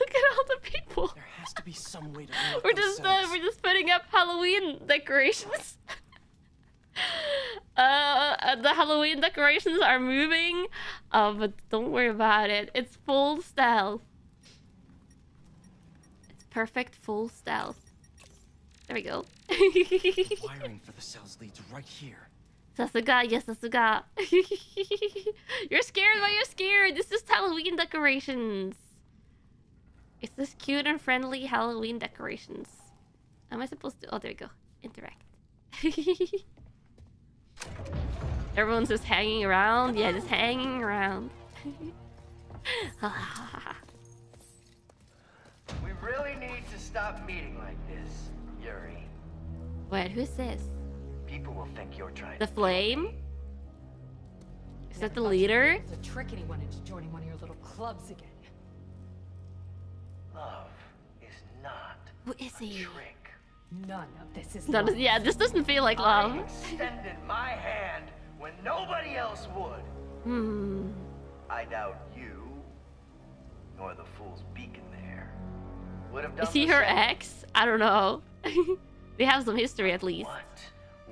Look at all the people. There has to be some way to we're just putting up Halloween decorations. The Halloween decorations are moving, but don't worry about it. It's full stealth. It's perfect full stealth. There we go. Wiring for the cells leads right here. Sasuga, yes, Sasuga. You're scared why you're scared. This is Halloween decorations. It's this cute and friendly Halloween decorations. Am I supposed to? Oh, there you go. Interact. Everyone's just hanging around. Yeah, just hanging around. We really need to stop meeting like this, Yuri. Wait, who's this? People will think you're trying. The Flame? Is that the leader? It's a trick anyone into joining one of your little clubs again. Love is not. Who is he? Trick. None of this is love. Yeah, this doesn't feel like love. I extended my hand when nobody else would. Hmm. I doubt you, nor the fool's beacon there, would have done. Is he her ex? I don't know. They have some history at least. What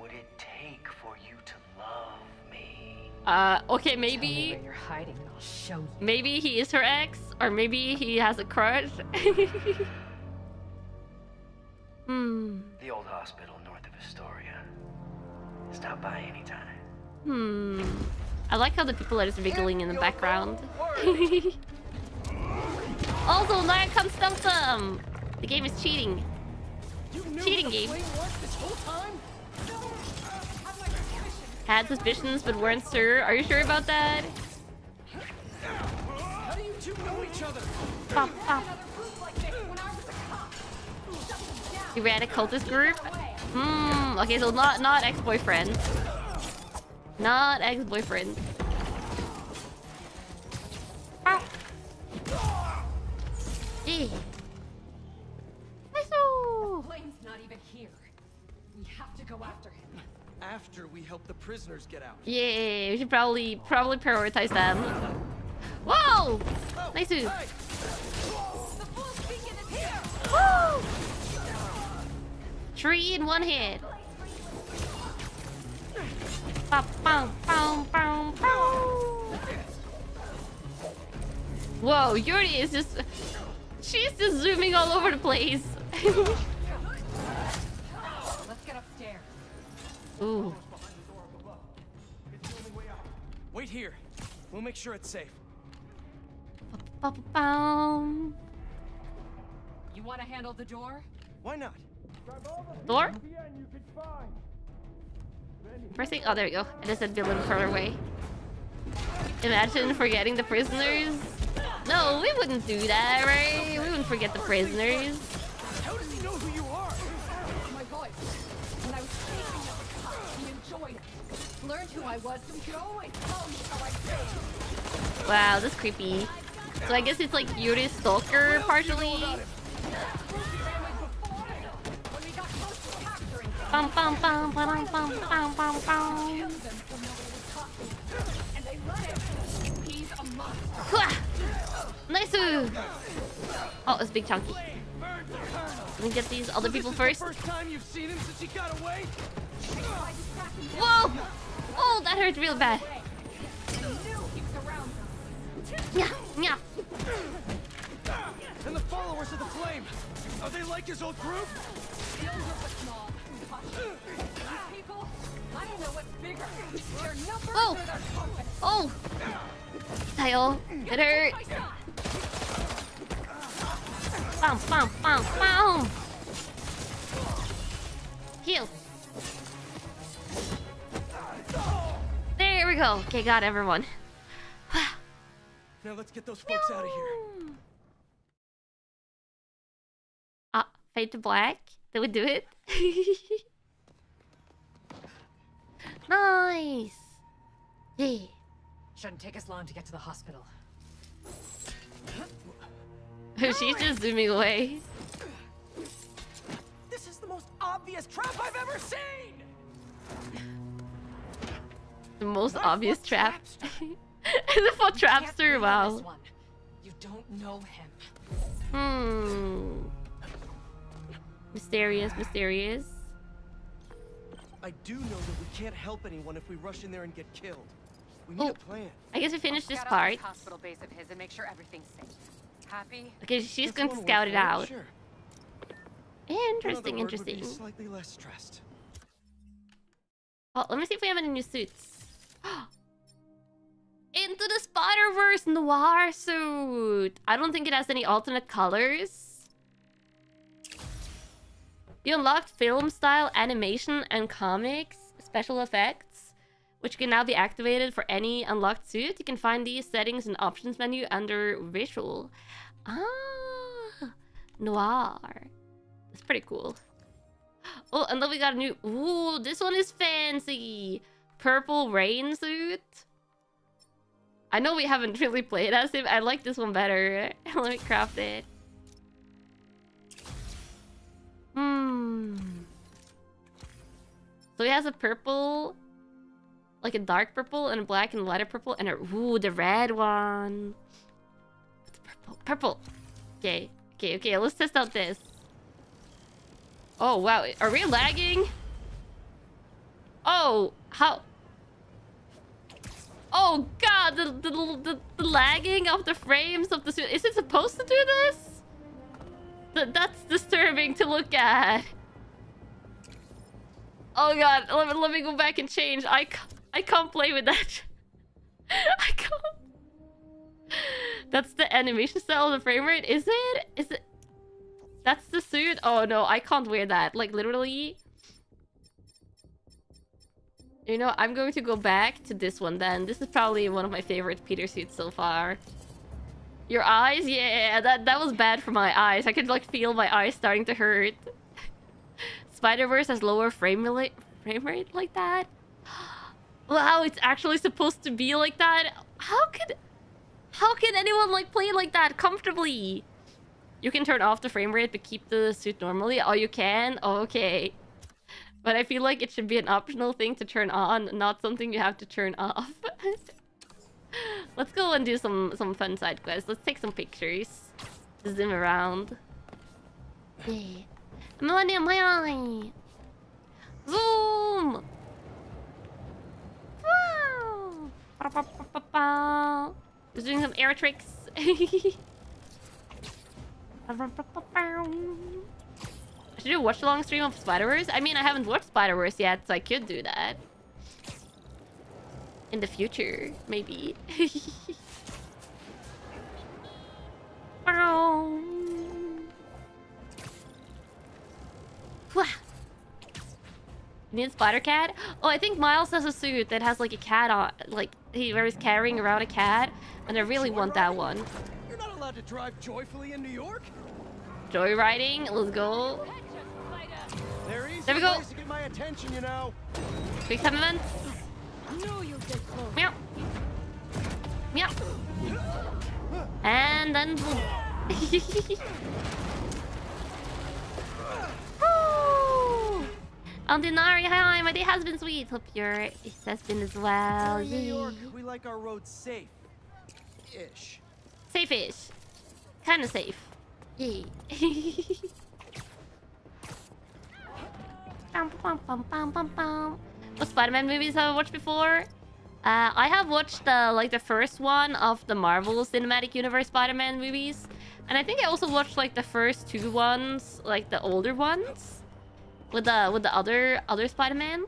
would it take for you to love me? Okay, maybe. Tell me where you're hiding and I'll show you. Maybe he is her ex, or maybe he has a crush. Hmm. The old hospital north of Astoria. Stop by anytime. Hmm. I like how the people are just wiggling in the background. Also, now comes Stumstum! The game is cheating. Cheating game. Had suspicions but weren't sure. Are you sure about that? How do you two know each other? Pop, pop. He ran a cultist group? Hmm, okay, so not ex-boyfriend. Not ex-boyfriend. Ow! Hey! The Flame's not even here. We have to go after him. After we help the prisoners get out. Yeah, we should probably prioritize them. Whoa! Nice move. Woo! 3 in 1 hit. Bow, bow, bow, bow, bow. Whoa, Yuri is just... She's just zooming all over the place. Let's get upstairs. Ooh. Wait here. We'll make sure it's safe. Bow, bow, bow. You want to handle the door? Why not? Door? Pressing. Oh, there you go. I just said be a little further away. Imagine forgetting the prisoners. No, we wouldn't do that, right? We wouldn't forget the prisoners. How does he know who you are? Oh my God! When I was chasing the cops, he enjoyed it. Learned who I was, so he could always tell me how I did. Wow, that's creepy. So I guess it's like Yuri's stalker, partially. Bum, bum, bum, bum, bum, bum, bum, bum. Nice! Oh, it's Big Chunky. Let me get these other people first. Whoa! Oh, that hurt real bad. Yeah, yeah. And the followers of the Flame, are they like his old group? People, I don't know what's bigger. Their numbers or their confidence. Oh! Tail. It hurt. Bum, bum, bum, bum. Heal. There we go. Okay, got everyone. Now let's get those folks out of here. Fade to black. That would do it. Nice. Yeah. Shouldn't take us long to get to the hospital. She's just zooming away. This is the most obvious trap I've ever seen. The most obvious trap. The full trapster. Wow. You don't know him. Hmm. Mysterious. I do know that we can't help anyone if we rush in there and get killed. We need a plan. I guess we finished this part. Hospital base of his and make sure everything's safe. Happy? Okay, she's going to scout it out. Sure. Interesting. Slightly less stressed. Oh, let me see if we have any new suits. Into the Spider-Verse Noir suit. I don't think it has any alternate colors. You unlocked film style, animation, and comics special effects, which can now be activated for any unlocked suit. You can find these settings and options menu under visual. Ah, noir. That's pretty cool. Oh, and then we got a new... Ooh, this one is fancy. Purple rain suit. I know we haven't really played as him. I like this one better. Let me craft it. Hmm. So he has a purple, like a dark purple and a black and a lighter purple and a... Ooh, the red one. What's purple? Purple. Okay. Okay, okay. Let's test out this. Oh, wow. Are we lagging? Oh, how... Oh god, the lagging of the frames of the suit. Is it supposed to do this? That's disturbing to look at. Oh god, let me go back and change. I can't play with that. I can't. That's the animation style of the frame rate, is it? Is it? That's the suit? Oh no, I can't wear that. Like literally... You know, I'm going to go back to this one then. This is probably one of my favorite Peter suits so far. Your eyes? Yeah, that was bad for my eyes. I could like feel my eyes starting to hurt. Spider-Verse has lower frame rate like that? Wow, it's actually supposed to be like that? How could anyone like play like that comfortably? You can turn off the frame rate but keep the suit normally. Oh, you can? Oh, okay. But I feel like it should be an optional thing to turn on, not something you have to turn off. Let's go and do some fun side quests. Let's take some pictures. Zoom around. Yeah. Millennium, my eye! Zoom! Wow! Ba, ba, ba, ba, ba. We're doing some air tricks. Ba, ba, ba, ba, ba. Should you watch a long stream of Spider-Verse? I mean, I haven't watched Spider-Verse yet, so I could do that. In the future, maybe. Need Spider Cat? Oh, I think Miles has a suit that has like a cat on, like he was carrying around a cat, and I really want that one. You're not allowed to drive joyfully in New York? Joyriding, let's go. There we go. Quick time events. Meow. Meow. And then... Oh! Andinari, hi, my day has been sweet. Hope your has been as well. New York, we like our roads safe-ish. Safe-ish. Kind of safe. Yeah. What Spider-Man movies have I watched before? I have watched like the first one of the Marvel Cinematic Universe Spider-Man movies, and I think I also watched like the first two ones, like the older ones, with the other Spider-Man.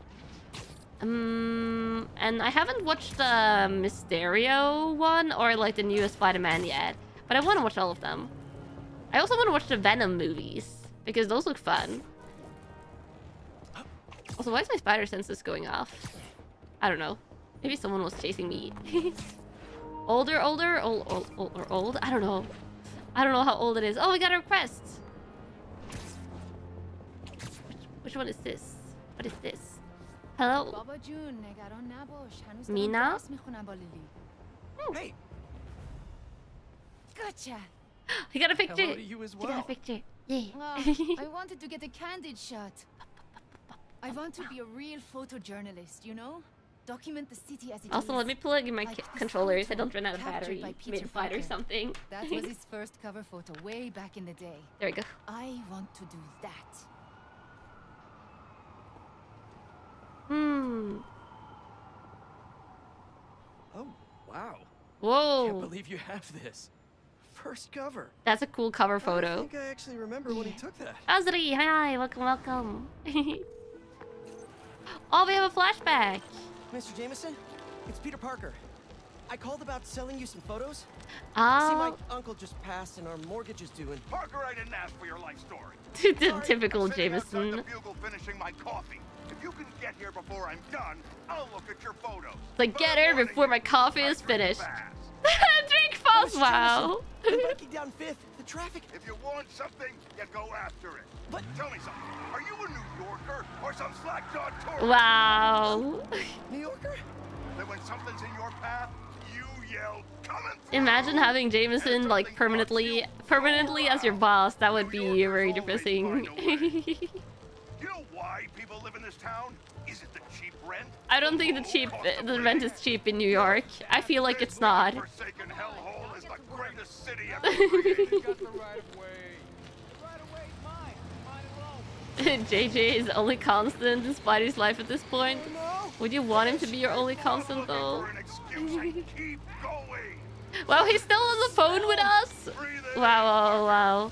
And I haven't watched the Mysterio one or like the newest Spider-Man yet, but I want to watch all of them. I also want to watch the Venom movies, because those look fun. Also, why is my spider senses going off? I don't know. Maybe someone was chasing me. Older? I don't know. I don't know how old it is. Oh, we got a request! Which one is this? What is this? Hello? Mina? Oh. Hey. Gotcha. I got a picture. Hello to you as well. I got a picture. Yeah. I wanted to get a candid shot. I want to be a real photojournalist, you know? Document the city as it also, is. Let me plug in my like controllers. I don't run out of battery. Mid-fight or something. That was his first cover photo way back in the day. There we go. I want to do that. Hmm. Oh, wow. Whoa. I can't believe you have this. First cover. That's a cool cover photo. I think I actually remember when he took that. Azri, hi, welcome, welcome. Oh, we have a flashback. Mr. Jameson, it's Peter Parker. I called about selling you some photos. Oh. See, my uncle just passed and our mortgage is due. And Parker, I didn't ask for your life story. Typical Jameson. The bugle finishing my coffee. If you can get here before I'm done, I'll look at your photos. Like, but get here before my coffee is finished. Drink fast, wow. Breaking down Fifth, the traffic. If you want something, you go after it. But tell me something. Are you a New Yorker or some slack-jawed tourist? Wow. New Yorker? That when something's in your path, you yell, "Coming!" Imagine having Jameson like permanently as your boss. That would be very depressing. You know why people live in this town? Is it the cheap rent? I don't think the rent is cheap in New York. I feel like it's not. Forsaken hellhole is the greatest city ever created. You got the right of way. The right of way is mine. Mine alone. JJ is only constant in Spidey's life at this point. Would you want him to be your only constant though? Wow, he's still on the phone with us? Wow, wow, wow.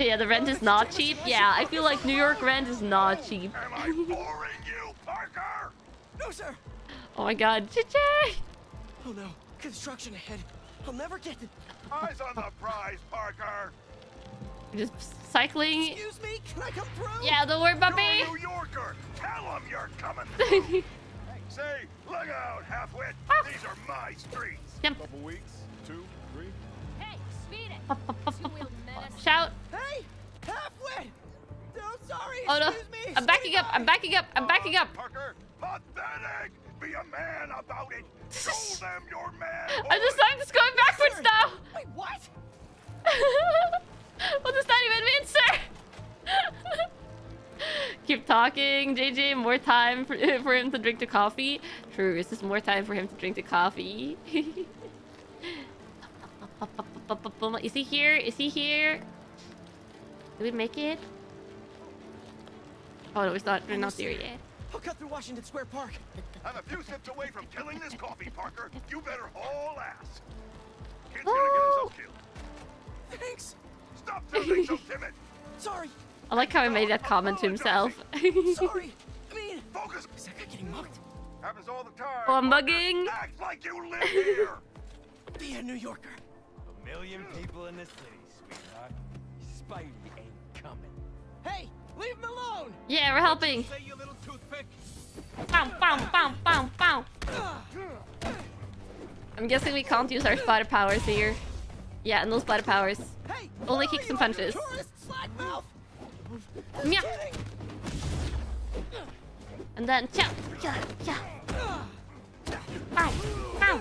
Yeah, the rent is not cheap. Yeah, I feel like New York rent is not cheap. Am I boring you, Parker? No, sir. Oh my god, JJ! Oh no, construction ahead. I'll never get it. Eyes on the prize, Parker. Just cycling. Excuse me, can I come through? Yeah, don't worry, Bumpy. You're a New Yorker. Tell them you're coming through. Say, look out, halfwit. Oh. These are my streets. Yep. Couple weeks, 2, 3. Hey, speed it. Shout. Hey, halfwit. No, sorry. Oh no. Excuse me. I'm backing up. I'm backing up. I'm backing up. Parker, pathetic. Be a man about it. Show them your man. I just like this going backwards now. Wait, what? What does that even mean, sir? Keep talking, JJ. More time for him to drink the coffee. True, is this more time for him to drink the coffee? Is he here? Is he here? Did we make it? Oh no, we're not there yet. I'll cut through Washington Square Park. I'm a few steps away from killing this coffee, Parker. You better haul ass. Kid's gonna get himself killed. Thanks. Stop feeling so timid. Sorry. I like how he made that comment to himself. Sorry. I mean, focus. Is that guy getting mugged? Happens all the time. Oh, I'm mugging. Act like you live here. Be a New Yorker. A million people in this city, sweetheart. Spidey ain't coming. Hey, leave him alone. Yeah, we're helping. Say your little toothpick. Boom, boom, boom, boom, boom. I'm guessing we can't use our spider powers here. Yeah, no spider powers. Hey, only kicks and punches. Yeah. And then chow, yeah, yeah. Bow, bow.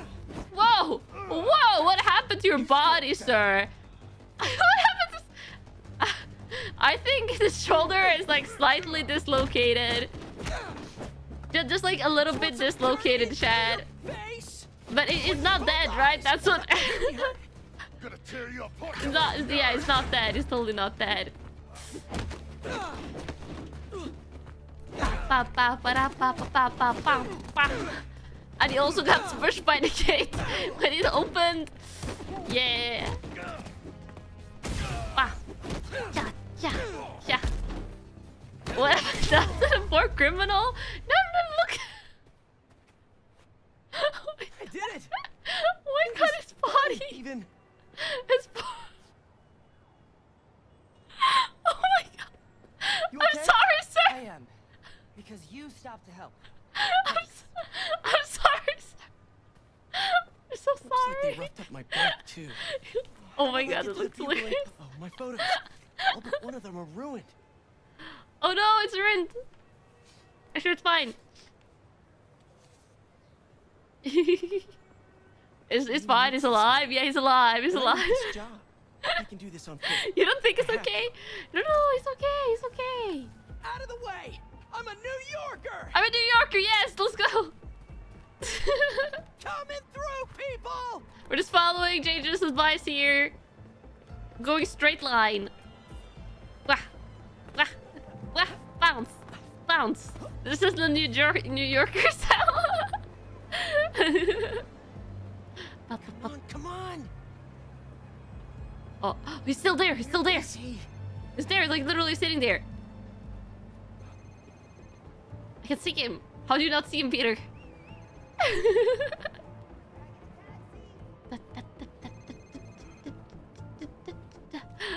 Whoa! Whoa! What happened to your body, sir? What happened to... I think the shoulder is like slightly dislocated. Just like a little bit dislocated, Chad. But it's not dead, right? That's what... It's not, yeah, it's not dead. It's totally not dead. And he also got smushed by the gate when it opened. Yeah. Yeah, yeah, yeah. What? That's a poor criminal? No, no, look. Oh my God. I did it. What got his body? Even. His body. Oh my god! You okay? I'm sorry, sir! I am. Because you stopped to help. I'm sorry, sir. I'm so sorry. Looks like they roughed up my back, too. Oh my god, it looks like... Oh, my photos. All but one of them are ruined. Oh no, it's ruined. I'm sure it's fine. It's fine, he's alive. Yeah, he's alive, he's alive. I can do this on foot. You don't think it's okay? No, no, it's okay, it's okay. Out of the way! I'm a New Yorker! I'm a New Yorker, yes! Let's go! Coming through, people! We're just following JJ's advice here. Going straight line. Wah! Wah! Wah! Bounce! Bounce! This is the New Yorker sound. Come on, come on! Oh, he's still there. He's still there. He's there, like literally sitting there. I can see him. How do you not see him, Peter?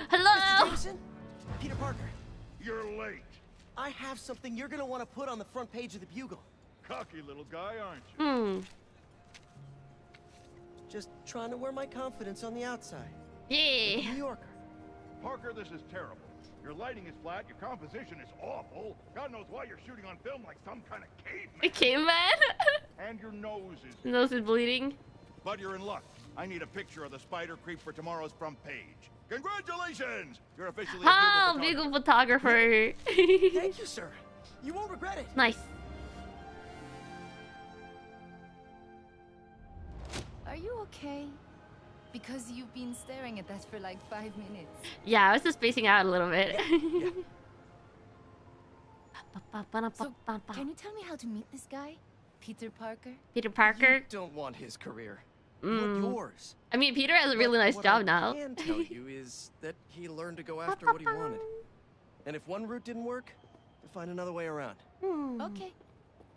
Hello! Mr. Jameson? Peter Parker. You're late. I have something you're gonna want to put on the front page of the Bugle. Cocky little guy, aren't you? Hmm. Just trying to wear my confidence on the outside. Yeah. New Yorker. Parker, this is terrible. Your lighting is flat, your composition is awful. God knows why you're shooting on film like some kind of caveman. A caveman? And your nose is... nose is bleeding. But you're in luck. I need a picture of the spider creep for tomorrow's front page. Congratulations! You're officially a Bugle photographer. Thank you, sir. You won't regret it. Nice. Are you okay? Because you've been staring at that for like 5 minutes. Yeah, I was just spacing out a little bit. Yeah. So, can you tell me how to meet this guy? Peter Parker? Peter Parker? You don't want his career. Mm. Not yours. I mean, Peter has a really nice job now. What I can tell you is that he learned to go after what he wanted. And if one route didn't work, to find another way around. Hmm. Okay,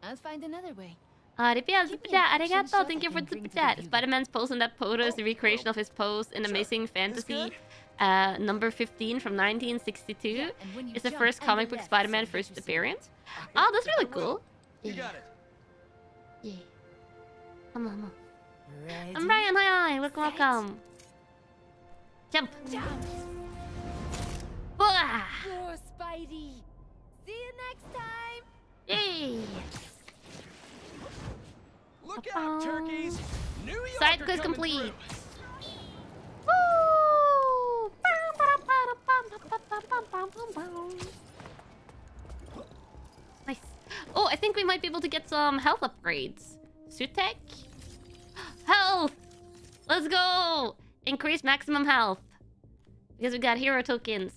I'll find another way. Arigato, thank you for the chat. Spider-Man's pose in that photo is the recreation of his pose in Amazing Fantasy number 15 from 1962. Yeah, it's the first comic book Spider-Man first appearance. Oh, that's really cool. You got it. Yeah. Come on, I'm Ryan, hi, welcome. Jump. Boah. You're Spidey. See you next time. Yay. Look out, turkeys! New Yorker side quest complete! Woo! Nice. Oh, I think we might be able to get some health upgrades. Sutek? Health! Let's go! Increase maximum health. Because we got hero tokens.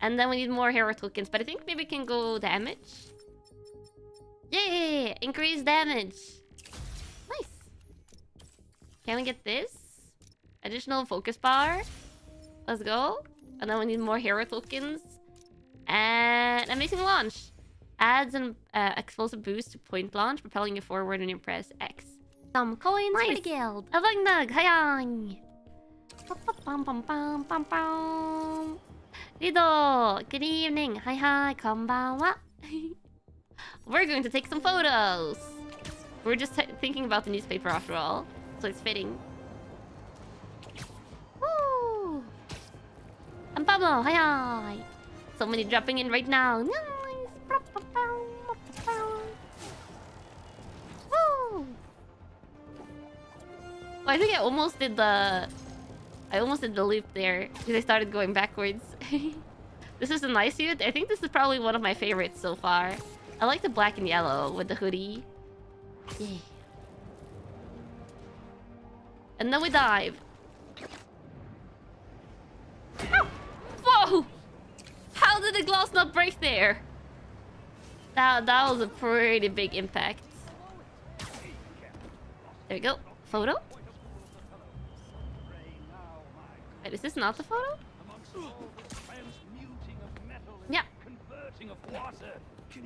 And then we need more hero tokens. But I think maybe we can go damage. Yay! Increase damage. Nice. Can we get this? Additional focus power. Let's go. And then we need more hero tokens. And amazing launch. Adds an explosive boost to point launch, propelling you forward when you press X. Some coins for the guild. Avagnug, hayang. Pam pam pam pam pam. Rido. Good evening. Hi hi. Konbanwa. We're going to take some photos. We're just thinking about the newspaper after all, so it's fitting. Woo! And Pablo, hi hi! So many dropping in right now. Nice. Woo! Oh, I think I almost did the loop there because I started going backwards. This is a nice suit. I think this is probably one of my favorites so far. I like the black and yellow with the hoodie. Yeah. And then we dive. Ow! Whoa! How did the glass not break there? That was a pretty big impact. There we go. Photo? Wait, is this not the photo? Yeah.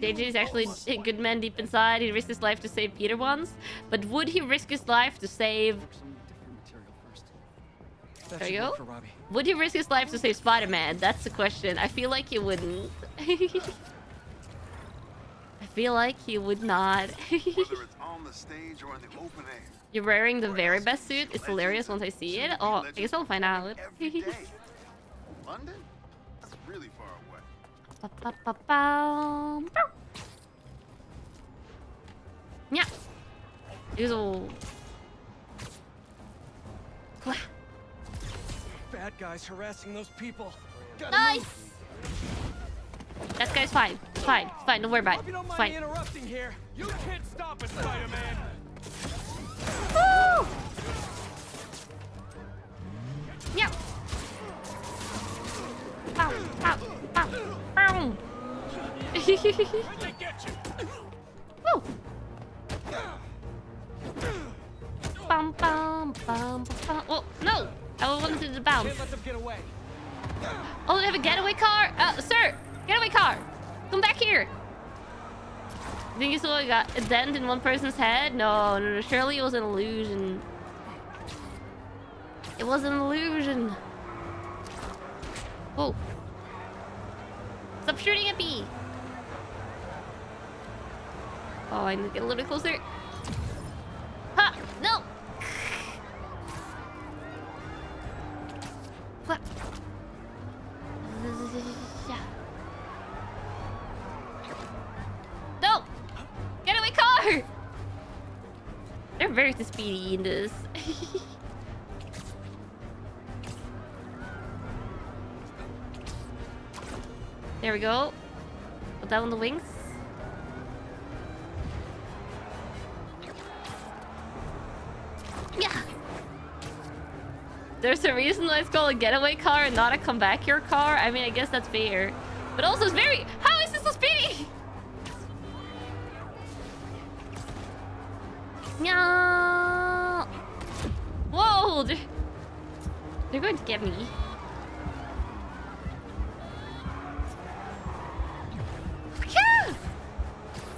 JJ is actually a good man deep inside. He risked his life to save Peter once, but would he risk his life to save... There you go. Would he risk his life to save Spider-Man? That's the question. I feel like he wouldn't. I feel like he would not. You're wearing the very best suit. It's hilarious once I see it. Oh, I guess I'll find out. London? That's really far away. Yeah. Bad guys harassing those people. Nice. That guy's fine. It's fine. It's fine. Don't worry about it. It's fine. Interrupting here. You can't stop it, Spider-Man. Woo! Yeah. Ow, ow, ow. Boom! Woo! Bum, bum, bum, bum. Oh no! I wanted to do the bounce. Oh, they have a getaway car, sir! Getaway car, come back here! I think you saw a dent in one person's head? No, no, no, surely it was an illusion. It was an illusion. Oh. Stop shooting at me! Oh, I need to get a little bit closer. Ha! No! What? No! Get away, car! They're very speedy in this. There we go. Put that on the wings. Yeah. There's a reason why it's called a getaway car and not a comeback here car. I mean, I guess that's fair. But also, it's very... How is this so speedy? No. Whoa. They're going to get me.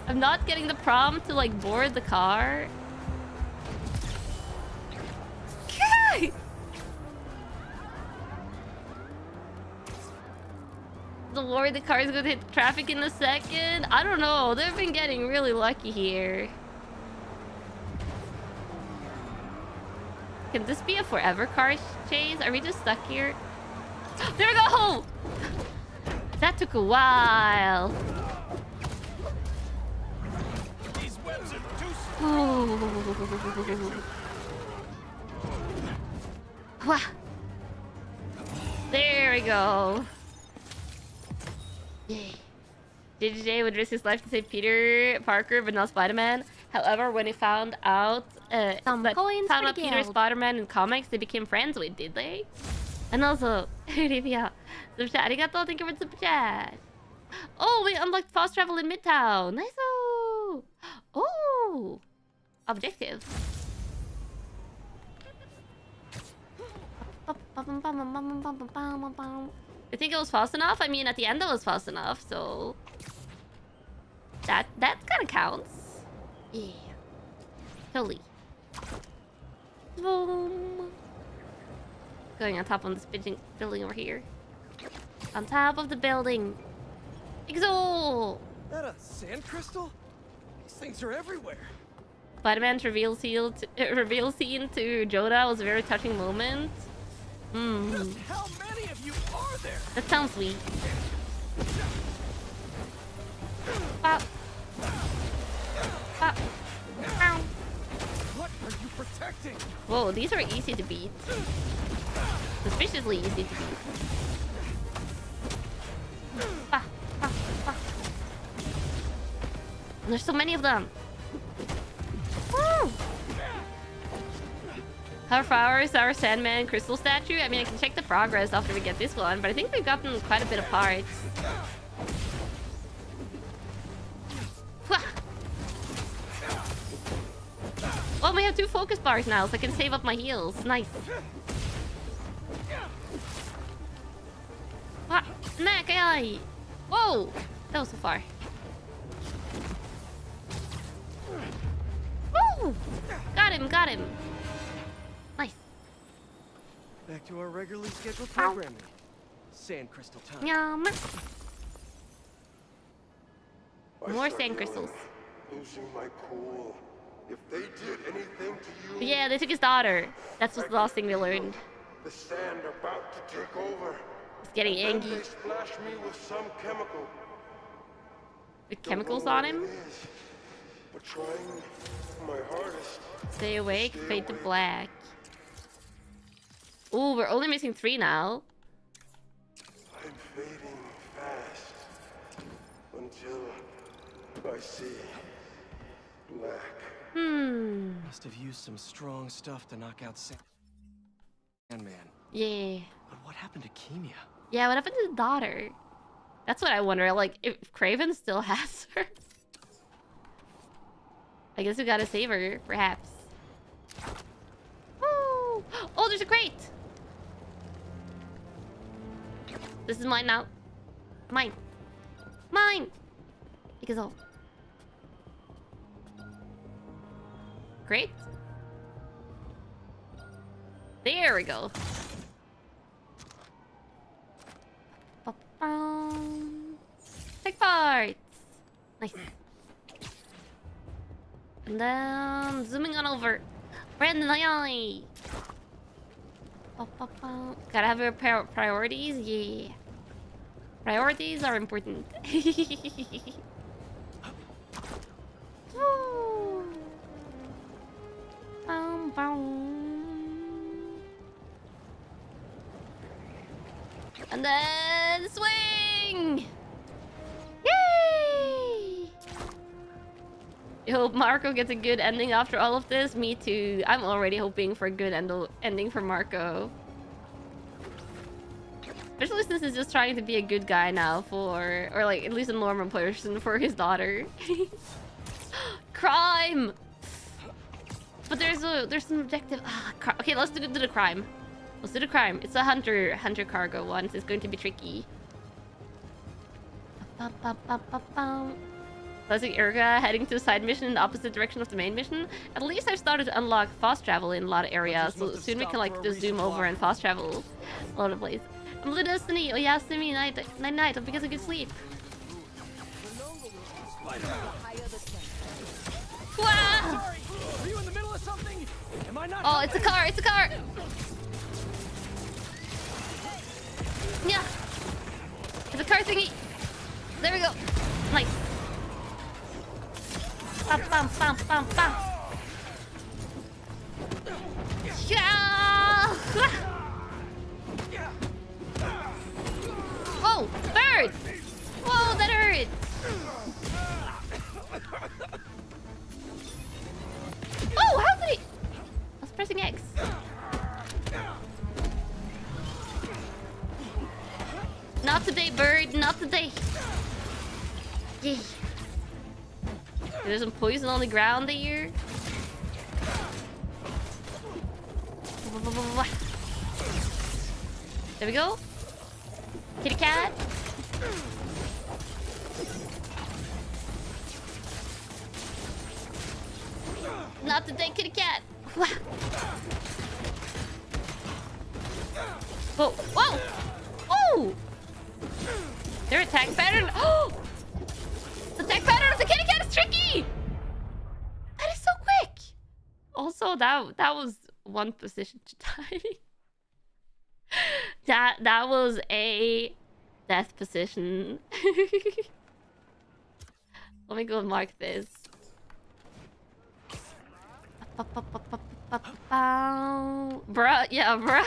I'm not getting the prompt to like board the car. Don't worry, the car is gonna hit the traffic in a second. I don't know. They've been getting really lucky here. Can this be a forever car chase? Are we just stuck here? There we go! That took a while. Wah. There we go. Yay. JJ would risk his life to save Peter Parker, but not Spider-Man. However, when he found out Peter Spider-Man in comics, they became friends with, did they? And also, Rivia, super chat. Arigato, thank you for the super chat. Oh, we unlocked fast travel in Midtown. Nice. Oh, objective. I think it was fast enough. I mean, at the end it was fast enough, so that kind of counts. Yeah, totally. Boom. Going on top of this building over here. On top of the building. Exo. That a sand crystal? These things are everywhere. Spider-Man's reveal scene to Jonah was a very touching moment. Just how many of you are there? That sounds sweet. Pop. Pop. Ow. What are you protecting? Whoa, these are easy to beat. Suspiciously easy to beat. Ah, ah, ah. There's so many of them. Woo! How far is our Sandman crystal statue? I mean, I can check the progress after we get this one, but I think we've gotten quite a bit of parts. Oh, we have 2 focus bars now, so I can save up my heals. Nice. Whoa! That was so far. Woo! Got him, got him. Nice. Back to our regularly scheduled programming. Ow. Sand crystal time. Yum. More sand crystals. Losing my cool. If they did anything to you, yeah, they took his daughter. That's the last thing we learned. The sand about to take over. It's getting angry. They splashed me with some chemical. The chemicals on him? But trying my hardest. Stay awake, fade to black. Ooh, we're only missing 3 now. I'm fading fast until I see black. Must have used some strong stuff to knock out Sandman. Yeah. But what happened to Kimia? Yeah, what happened to the daughter? That's what I wonder. Like, if Kraven still has her. I guess we gotta save her, perhaps. Woo! Oh, there's a crate! This is mine now. Mine. Mine! It goes all. Great. There we go. Take parts. Nice. And then zooming on over. Brandon, aye. Gotta have your priorities, yeah. Priorities are important. And then swing! Yay! I hope Marco gets a good ending after all of this. Me too. I'm already hoping for a good ending for Marco. Especially since he's just trying to be a good guy now for... Or like, at least a normal person for his daughter. Crime! But there's an objective. Ah, okay, let's do the crime. Let's do the crime. It's a hunter cargo one, so it's going to be tricky. Classic Erika heading to a side mission in the opposite direction of the main mission. At least I've started to unlock fast travel in a lot of areas, so soon we can like just zoom over and fast travel a lot of places. I'm Little Destiny, oh yeah, Simi, night, hope you guys have good sleep. Wow! Are you in the middle of something? Am I not? Oh, it's a car! It's a car! Yeah! It's a car thingy! There we go! Nice! Bam, bam, bam, bam, bam! Yeah! Whoa! Bird! Whoa, that hurt! Oh, how did he? I was pressing X. Not today, bird. Not today. Yay. There's some poison on the ground here. There we go. Kitty cat. Not today, kitty cat. Wow. Whoa, whoa, whoa! Their attack pattern. Oh, the attack pattern of the kitty cat is tricky. That is so quick. Also, that was one position to die. That was a death position. Let me go and mark this. Bruh, yeah, bruh.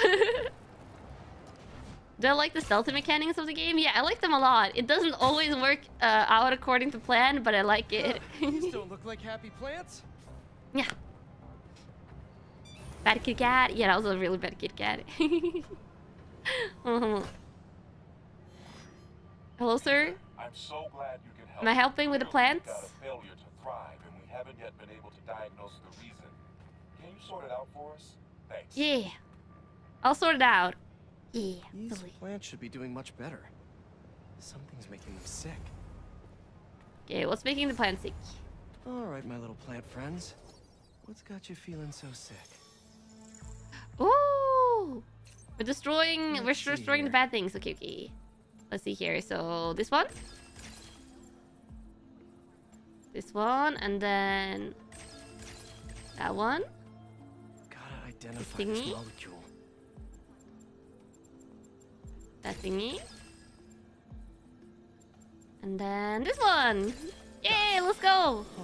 Do I like the stealthy mechanics of the game? Yeah, I like them a lot. It doesn't always work out according to plan, but I like it. These don't look like happy plants. Yeah. Bad Kit Kat. Yeah, that was a really bad Kit Kat. Hello, sir. I'm so glad you can help. Am I helping with the plants? Haven't yet been able to diagnose the reason. Can you sort it out for us? Thanks. Yeah. I'll sort it out. Yeah. These plants should be doing much better. Something's making them sick. Okay, what's making the plant sick? All right, my little plant friends. What's got you feeling so sick? Ooh! We're destroying the bad things. Okay, okay. Let's see here. So, this one? This one, and then that one. Gotta identify this thingy. Molecule. That thingy. And then this one. Yay, let's go. Huh.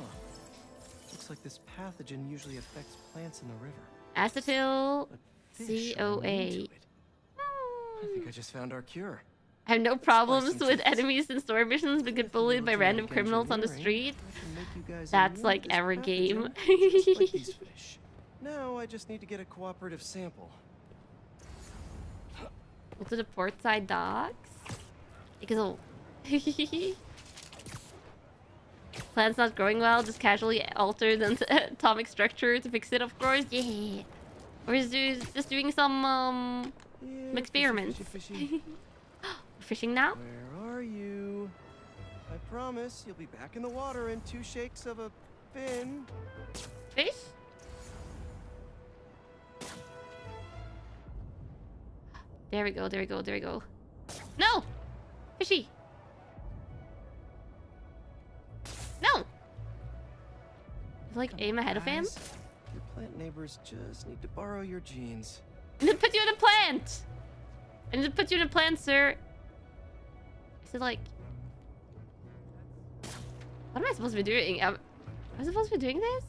Looks like this pathogen usually affects plants in the river. Acetyl CoA. I think I just found our cure. I have no problems with enemies in story missions but get bullied by random criminals on the street. That's like every game. Now I just need to get a cooperative sample. Go to the port side docks. Because plant's not growing well, just casually alter the atomic structure to fix it, of course. Yeah. Or is just doing some experiments. Fishy. Fishing now? Where are you? I promise you'll be back in the water in 2 shakes of a fin. Fish? There we go, there we go, there we go. No! Fishy! No! Like, aim ahead of him? Your plant neighbors just need to borrow your genes. And then put you in a plant! And then put you in a plant, sir! Is it like... What am I supposed to be doing? Am I supposed to be doing this?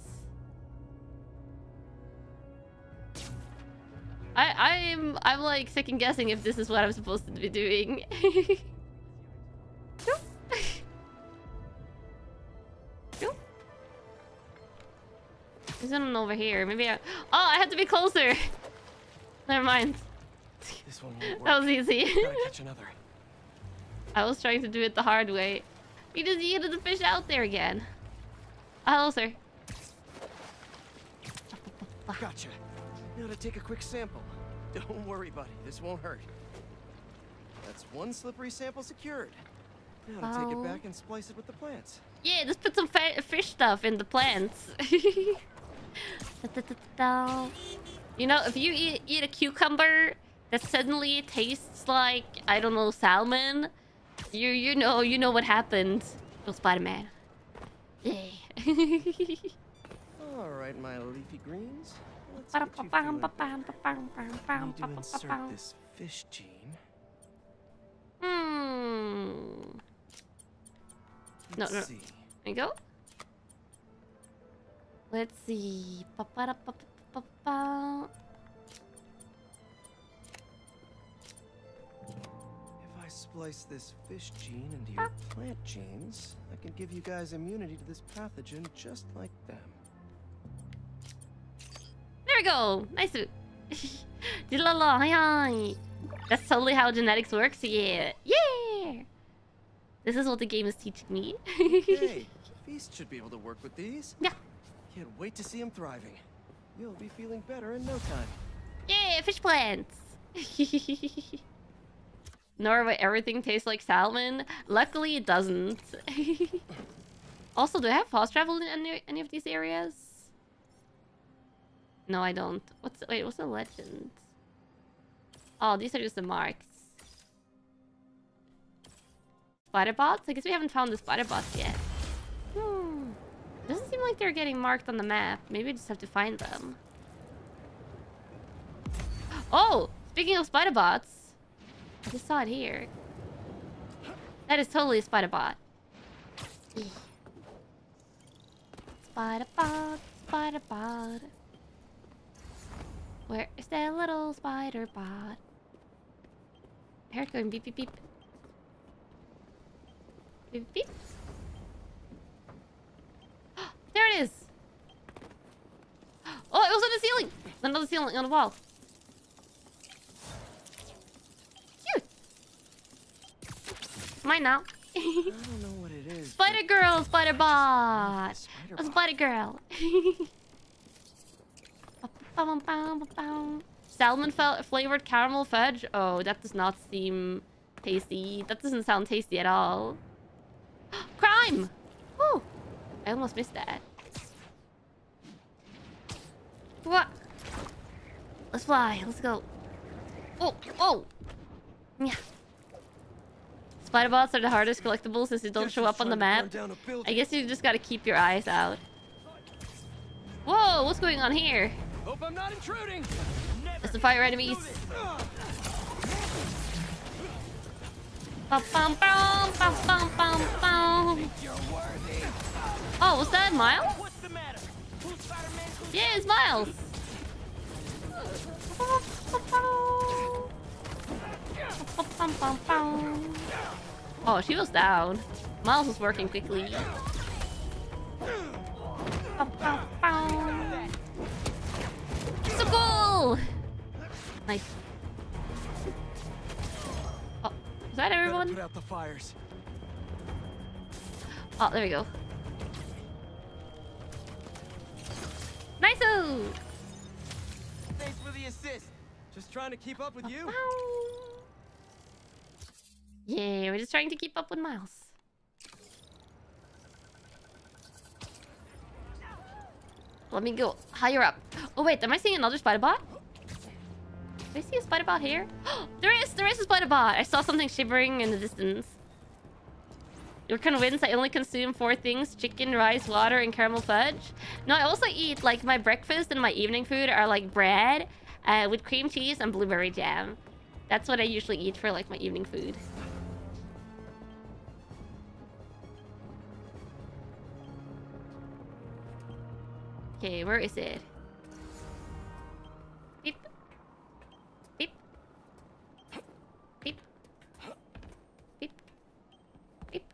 I'm like second guessing if this is what I'm supposed to be doing. Nope. Nope. There's one over here. Maybe I... Oh, I had to be closer. Never mind. This one won't work. That was easy. Gotta catch another. I was trying to do it the hard way. You just yeeted the fish out there again. Hello, sir. Gotcha. Now to take a quick sample. Don't worry, buddy. This won't hurt. That's one slippery sample secured. Now to take it back and splice it with the plants. Yeah, just put some fish stuff in the plants. You know, if you eat a cucumber that suddenly tastes like, I don't know, salmon, you know what happened. Little Spider-Man. Yeah. All right, my leafy greens. Let's get you feeling. Need to insert this fish gene. No, no. There you go. Let's see. Splice this fish gene into your plant genes. I can give you guys immunity to this pathogen just like them. There we go. Nice. That's totally how genetics works. Yeah. Yeah. This is what the game is teaching me. Okay. Beast should be able to work with these. Yeah. Can't wait to see him thriving. You'll be feeling better in no time. Yeah, fish plants. Norway, everything tastes like salmon. Luckily, it doesn't. Also, do I have fast travel in any of these areas? No, I don't. Wait, what's the legend? Oh, these are just the marks. Spider bots? I guess we haven't found the spider bots yet. Doesn't seem like they're getting marked on the map. Maybe we just have to find them. Oh, speaking of spider bots. I just saw it here. That is totally a spider bot. Yeah. Spider bot, spider bot. Where is that little spider bot? Here going beep beep beep. Beep beep. There it is. Oh, it was on the ceiling. Not on the ceiling, on the wall. Mine now. I don't know what it is. Spider girl, spider bot. A spider girl. Salmon flavored caramel fudge. Oh, that does not seem tasty. That doesn't sound tasty at all. Crime. Oh, I almost missed that. What? Let's fly. Let's go. Oh, oh. Yeah. Spider bots are the hardest collectibles since they don't show up on the map. I guess you just gotta keep your eyes out. Whoa, what's going on here? Hope I'm not intruding. It's the fire enemies. Oh, was that Miles? Yeah, it's Miles. Oh, she was down. Miles was working quickly. So cool! Nice. Oh, is that everyone? Put out the fires. Oh, there we go. Nice-o! Thanks for the assist. Just trying to keep up with you. Yeah, we're just trying to keep up with Miles. Let me go higher up. Oh wait, am I seeing another spider bot? Do I see a spider bot here? There is a spider bot. I saw something shivering in the distance. What kind of wins? I only consume 4 things: chicken, rice, water, and caramel fudge. No, I also eat, like, my breakfast and my evening food are like bread with cream cheese and blueberry jam. That's what I usually eat for, like, my evening food. Okay, where is it? Beep. Beep. Beep. Beep. Beep.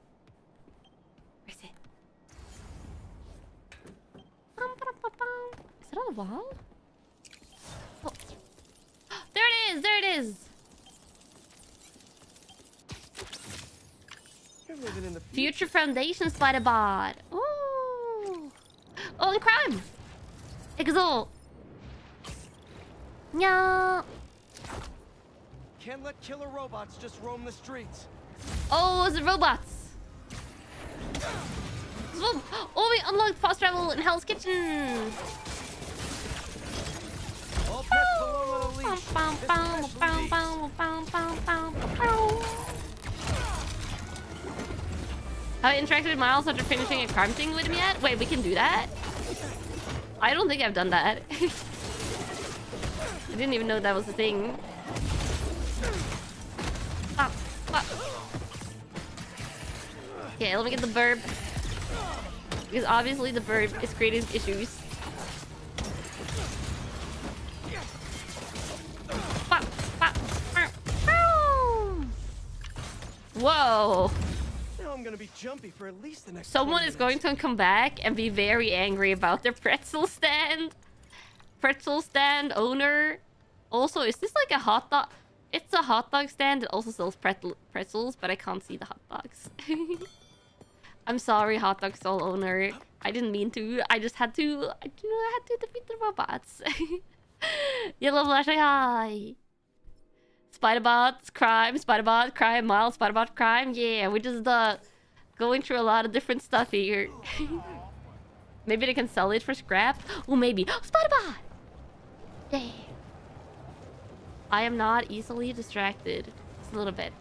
Where is it? Is it on a wall? Oh. There it is! There it is! You're living in the future. Future Foundation Spider Bot! Ooh! Oh, and Kraven! Exalt! Yeah. Can't let killer robots just roam the streets. Oh, it's the robots. Oh, we unlocked fast travel in Hell's Kitchen. All oh. Have I interacted with Miles after finishing a crime thing with him yet? Wait, we can do that? I don't think I've done that. I didn't even know that was a thing. Stop, stop. Okay, let me get the burp. Because obviously the burp is creating issues. Pop, pop, burp, boom. Whoa. I'm gonna be jumpy for at least the next someone is going to come back and be very angry about their pretzel stand. Pretzel stand owner. Also, is this like a hot dog? It's a hot dog stand that also sells pretzels, but I can't see the hot dogs. I'm sorry, hot dog stall owner. I didn't mean to. I just had to. I had to defeat the robots. Yellow flash, hi. Spiderbots, crime, Spiderbot, crime, Miles, Spiderbot, crime. Yeah, we're just going through a lot of different stuff here. Maybe they can sell it for scrap. Oh, maybe. Spiderbot! Yay. I am not easily distracted. Just a little bit.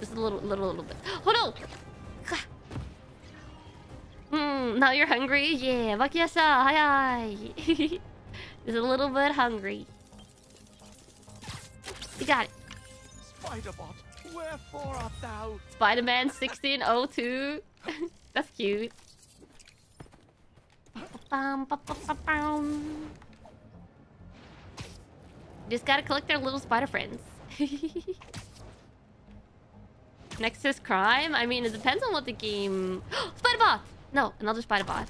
Just a little bit. Oh no! Now you're hungry? Yeah, Bakiasa, hi hi. Just a little bit hungry. You got it. Spiderbot, wherefore art thou? Spider-Man 1602. That's cute. Just gotta collect their little spider friends. Next is crime. I mean, it depends on what the game. Spiderbot! No, another Spiderbot.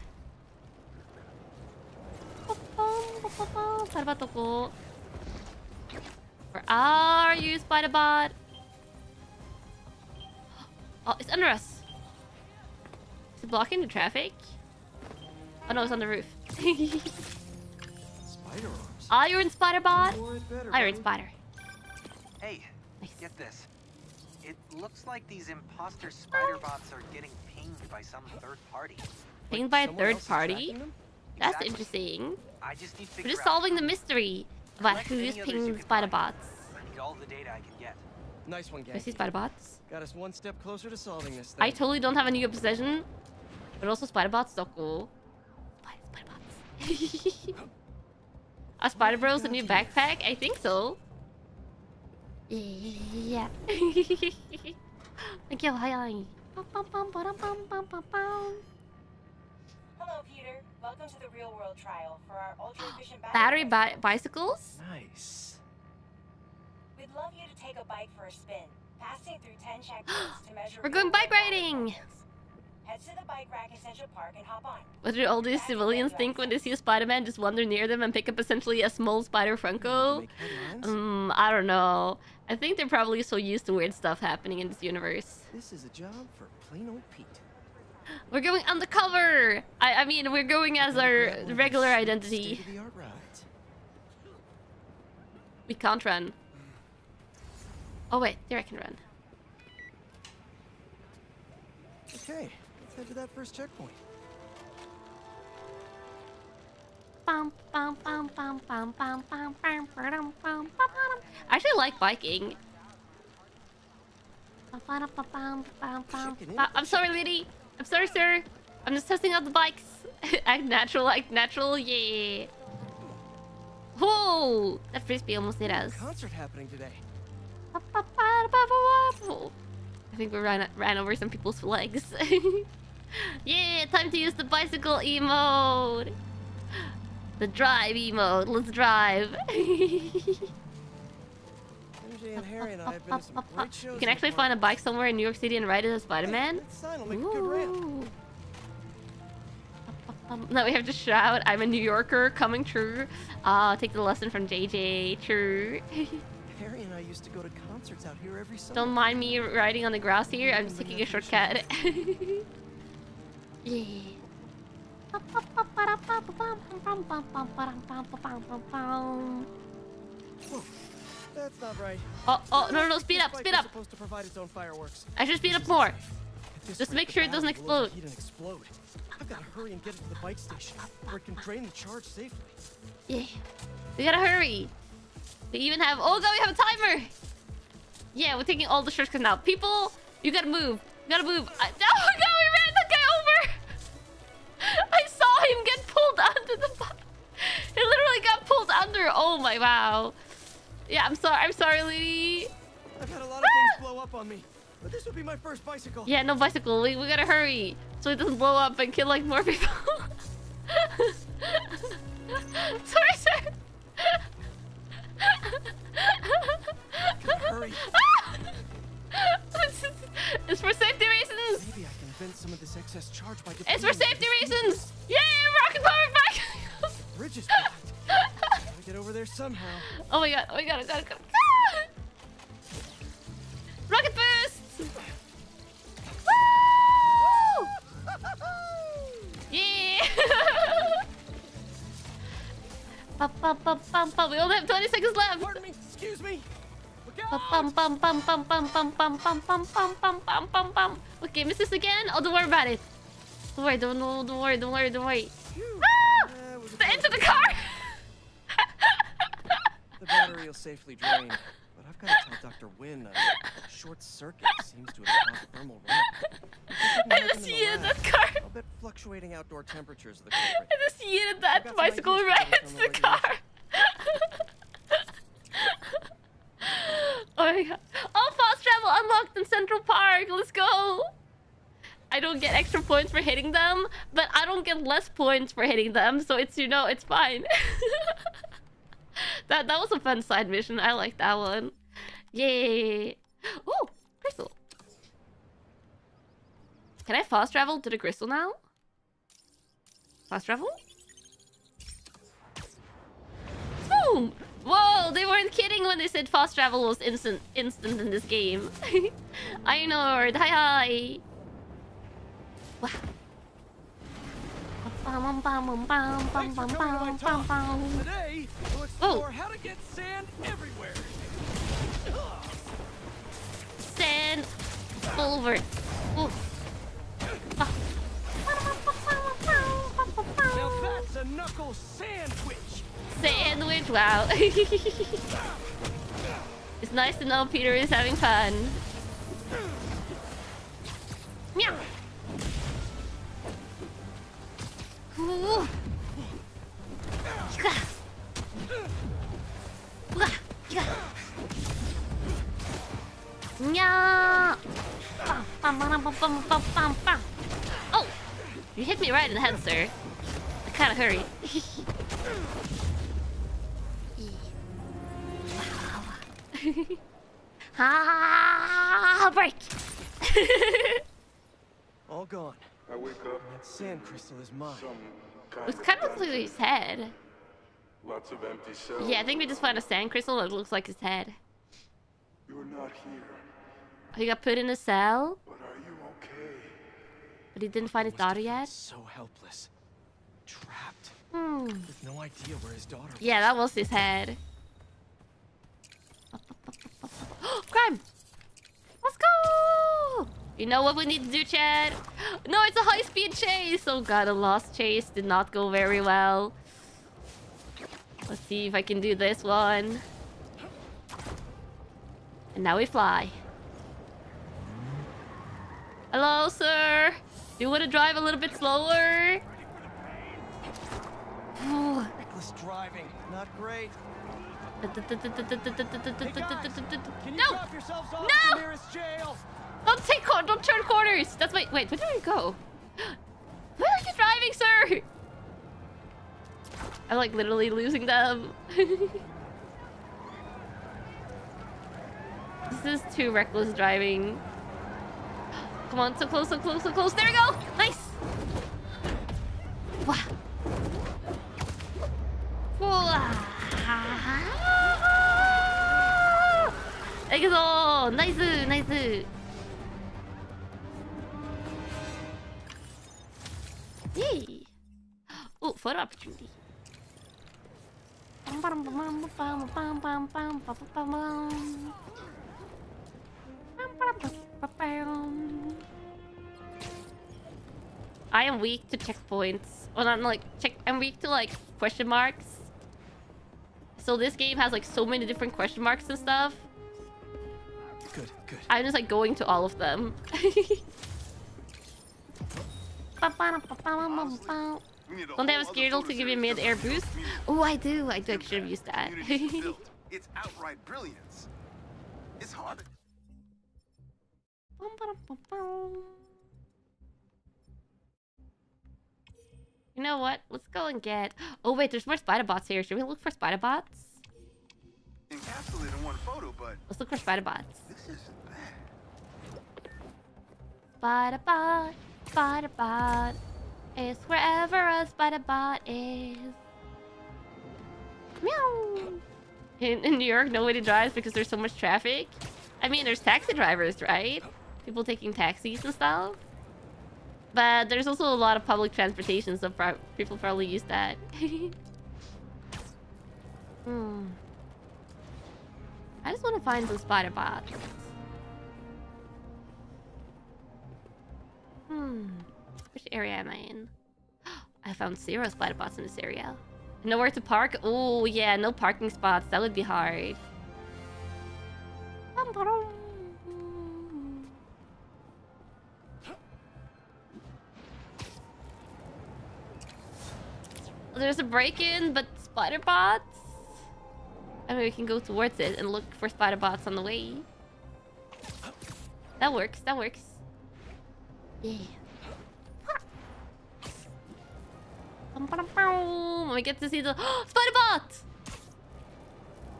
Spiderbot. Where are you, Spiderbot? Oh, it's under us. Is it blocking the traffic? Oh no, it's on the roof. Spider arms. Iron Spiderbot. Iron Spider. Hey, nice. Get this. It looks like these imposter Spiderbots are getting pinged by some third party. Pinged by a third party? That's exactly. Interesting. I just need to figure out. Solving the mystery about who's pinging Spiderbots. I need all the data I can get. Nice one, guys. I see Spiderbots. Got us one step closer to solving this thing. I totally don't have a new obsession, but also Spiderbots are cool. Are Spider Bros a new backpack? I think so. Yeah. Thank you. Hi. Hello, Peter. Welcome to the real world trial for our ultra efficient battery bicycles. Nice. We'd love you to take a bike for a spin, passing through 10 checkpoints to measure. We're going bike riding. Head to the bike rack essential park and hop on. What do all these civilians think when they see a Spider-Man just wander near them and pick up essentially a small spider Funko? I don't know. I think they're probably so used to weird stuff happening in this universe. This is a job for plain old Pete. We're going undercover! I mean, we're going as our regular identity. We can't run. Oh wait, there I can run. Okay. Let's head to that first checkpoint. I actually like biking. I'm sorry, lady. I'm sorry, sir. I'm just testing out the bikes. Act natural, act natural, yeah. Whoa! That frisbee almost hit us. Concert happening today. I think we ran over some people's legs. Yeah, time to use the bicycle emote. The drive emote. Let's drive. MJ and Harry and I have been to some great shows. You can actually find a bike somewhere in New York City and ride it as Spider-Man. Hey, now we have to shout, I'm a New Yorker, coming true. Take the lesson from JJ, true. Harry and I used to go to concerts out here every summer. Don't mind me riding on the grass here, I'm just taking a shortcut. Yeah. Whoa. That's not right. Oh, no, no, speed up, speed up. Supposed to provide its own fireworks. I should speed up more. Just make sure it doesn't explode. I've got to hurry and get it to the bike station where it can drain the charge safely. Yeah. We gotta hurry. They even have... Oh god, we have a timer! Yeah, we're taking all the shortcuts now. People, you gotta move. You gotta move. Oh god, we ran that guy over! I saw him get pulled under the bike. He literally got pulled under. Oh my, wow. Yeah, I'm sorry, lady. I've had a lot of things blow up on me. But this would be my first bicycle. Yeah, no bicycle. We gotta hurry so it doesn't blow up and kill like more people. Sorry, sir. Hurry. It's for safety reasons. Maybe I can vent some of this excess charge by deploying. It's for safety reasons. Yeah, rocket power back. Bridge is blocked. Gotta get over there somehow. Oh my god! Oh my god! I gotta go. Rocket boost! Woo! Yeah! We only have 20 seconds left. Pardon me. Excuse me. What game is this again? Oh, don't worry about it. Don't worry. Don't worry. Ah! The end of the car. The battery will safely drain. I've got to tell Dr. Wynne a short circuit seems to have caused thermal running. I just yeeted that car. I'll bet fluctuating outdoor temperatures of the car. I just yeeted that bicycle right into the car. Oh my god. Oh, fast travel unlocked in Central Park. Let's go. I don't get extra points for hitting them, but I don't get less points for hitting them. So it's, you know, it's fine. That was a fun side mission. I like that one. Yay! Oh, crystal. Can I fast travel to the crystal now? Fast travel? Boom! Whoa! They weren't kidding when they said fast travel was instant in this game. Ironord, hi! Wow. Today, we'll explore how to get sand everywhere. Sand over. Oh. Now that's a knuckle sandwich. Sandwich, wow. It's nice to know Peter is having fun. Meow. Ooh. Oh, you hit me right in the head, sir. I kind of hurried. Ah, break. All gone. I wake up. That sand crystal is mine. It kind of looks like his head. Lots of empty cells. Yeah, I think we just found a sand crystal that looks like his head. You're not here. Oh, he got put in a cell. But are you okay? But he didn't find his daughter yet. So helpless, trapped, with no idea where his daughter was. Yeah, that was his head. Crime. Let's go. You know what we need to do, Chad? No, it's a high-speed chase! Oh god, the last chase did not go very well. Let's see if I can do this one. And now we fly. Hello, sir. Do you want to drive a little bit slower? Oh. Reckless driving, not great. Hey guys, no! No! Jail? Don't take don't turn corners. That's my wait. Where did I go? Where are you driving, sir? I'm like literally losing them. This is too reckless driving. Come on, so close, so close, so close. There we go. Nice. Wow. Wow. Nice, nice. Yay. Oh, photo opportunity. I am weak to checkpoints. Well, I'm like I'm weak to like question marks. So this game has like so many different question marks and stuff. Good, good. I'm just like going to all of them. Don't they have a Skeerdle to give you mid-air boost? Oh, I do. I do. I should have used that. It's outright brilliance. It's hard. You know what? Let's go and get... Oh, wait. There's more spider bots here. Should we look for spider bots? Encapsulated in one photo, but... Let's look for spider bots. This is bad. Spider bot. Spider bot. It's wherever a spider bot is. Meow. In New York, nobody drives because there's so much traffic. I mean, there's taxi drivers, right? People taking taxis and stuff. But there's also a lot of public transportation, so people probably use that. I just want to find some spider bots. Which area am I in? I found 0 spider bots in this area. Nowhere to park? Oh yeah, no parking spots. That would be hard. There's a break-in, but spider bots? I mean, we can go towards it and look for spider bots on the way. That works, that works. Yeah. We get to see the spider bot.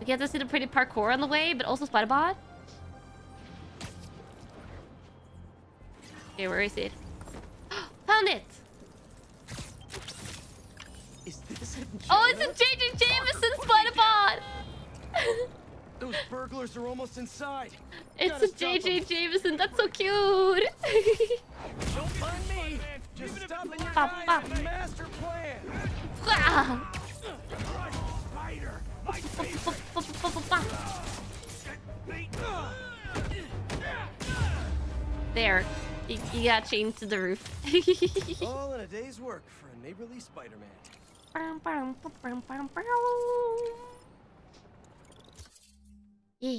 We get to see the pretty parkour on the way, but also spider bot. Okay, where is it? Found it. Is this a oh, it's a JJ Jameson spider bot. Those burglars are almost inside. It's a JJ Jameson. That's so cute. Don't mind me. Just stop in your eyes and master plan. Spider. There. You got chained to the roof. All in a day's work for a neighborly Spider-Man. Yeah.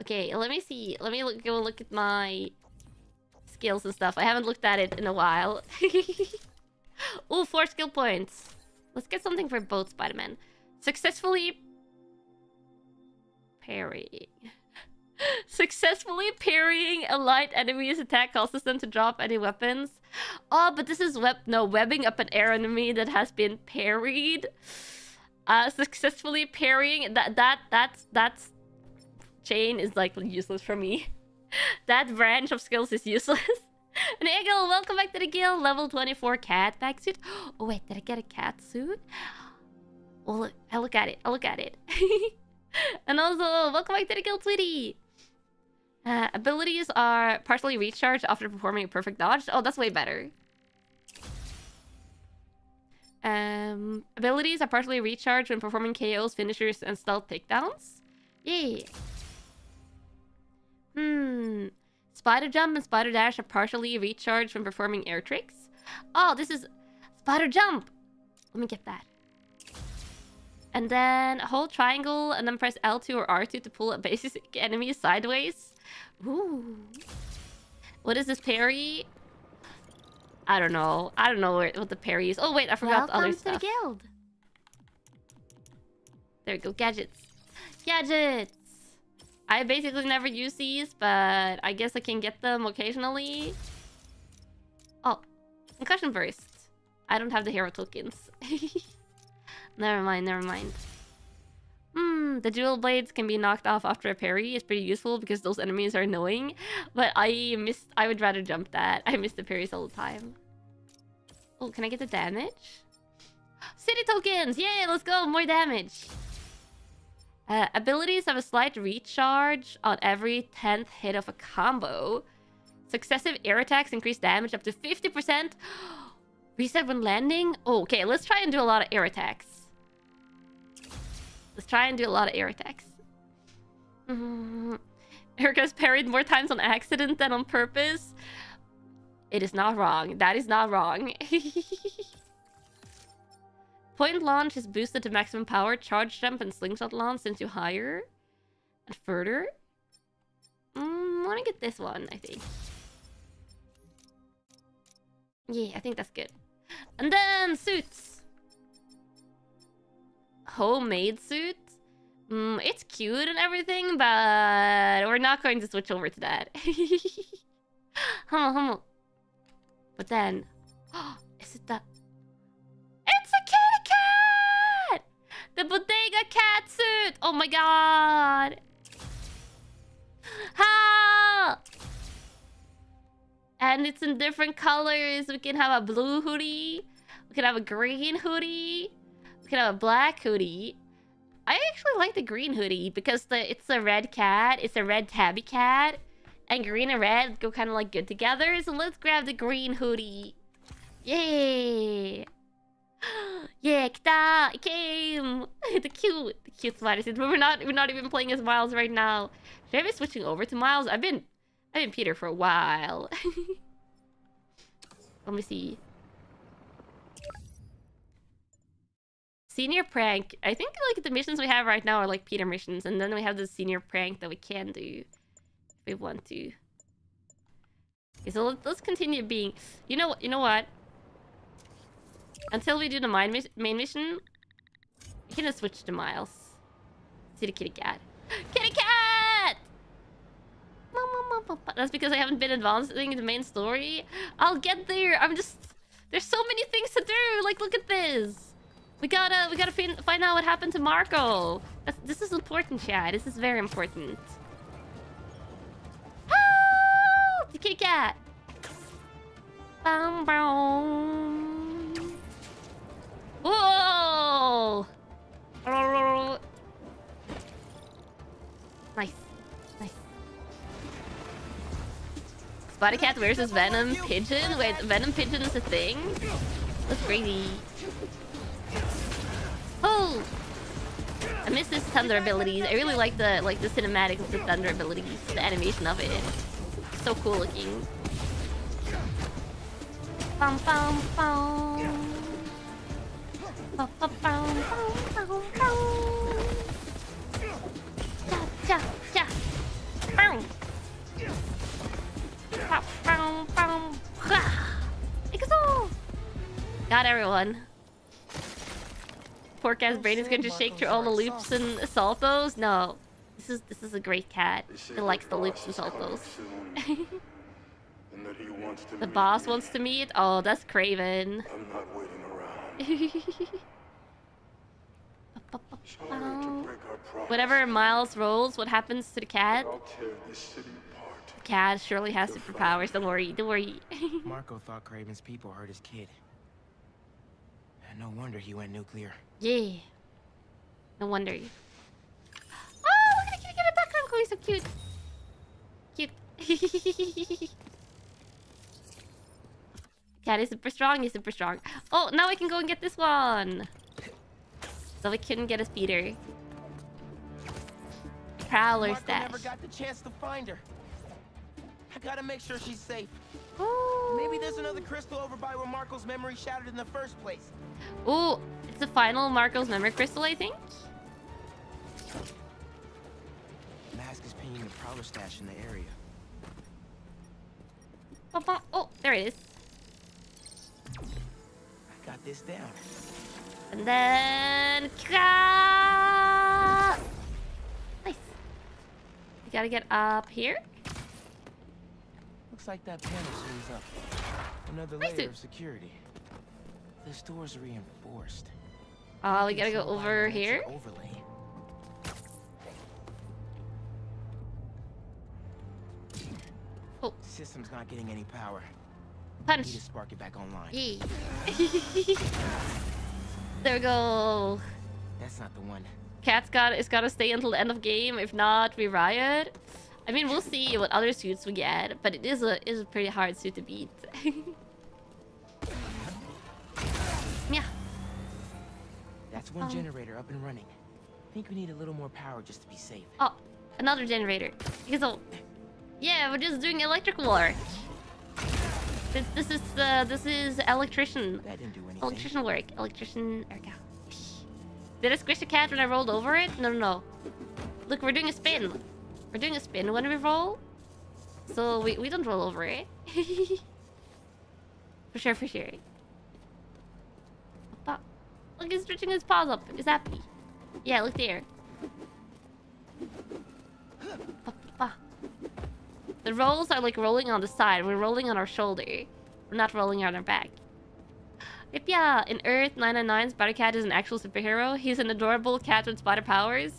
Okay, let me see. Let me look, go look at my... skills and stuff. I haven't looked at it in a while. Oh, 4 skill points. Let's get something for both Spider-Man. Successfully parrying. Successfully parrying a light enemy's attack causes them to drop any weapons. Oh, but this is webbing up an air enemy that has been parried. Successfully parrying that's chain is like useless for me. That branch of skills is useless. And Egil, welcome back to the guild. Level 24 cat back suit. Oh wait, did I get a cat suit? Well, look, I'll look at it. I'll look at it. And also, welcome back to the guild, sweetie. Abilities are partially recharged after performing a perfect dodge. Oh, that's way better. Abilities are partially recharged when performing KOs, finishers, and stealth takedowns. Yay. Spider jump and spider dash are partially recharged when performing air tricks. Oh, this is spider jump. Let me get that. And then hold triangle and then press L2 or R2 to pull a basic enemy sideways. Ooh. What is this parry? I don't know. I don't know what the parry is. Oh, wait. I forgot the other stuff. Welcome to the guild. There we go. Gadgets. Gadgets! I basically never use these, but I guess I can get them occasionally. Oh. Concussion burst. I don't have the hero tokens. Never mind, never mind. The dual blades can be knocked off after a parry. It's pretty useful because those enemies are annoying. But I would rather jump that. I miss the parries all the time. Oh, can I get the damage? City tokens! Yay, let's go! More damage! Abilities have a slight recharge on every 10th hit of a combo. Successive air attacks increase damage up to 50%. Reset when landing? Oh, okay, let's try and do a lot of air attacks. Erika's parried more times on accident than on purpose. It is not wrong. That is not wrong. Point launch is boosted to maximum power. Charge jump and slingshot launch sends you higher and further. I want to get this one, I think. Yeah, I think that's good. And then suits. Homemade suit. It's cute and everything, but we're not going to switch over to that. Hummel. But then, is it that? It's a kitty cat! The bodega cat suit! Oh my god! Help! And it's in different colors. We can have a blue hoodie. We can have a green hoodie. We can have a black hoodie. I actually like the green hoodie because it's a red cat. It's a red tabby cat. And green and red go kind of like good together. So let's grab the green hoodie. Yay! Yeah, kita! It came! The cute spider suit. But we're not even playing as Miles right now. Should I be switching over to Miles? I've been Peter for a while. Let me see. Senior prank. I think like the missions we have right now are like Peter missions, and then we have the senior prank that we can do if we want to. Okay, so let's continue being. You know what? Until we do the main mission, we can just switch to Miles. See the kitty cat. Kitty cat! That's because I haven't been advancing the main story. I'll get there. There's so many things to do. Like, look at this. We gotta find out what happened to Marco. This is important, chat. This is very important. Oh, the kitty cat. Boom, boom. Whoa. Nice. Spider Cat versus Venom Pigeon? Wait, Venom Pigeon is a thing? That's crazy. Oh! I miss his thunder abilities. I really like the cinematics of the thunder abilities. The animation of it. It's so cool looking. Bum bum bum. Bum bum bum bum bum. Cha cha cha. Boom! Got everyone. Poor cat's brain is going to shake through all the loops and saltos. No, this is a great cat. It likes the loops and saltos. The boss wants to meet. Oh, that's Kraven. I'm not waiting around. Whatever Miles rolls, what happens to the cat? Cat surely has superpowers. Don't worry, don't worry. Marco thought Kraven's people hurt his kid. And no wonder he went nuclear. Yeah. No wonder. Oh, look at the kitty background. Oh, he's so cute. Cute. Cat is super strong. He's super strong. Oh, now I can go and get this one. So we couldn't get a speeder. Prowler stash. Never got the chance to find her. I gotta make sure she's safe. Ooh. Maybe there's another crystal over by where Marco's memory shattered in the first place. Ooh, it's the final Marco's memory crystal, I think. Mask is pinging the prowler stash in the area. Oh, there it is. I got this down. And then... Nice. We gotta get up here. Looks like that panel seems up. Another layer of security. This door's reinforced. Oh, we gotta go over here. Overlay. Oh. System's not getting any power. Punch. Need to spark it back online. Yeah. There we go. That's not the one. Cat's got. It's gotta stay until the end of game. If not, we riot. I mean, we'll see what other suits we get, but it is a pretty hard suit to beat. Yeah. That's one generator up and running. I think we need a little more power just to be safe. Oh, another generator. So, yeah, we're just doing electrical work. This is electrician. That didn't do anything. Electrician work. Electrician. Erika. Did I squish the cat when I rolled over it? No, no, no. Look, we're doing a spin. We're doing a spin when we roll. So we don't roll over it. For sure, for sure. Look, he's stretching his paws up. He's happy. Yeah, look there. The rolls are like rolling on the side. We're rolling on our shoulder. We're not rolling on our back. Yeah, in Earth 999, Spider Cat is an actual superhero. He's an adorable cat with spider powers.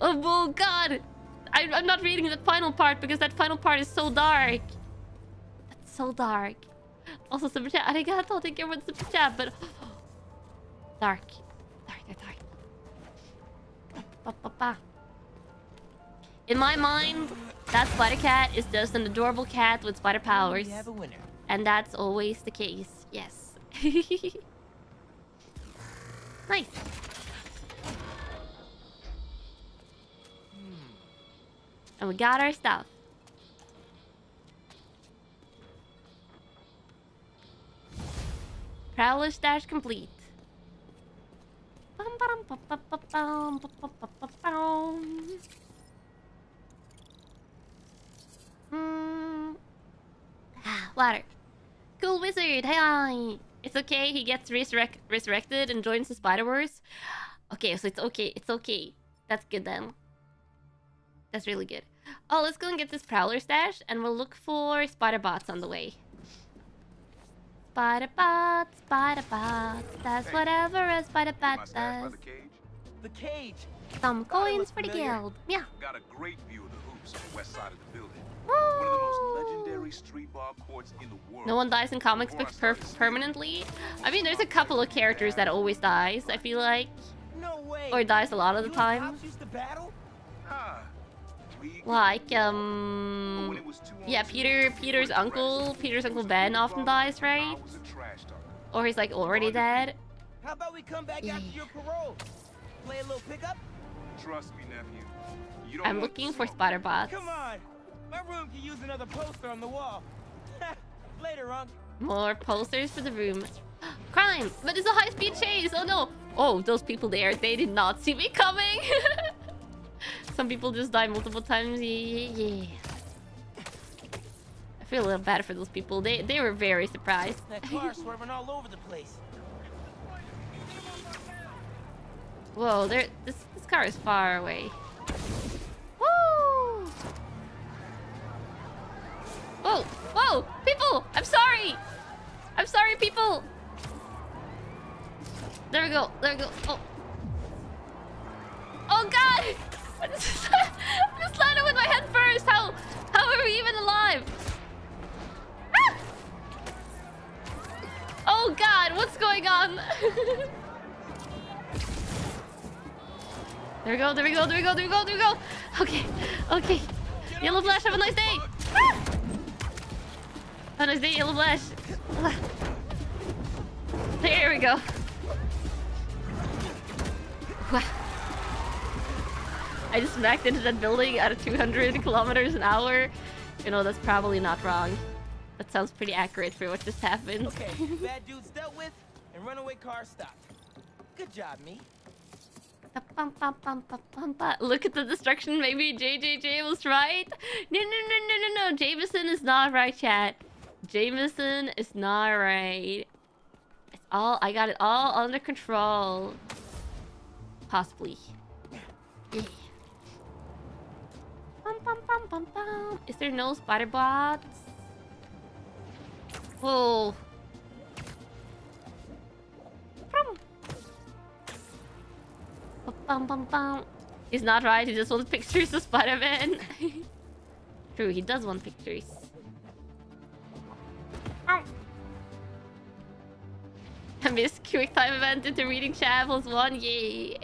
Oh God! I'm not reading that final part because that final part is so dark. That's so dark. Also, super chat. Arigato, thank you for the super chat. But dark, dark, dark. Ba, ba, ba. In my mind, that Spider Cat is just an adorable cat with spider powers, and that's always the case. Yes. Nice. And we got our stuff. Prowler stash complete. Ah, water. Cool wizard. Hi. It's okay, he gets resurrected and joins the Spider-Verse. Okay, so it's okay, it's okay. That's good then. That's really good. Oh, let's go and get this Prowler stash and we'll look for Spider-Bots on the way. Spider-Bots, Spider-Bots, that's whatever a Spider-Bot does. The cage. Some coins for the guild. Yeah. Got a great view of the hoops on the west side of the building. One of the most legendary street bar courts in the world. No one dies in comics books permanently. I mean, there's a couple of characters that always dies, I feel like. No way. Or dies a lot of the time. Like, yeah, Peter's uncle. Peter's uncle Ben often dies, right? Or he's like already dead. How about we come back after your parole? Play a little pickup? Trust me, nephew. You don't I'm looking for Spider Bots. Come on. My room can use another poster on the wall. Later on. More posters for the room. Crime! But it's a high-speed chase! Oh no! Oh, those people there, they did not see me coming! Some people just die multiple times. Yeah. I feel a little bad for those people. They were very surprised. That car swerving all over the place. Whoa, this car is far away. Woo! Whoa! Whoa! People! I'm sorry! I'm sorry, people! There we go. There we go. Oh! Oh, God! I just landed with my head first! How are we even alive? Ah! Oh, God! What's going on? There we go. There we go. There we go. There we go. There we go. Okay. Okay. Yellow Flash, have a nice day! Ah! Oh, nice day, Yellow Flash. There we go. I just smacked into that building at 200 kilometers an hour. You know, that's probably not wrong. That sounds pretty accurate for what just happened. Okay, bad dudes dealt with and runaway car stopped. Good job, me. Look at the destruction. Maybe JJJ was right. No. Jameson is not right, chat. Jameson is not right. It's all, I got it all under control. Possibly. Yeah. Is there no spider bots? Whoa. He's not right, he just wants pictures of Spider-Man. True, he does want pictures. I missed quick time event into reading Shambles 1, yay.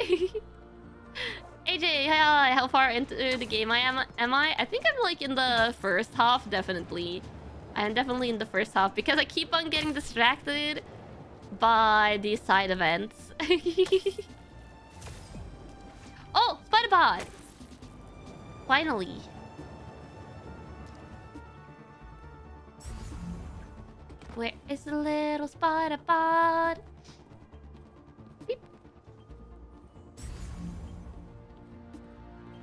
AJ, hi, how far into the game am I? I think I'm like in the first half, definitely. I am definitely in the first half because I keep on getting distracted by these side events. Oh, Spider-Bot! Finally. Where is the little Spider-Bot?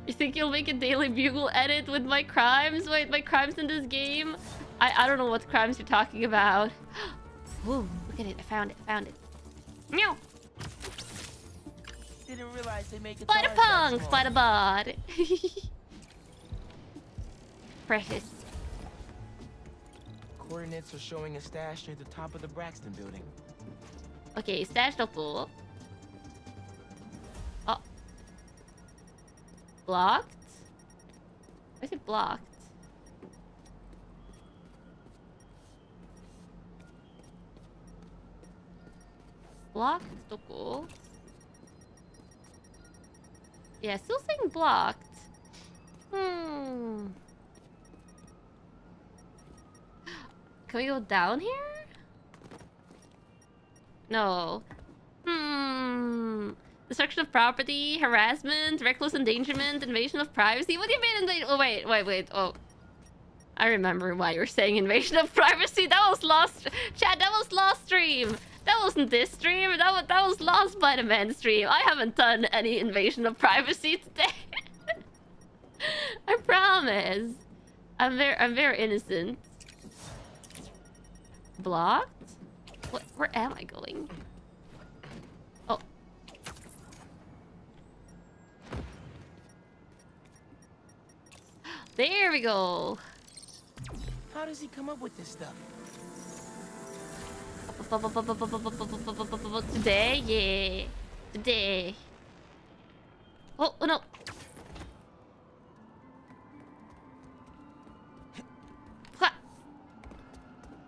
You think you'll make a Daily Bugle edit with my crimes? Wait, my crimes in this game? I don't know what crimes you're talking about. Whoa, look at it. I found it. Found it. Meow! Didn't realize they make Spider Punk! Spider Bod! Precious. Coordinates are showing a stash near the top of the Braxton building. Okay, stash the pool. Oh. Blocked? Why is it blocked? Blocked? Toko. Yeah, still saying blocked. Hmm. Can we go down here? No. Hmm. Destruction of property, harassment, reckless endangerment, invasion of privacy. What do you mean invasion? Oh, wait. Oh. I remember why you were saying invasion of privacy. That was lost. Chat, that was lost stream. That wasn't this stream, that was last Spider-Man stream. I haven't done any invasion of privacy today. I promise. I'm very innocent. Blocked? What, where am I going? Oh. There we go. How does he come up with this stuff? Today, yeah. Today. Oh, no.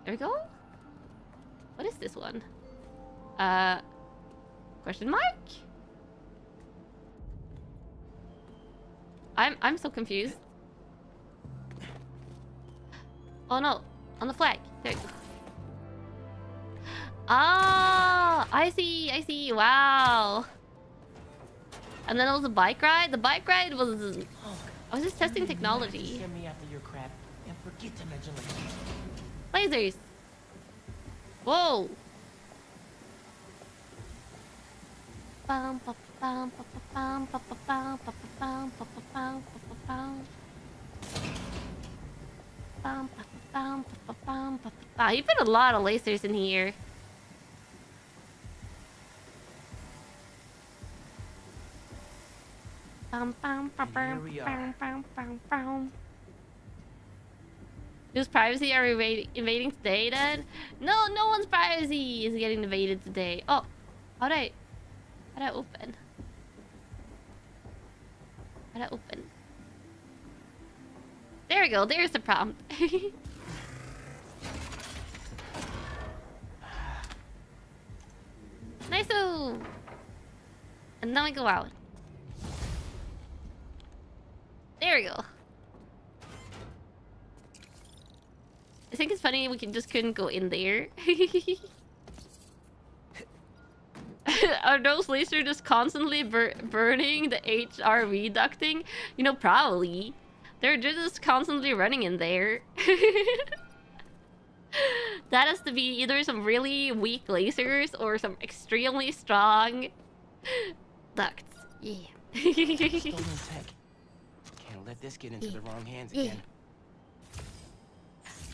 There we go. What is this one? Question mark? I'm so confused. Oh no, on the flag. There we go. Ah, I see, wow. And then it was a bike ride? The bike ride was... I was just testing technology. Lasers! Whoa! You put a lot of lasers in here. Whose privacy are we invading today then? No, no one's privacy is getting invaded today. Oh, how'd I open? There we go, there's the prompt. Nice-o! And then we go out. There we go. I think it's funny we can, just couldn't go in there. Are those lasers just constantly burning the HRV ducting? You know, probably. They're just constantly running in there. That has to be either some really weak lasers or some extremely strong ducts. Yeah. Stolen tech. Can't let this get into the wrong hands again.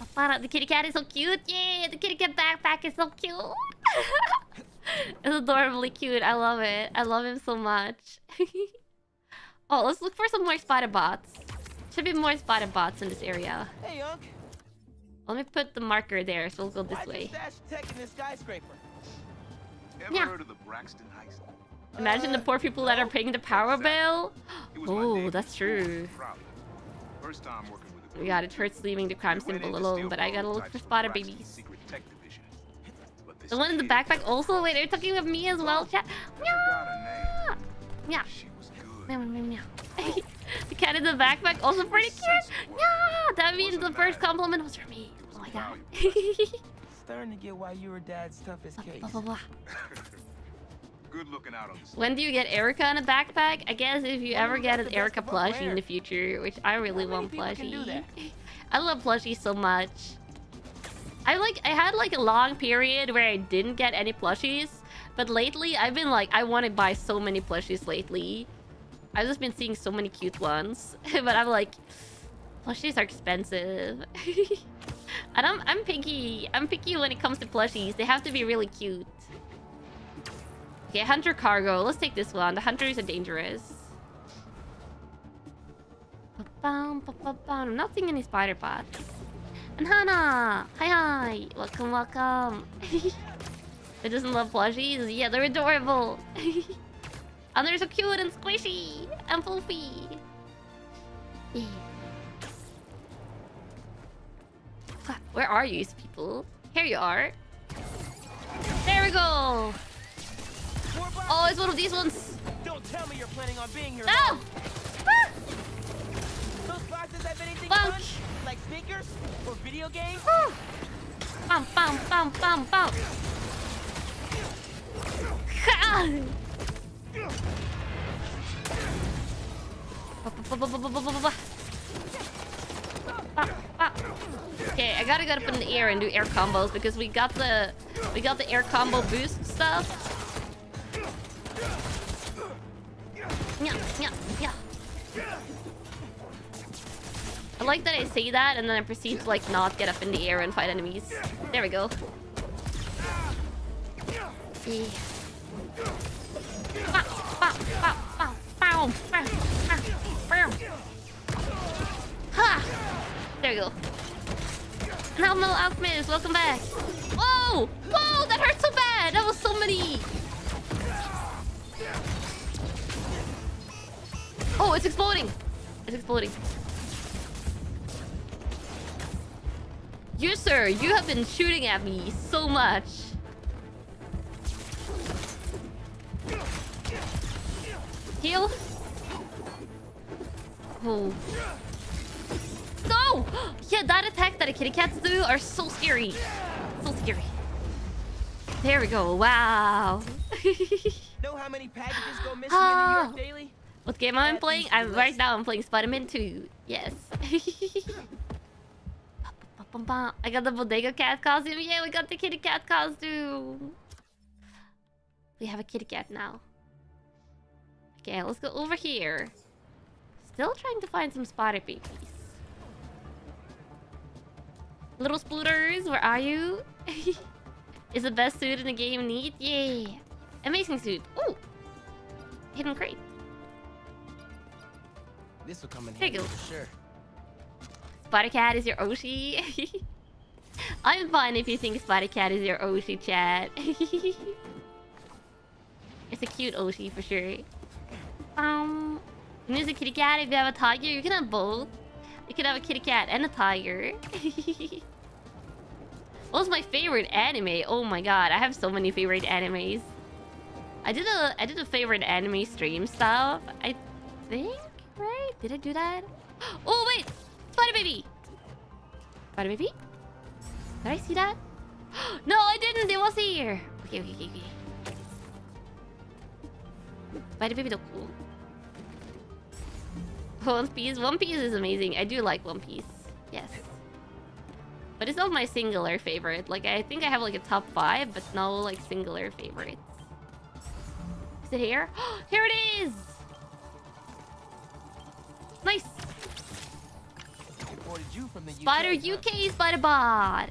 I found out the kitty cat is so cute. Yay! The kitty cat backpack is so cute. It's adorably cute. I love it. I love him so much. Oh, let's look for some more spider bots. Should be more spider bots in this area. Hey, Unc. Let me put the marker there, so we'll go this way. Ever heard of the Braxton heist? Imagine the poor people that are paying the power bill. Oh, that's true. First time working with the it hurts leaving the crime scene alone, but I gotta look for spider babies. The one in the backpack also. Wait, are you talking of me as well, chat? Yeah. Yeah. The cat in the backpack also pretty cute. Yeah. That means the first compliment was for me. Oh my god. Starting to get why you were dad's toughest case. Blah, blah, blah. Good looking out on this. When do you get Erika in a backpack? I guess if you ever get an Erika plushie in the future, which I really want plushie. I love plushies so much. I had like a long period where I didn't get any plushies, but lately I've been like, I want to buy so many plushies lately. I've just been seeing so many cute ones, but I'm like, plushies are expensive. And I'm picky. I'm picky when it comes to plushies. They have to be really cute. Okay, hunter cargo. Let's take this one. The hunters are dangerous. I'm not seeing any spider bots. And Hannah! Hi, hi! Welcome, welcome! Who doesn't love plushies? Yeah, they're adorable! And they're so cute and squishy! And fluffy! Yeah. Where are you, people? Here you are! There we go! Oh, it's one of these ones! Don't tell me you're planning on being here! No! Ah! Those boxes have anything fun? Like sneakers or video games? Oh. Bum, bum, bum, bum, bum. Okay, I gotta get up in the air and do air combos because we got the air combo boost stuff. Yeah, yeah, yeah. I like that I say that and then I proceed to like not get up in the air and fight enemies. There we go. Ha! There we go. And now Mel Alchemist, welcome back. Whoa! Whoa! That hurt so bad! That was so many! Oh, it's exploding! It's exploding. You, sir, you have been shooting at me so much. Heal. Oh. No! Yeah, that attack that a kitty cats do are so scary. So scary. There we go. Wow. Know how many packages go missing in New York daily? What game am I playing? Right now I'm playing Spider-Man 2. Yes. I got the bodega cat costume. Yeah, we got the kitty cat costume. We have a kitty cat now. Okay, let's go over here. Still trying to find some spider babies. Little spluters, where are you? Is the best suit in the game neat? Yeah. Amazing suit. Ooh. Hidden crate. This will come in handy for sure. Spider Cat is your Oshi. I'm fine if you think Spider Cat is your Oshi, chat. It's a cute Oshi for sure. There's a kitty cat. If you have a tiger, you can have both. You can have a kitty cat and a tiger. What was my favorite anime? Oh my god, I have so many favorite animes. I did a favorite anime stream stuff. I think, right? Did I do that? Oh wait. Spider baby! Spider baby? Did I see that? No, I didn't! It was here! Okay, okay, okay, okay. Spider baby, don't cool. One Piece. One Piece is amazing. I do like One Piece. Yes. But it's not my singular favorite. Like, I think I have like a top 5, but no like singular favorites. Is it here? Here it is! Nice! You from the Spider UK, Spider-Bot!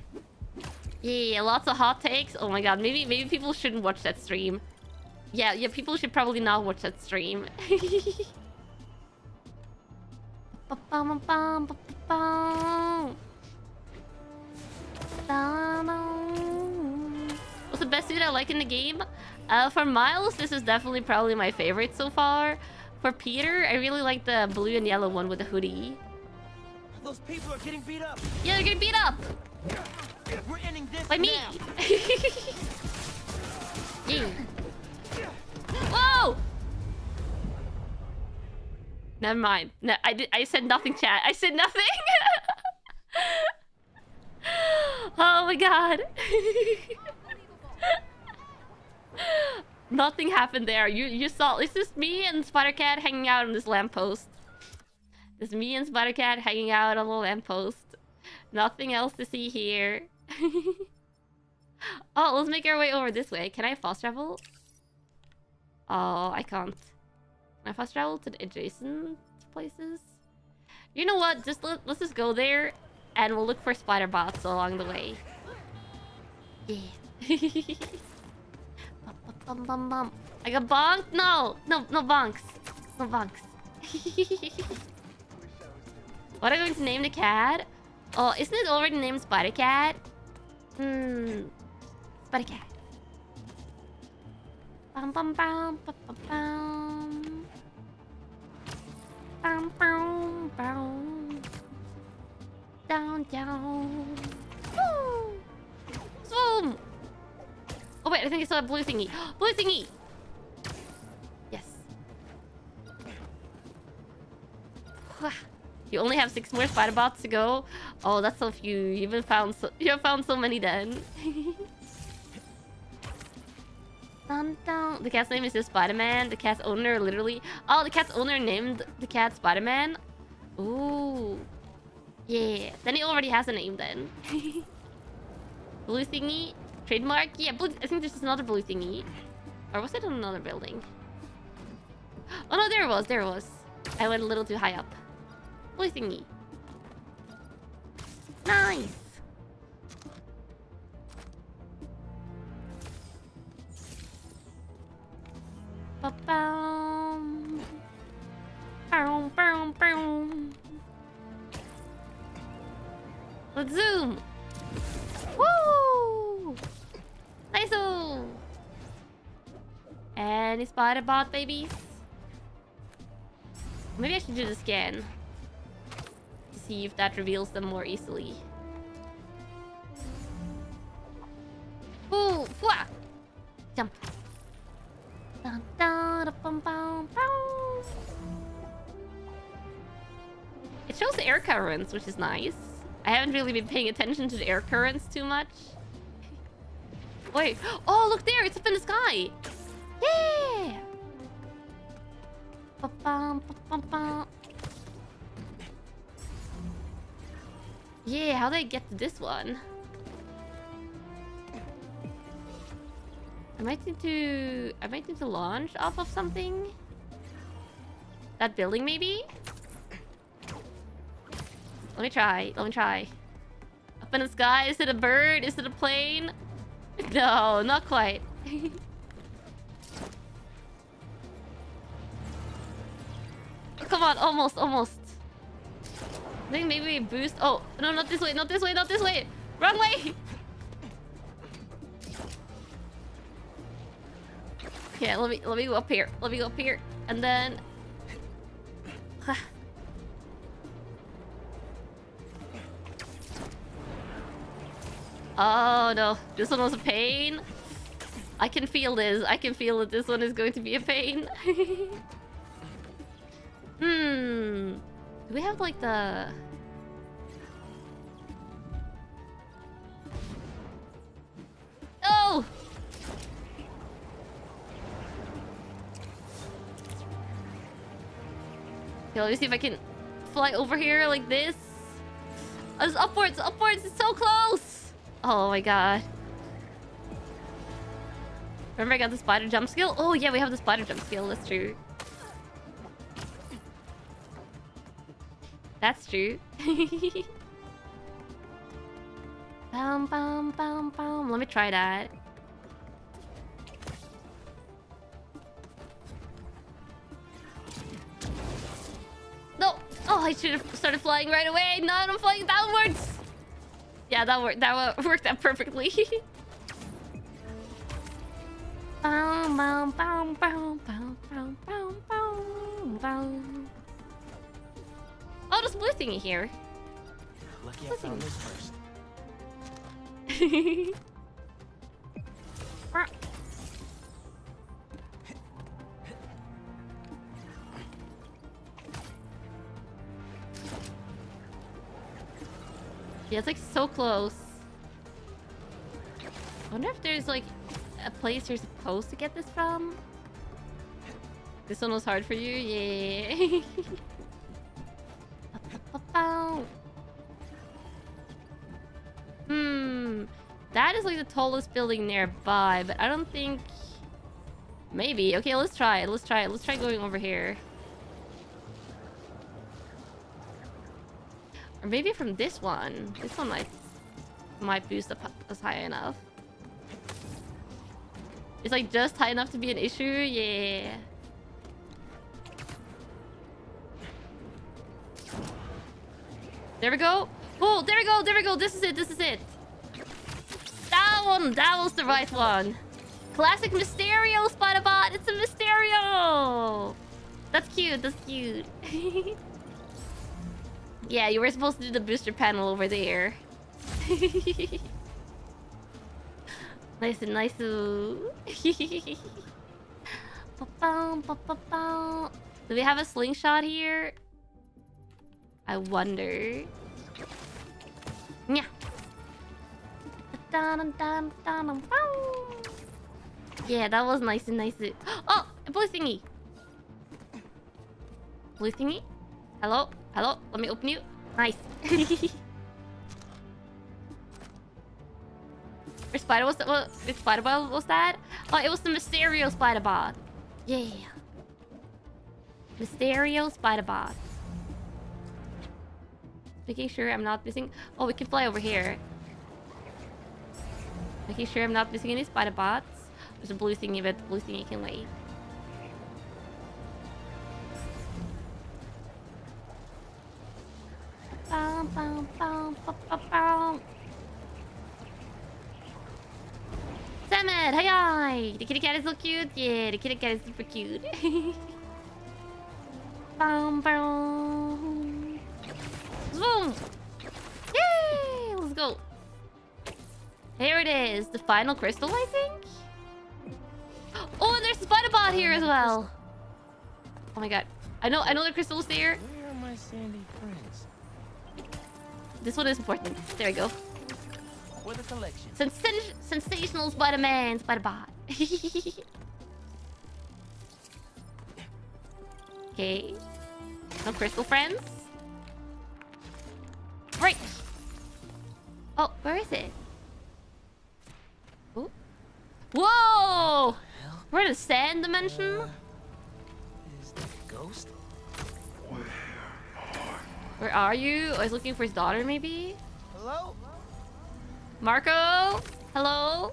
Yeah, lots of hot takes. Oh my god, maybe people shouldn't watch that stream. Yeah, people should probably not watch that stream. What's the best suit I like in the game? For Miles, this is definitely probably my favorite so far. For Peter, I really like the blue and yellow one with the hoodie. Those people are getting beat up. Yeah, they're getting beat up. We're ending this by me. Yeah. Whoa! Never mind. No, I said nothing, chat. I said nothing. Oh my god. Nothing happened there. You saw. It's just me and Spider Cat hanging out on this lamppost. It's me and Spider Cat hanging out on the lamppost. Nothing else to see here. Oh, let's make our way over this way. Can I fast travel? Oh, I can't. Can I fast travel to the adjacent places? You know what? Just let's just go there, and we'll look for spider bots along the way. Yeah. I got bonked? No bonks. No bonks. What are we going to name the cat? Oh, isn't it already named Spider Cat? Spider Cat. Bum bum bum bum bum bum bum bum. Down down. Boom. Zoom. Oh wait, I think I saw a blue thingy. Blue thingy. Yes. You only have 6 more spider bots to go. Oh, that's so few. You found so many then. Dun, dun. The cat's name is just Spider-Man. The cat's owner literally. Oh, the cat's owner named the cat Spider-Man. Ooh. Yeah. Then he already has a name then. Blue thingy. Trademark. Yeah, blue. I think there's another blue thingy. Or was it in another building? Oh no, there it was. There it was. I went a little too high up. Blue thingy. Nice. Ba-bum. Boom, boom, boom. Let's zoom. Woo! Nice-o. Any spider bot babies? Maybe I should do the scan. See if that reveals them more easily. Ooh, fwa! Jump. Dun, dun, da, bum, bum, bum. It shows the air currents, which is nice. I haven't really been paying attention to the air currents too much. Wait. Oh, look there! It's up in the sky! Yeah! Ba -bum, ba -bum, ba. Yeah, how do I get to this one? I might need to launch off of something. That building maybe? Let me try. Up in the sky, is it a bird? Is it a plane? No, not quite. Oh, come on, almost. I think maybe we boost. Oh, no, not this way. Wrong way. Okay, let me go up here. And then oh no. This one was a pain. I can feel this. I can feel that this one is going to be a pain. Do we have like the... Oh! Okay, let me see if I can fly over here like this. It's upwards, upwards, it's so close! Oh my god. Remember I got the spider jump skill? Oh yeah, we have the spider jump skill, that's true. That's true. Bum, bum, bum, bum. Let me try that. No! Oh, I should have started flying right away. No, I'm flying downwards. Yeah, that worked out perfectly. Bum, bum, bum, bum, bum, bum, bum, bum, bum. Oh, there's blue thingy here. Lucky I found this first. Yeah, it's like so close. I wonder if there's like a place you're supposed to get this from. This one was hard for you? Yeah. Hmm. That is like the tallest building nearby, but I don't think... Maybe. Okay, let's try it. Let's try it. Let's try going over here. Or maybe from this one. This one might boost up as high enough. It's like just high enough to be an issue. Yeah. There we go. Oh, there we go. There we go. This is it. This is it. That one. That was the right one. Classic Mysterio, Spider-Bot. It's a Mysterio. That's cute. That's cute. Yeah, you were supposed to do the booster panel over there. Nice and nice. Do we have a slingshot here? I wonder. Yeah. Yeah, that was nice and nice. Oh, a blue thingy. Blue thingy? Hello? Hello? Let me open you. Nice. Which spider was that? Which spider bot was that? Oh, it was the Mysterio spider bot. Yeah. Mysterio spider bot. Making sure I'm not missing... Oh, we can fly over here. Making sure I'm not missing any spider bots. There's a blue thingy, but the blue thingy can wait. Bum, bum, bum, bum, bum, bum. Sandman, hi, hi! The kitty cat is so cute. Yeah, the kitty cat is super cute. Bum, bum. Boom! Yay! Let's go. Here it is, the final crystal, I think. Oh, and there's a spider bot here as well. Oh my god! I know the crystal is there. Where are my sandy friends? This one is important. There we go. For the collection. Sensational Spider-Man, Spider-Bot. Okay. No crystal friends. Right. Oh, where is it? Oh. Whoa! We're in a sand dimension. Is that a ghost? Where are you? Oh, he's looking for his daughter, maybe. Hello, Marco. Hello.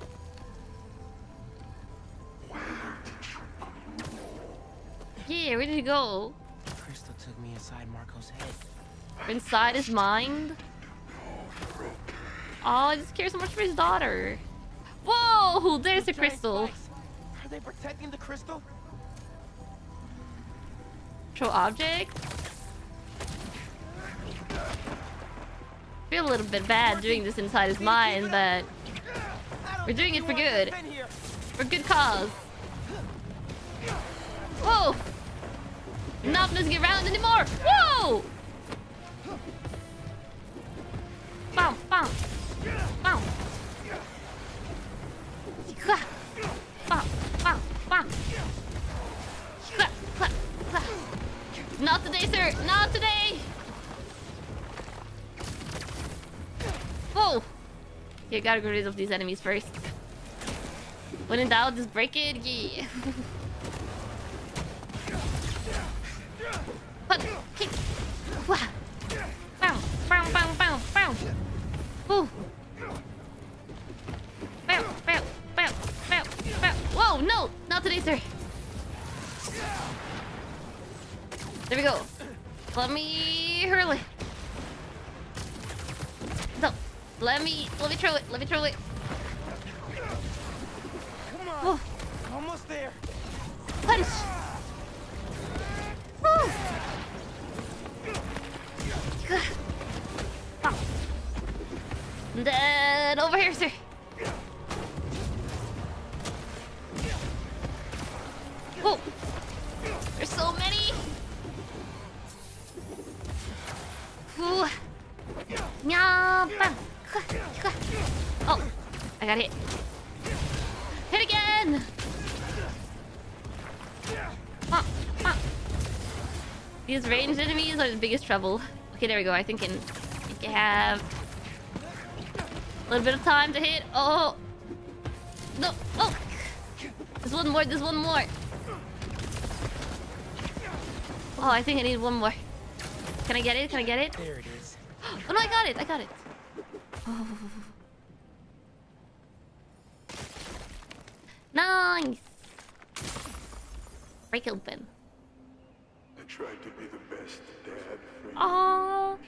Yeah, where did he go? Crystal took me inside Marco's head. Inside his mind. Oh, he just cares so much for his daughter. Whoa, there's the crystal. Are they protecting the crystal? Show object. Feel a little bit bad doing this inside his mind, but we're doing it for good. For good cause. Whoa! Not messing around anymore. Whoa! Bounce, bounce, bounce, clap, bounce, bounce, bounce, clap, clap, clap. Not today, sir. Whoa! Okay, gotta get rid of these enemies first. When in doubt, just break it. Yeah. But kick. Wow. Bow, bow, bow, bow, bow. Woo. Bow, bow, bow, bow, bow. Whoa, no, not today, sir. There we go. Let me hurl it. No, let me throw it. Let me throw it. Come on. Whoa. Almost there. Punch. Woo. Oh. And then over here, sir. Whoa. There's so many. Ooh. Oh, I got hit. Hit again. Oh, oh. These ranged enemies are the biggest trouble. Okay, there we go. I think I have a little bit of time to hit. Oh no! Oh, there's one more. There's one more. Oh, I think I need one more. Can I get it? Can I get it? There it is. Oh no, I got it! I got it! Oh. Nice! Break open. I tried to be the best dad for you. Oh,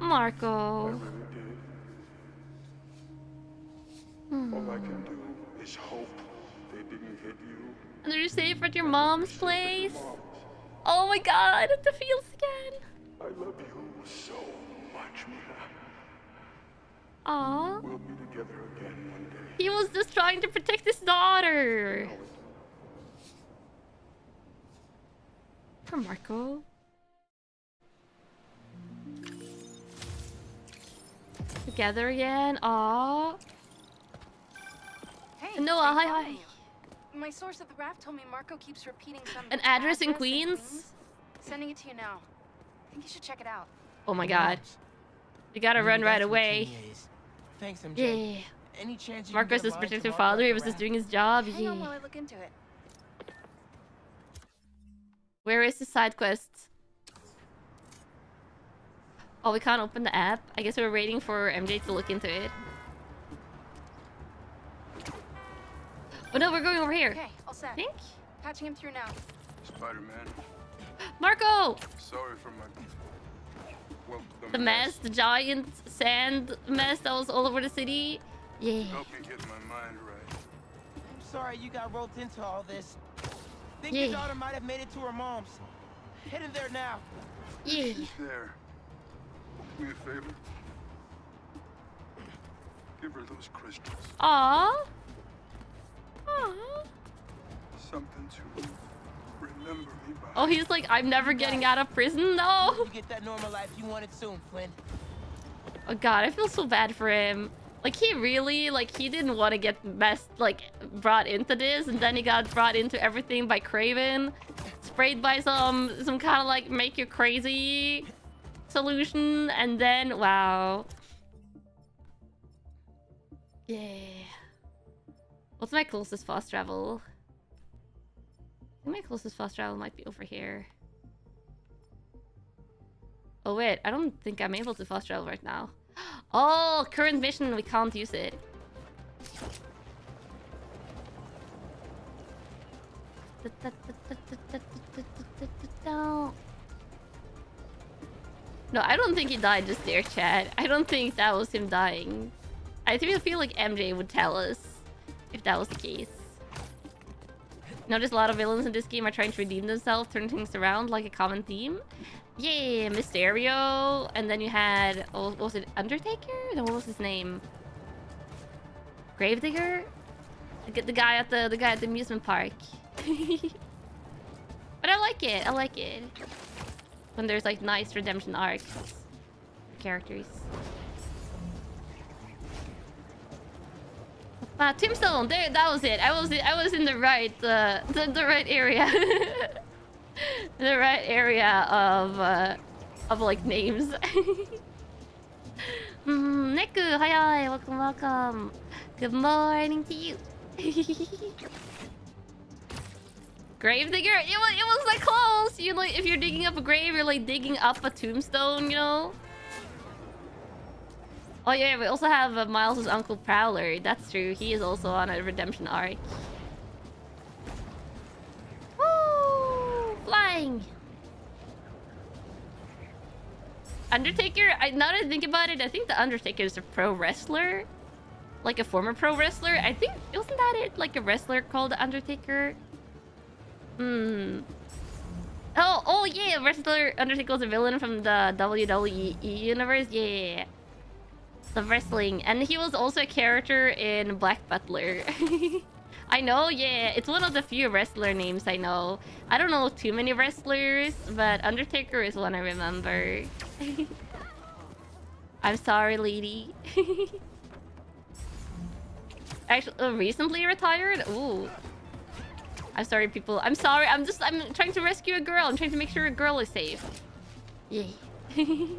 Marco. I really did. Hmm. All I can do is hope they didn't hit you. And they're safe at your mom's place. Oh my god, I have the feels again. I love you so much, Mina. Aww. We'll be together again one day. He was just trying to protect his daughter. Poor Marco. Together again. Aww. Hey, Noah, hi, hi. My source at the raft told me Marco keeps repeating some an address in Queens. Sending it to you now. I think you should check it out. Oh my god. You gotta run right away. Thanks, MJ. Yeah. Any chance you Marco's his protective father. He was just doing his job. Hang on while I look into it. Where is the side quest? Oh, we can't open the app. I guess we're waiting for MJ to look into it. Oh no, we're going over here. Okay, all set. I think? Patching him through now. Spider-Man. Marco! Sorry for my... Well, the mess, the giant sand mess that was all over the city. Yeah. Help me get my mind right. I'm sorry you got roped into all this. Think your daughter might have made it to her mom's. Head in there now. Yeah. She's there. Do me a favor. Give her those crystals. Aww. Aww. Something to remember me by. Oh, he's like, I'm never getting out of prison, though. You get that normal life you wanted soon, Flynn. Oh god, I feel so bad for him. Like, he really, like, he didn't want to get messed, like, brought into this, and then he got brought into everything by Kraven, sprayed by some kind of like make you crazy solution, and then wow. Yeah. What's my closest fast travel? I think my closest fast travel might be over here. Oh wait, I don't think I'm able to fast travel right now. Oh, current mission, we can't use it. No, I don't think he died just there, chat. I don't think that was him dying. I feel like MJ would tell us if that was the case. Notice a lot of villains in this game are trying to redeem themselves, turn things around, like a common theme. Yeah, Mysterio. And then you had, oh, what was it, Undertaker? No, what was his name? Gravedigger? The guy at the amusement park. But I like it. I like it when there's like nice redemption arcs for characters. Tombstone, there, that was it. I was in the right area. The right area of like names. Neku, Hi, welcome, welcome. Good morning to you. Gravedigger? It was like close. You like if you're digging up a grave, you're like digging up a tombstone, you know? Oh yeah, we also have Miles' uncle Prowler. That's true. He is also on a redemption arc. Woo! Flying! Undertaker? Now that I think about it, I think the Undertaker is a pro wrestler. Like a former pro wrestler. I think... Wasn't that it? Like a wrestler called the Undertaker? Hmm. Oh yeah! Wrestler Undertaker is a villain from the WWE universe. Yeah. The wrestling. And he was also a character in Black Butler. I know, yeah. It's one of the few wrestler names I know. I don't know too many wrestlers, but Undertaker is one I remember. I'm sorry, lady. Actually, recently retired? Ooh. I'm sorry, people. I'm sorry. I'm trying to rescue a girl. I'm trying to make sure a girl is safe. Yeah. Yeah.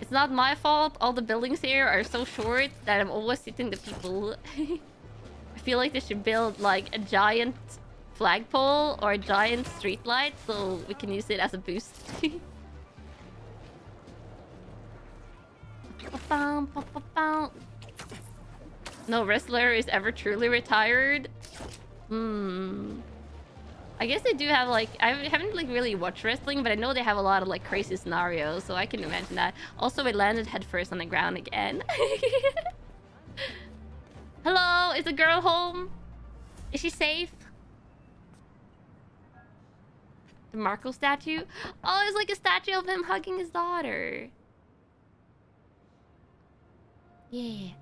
It's not my fault all the buildings here are so short that I'm always hitting the people. I feel like they should build like a giant flagpole or a giant streetlight so we can use it as a boost. No wrestler is ever truly retired. Hmm. I guess they do have like... I haven't like really watched wrestling, but I know they have a lot of like crazy scenarios, so I can imagine that. Also, it landed headfirst on the ground again. Hello, is the girl home? Is she safe? The Marco statue? Oh, it's like a statue of him hugging his daughter. Yeah.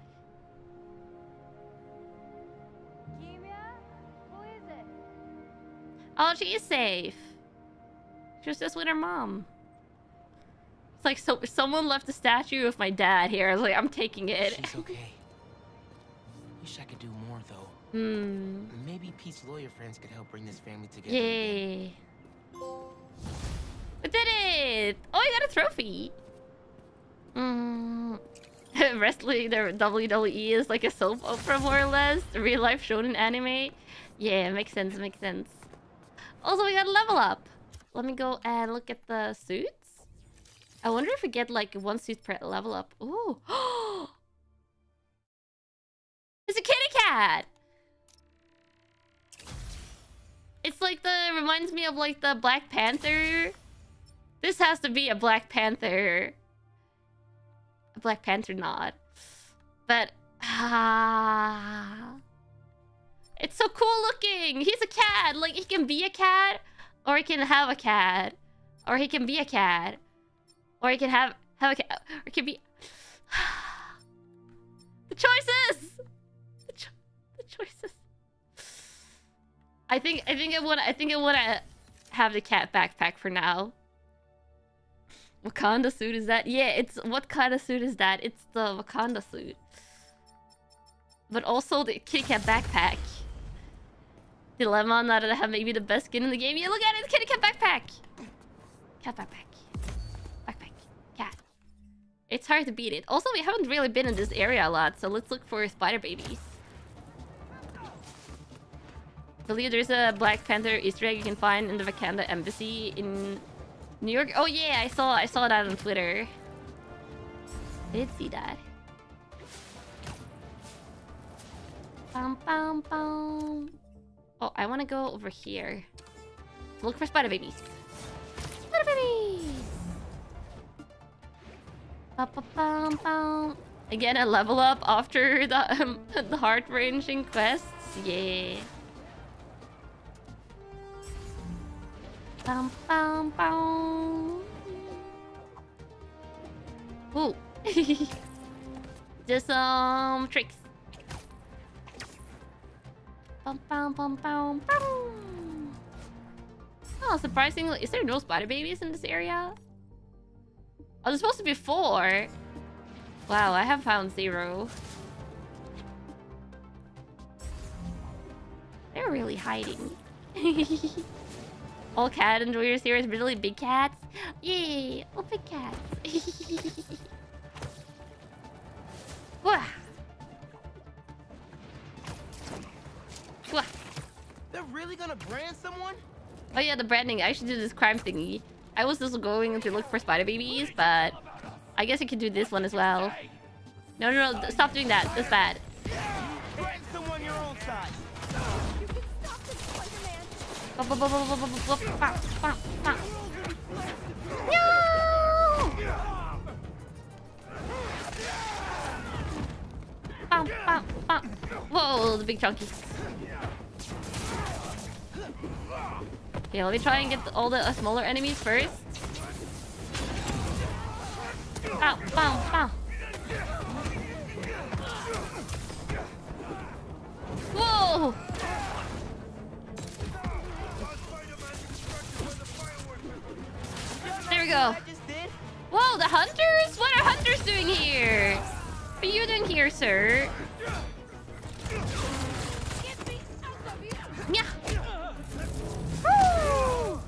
Oh, she is safe. She was just with her mom. It's like so someone left a statue of my dad here. I was like, I'm taking it. She's okay. Wish I could do more though. Hmm. Maybe Pete's lawyer friends could help bring this family together. Yay. We did it! Oh, I got a trophy. Hmm. Wrestling, the WWE is like a soap opera more or less. Real life shown in anime. Yeah, makes sense, makes sense. Also, we gotta level up. Let me go and look at the suits. I wonder if we get like one suit per level up. Ooh. It's a kitty cat! It's like the... Reminds me of like the Black Panther. This has to be a Black Panther. A Black Panther nod. But... It's so cool looking! He's a cat! Like, he can be a cat, or he can have a cat. Or he can be a cat. Or he can have a cat. Or he can be... The choices! The choices. I think I wanna have the cat backpack for now. Wakanda suit is that? Yeah, it's... What kind of suit is that? It's the Wakanda suit. But also the kitty cat backpack. Dilemma, now that I have maybe the best skin in the game. Yeah, look at it! Kitty cat backpack! Cat backpack. Backpack. Cat. It's hard to beat it. Also, we haven't really been in this area a lot, so let's look for spider babies. I believe there's a Black Panther Easter egg you can find in the Wakanda embassy in New York. Oh yeah, I saw that on Twitter. I did see that. Bum, bum, bum. Oh, I want to go over here. Look for spider babies. Spider babies! Bum, bum, bum. Again, a level up after the heart-wrenching quests. Yeah. Bum, bum, bum. Ooh. Just some tricks. Bum, bum, bum, bum, bum. Oh, surprisingly, is there no spider babies in this area? Oh, there's supposed to be 4. Wow, I have found 0. They're really hiding. All cat enjoyers here is really big cats. Yay! All big cats. Wah. Wah. They're really gonna brand someone? Oh yeah, the branding. I should do this crime thingy. I was just going to look for spider babies, but I guess I could do this one as well. No, no, no! Stop doing that. That's bad. Brand someone your own size. No! Whoa, the big chunky. Okay, let me try and get all the smaller enemies first. Ow, ow, ow. Whoa! There we go. Whoa, the hunters? What are hunters doing here? What are you doing here, sir? Yeah. Woo!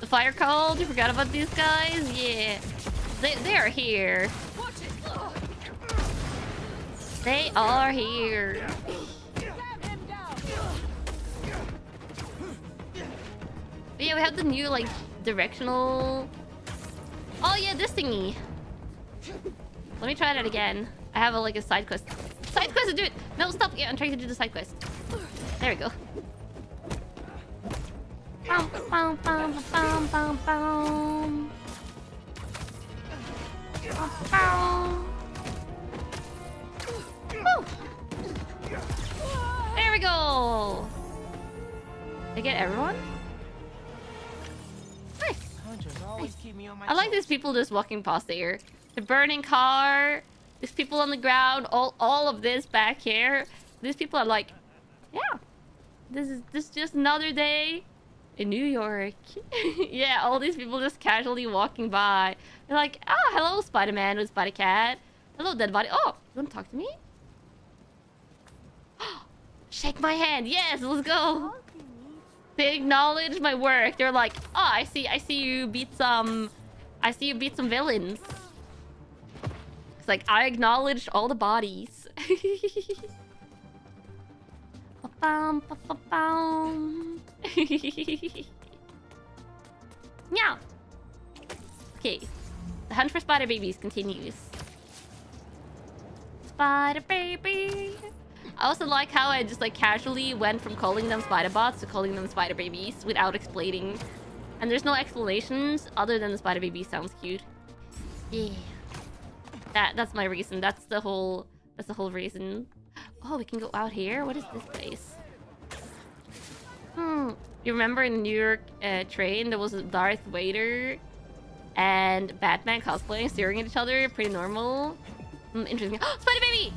The fire called. You forgot about these guys? Yeah. They are here. They are here. But yeah, we have the new, like, directional... Oh yeah, this thingy. Let me try that again. I have, like, a side quest. Side quest to do it! No, stop! Yeah, I'm trying to do the side quest. There we go. Bum, bum, bum, bum, bum, bum. Bum, bum. Woo! There we go! Did I get everyone? Nice. I like these people just walking past here. The burning car, these people on the ground, all of this back here. These people are like, yeah, this is just another day in New York. Yeah, all these people just casually walking by. They're like, oh, hello, Spider-Man with Spider Cat. Hello, dead body. Oh, you want to talk to me? Shake my hand. Yes, let's go. They acknowledge my work. They're like, oh, I see you beat some villains. It's like, I acknowledged all the bodies. Ba-bum, ba-ba-bum. Yeah. Okay. The hunt for spider babies continues. Spider baby. I also like how I just like casually went from calling them spider bots to calling them spider babies without explaining. And there's no explanations other than the spider baby sounds cute. Yeah. That's my reason. That's the whole reason. Oh, we can go out here? What is this place? Hmm. You remember in the New York train there was a Darth Vader and Batman cosplaying, staring at each other, pretty normal. Interesting. Oh, spider baby!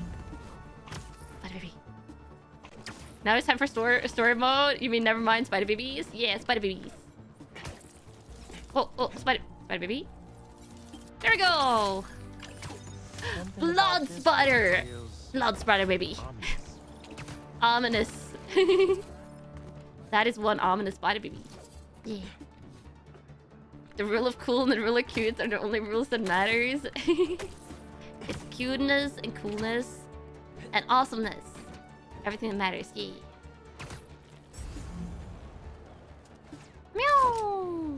Now it's time for story mode. You mean never mind spider babies? Yeah, spider babies. Oh, spider baby. There we go. Blood spider. Blood spider baby. Ominous. That is one ominous spider baby. Yeah. The rule of cool and the rule of cute are the only rules that matters. It's cuteness and coolness and awesomeness. Everything that matters, yay. Meow!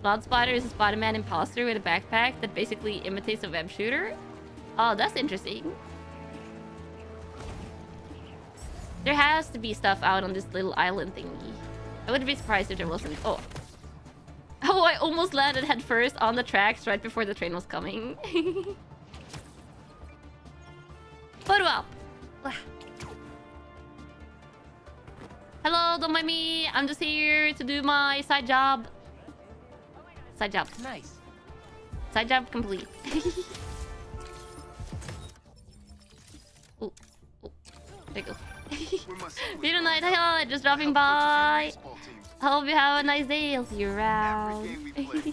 Blood Spider is a Spider-Man imposter with a backpack that basically imitates a web shooter. Oh, that's interesting. There has to be stuff out on this little island thingy. I wouldn't be surprised if there wasn't. Oh. Oh, I almost landed headfirst on the tracks right before the train was coming. Photo up! Hello, don't mind me. I'm just here to do my side job. Side job. Nice. Side job complete. Oh, oh, there you go. Good night, hello. Just dropping by. Hope you have a nice day. I'll see you around. The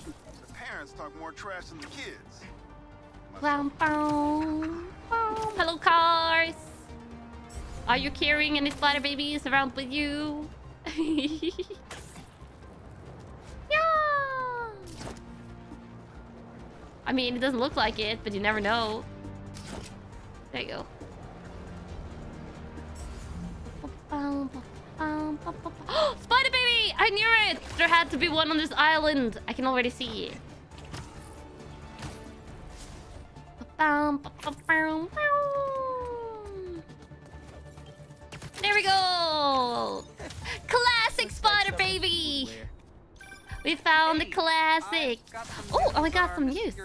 parents talk more trash than the kids. Hello, cars. Are you carrying any spider babies around with you? Yeah! I mean, it doesn't look like it, but you never know. There you go. Spider baby! I knew it! There had to be one on this island. I can already see it. There we go! Classic spider baby! We found the classic! Oh, I got some use!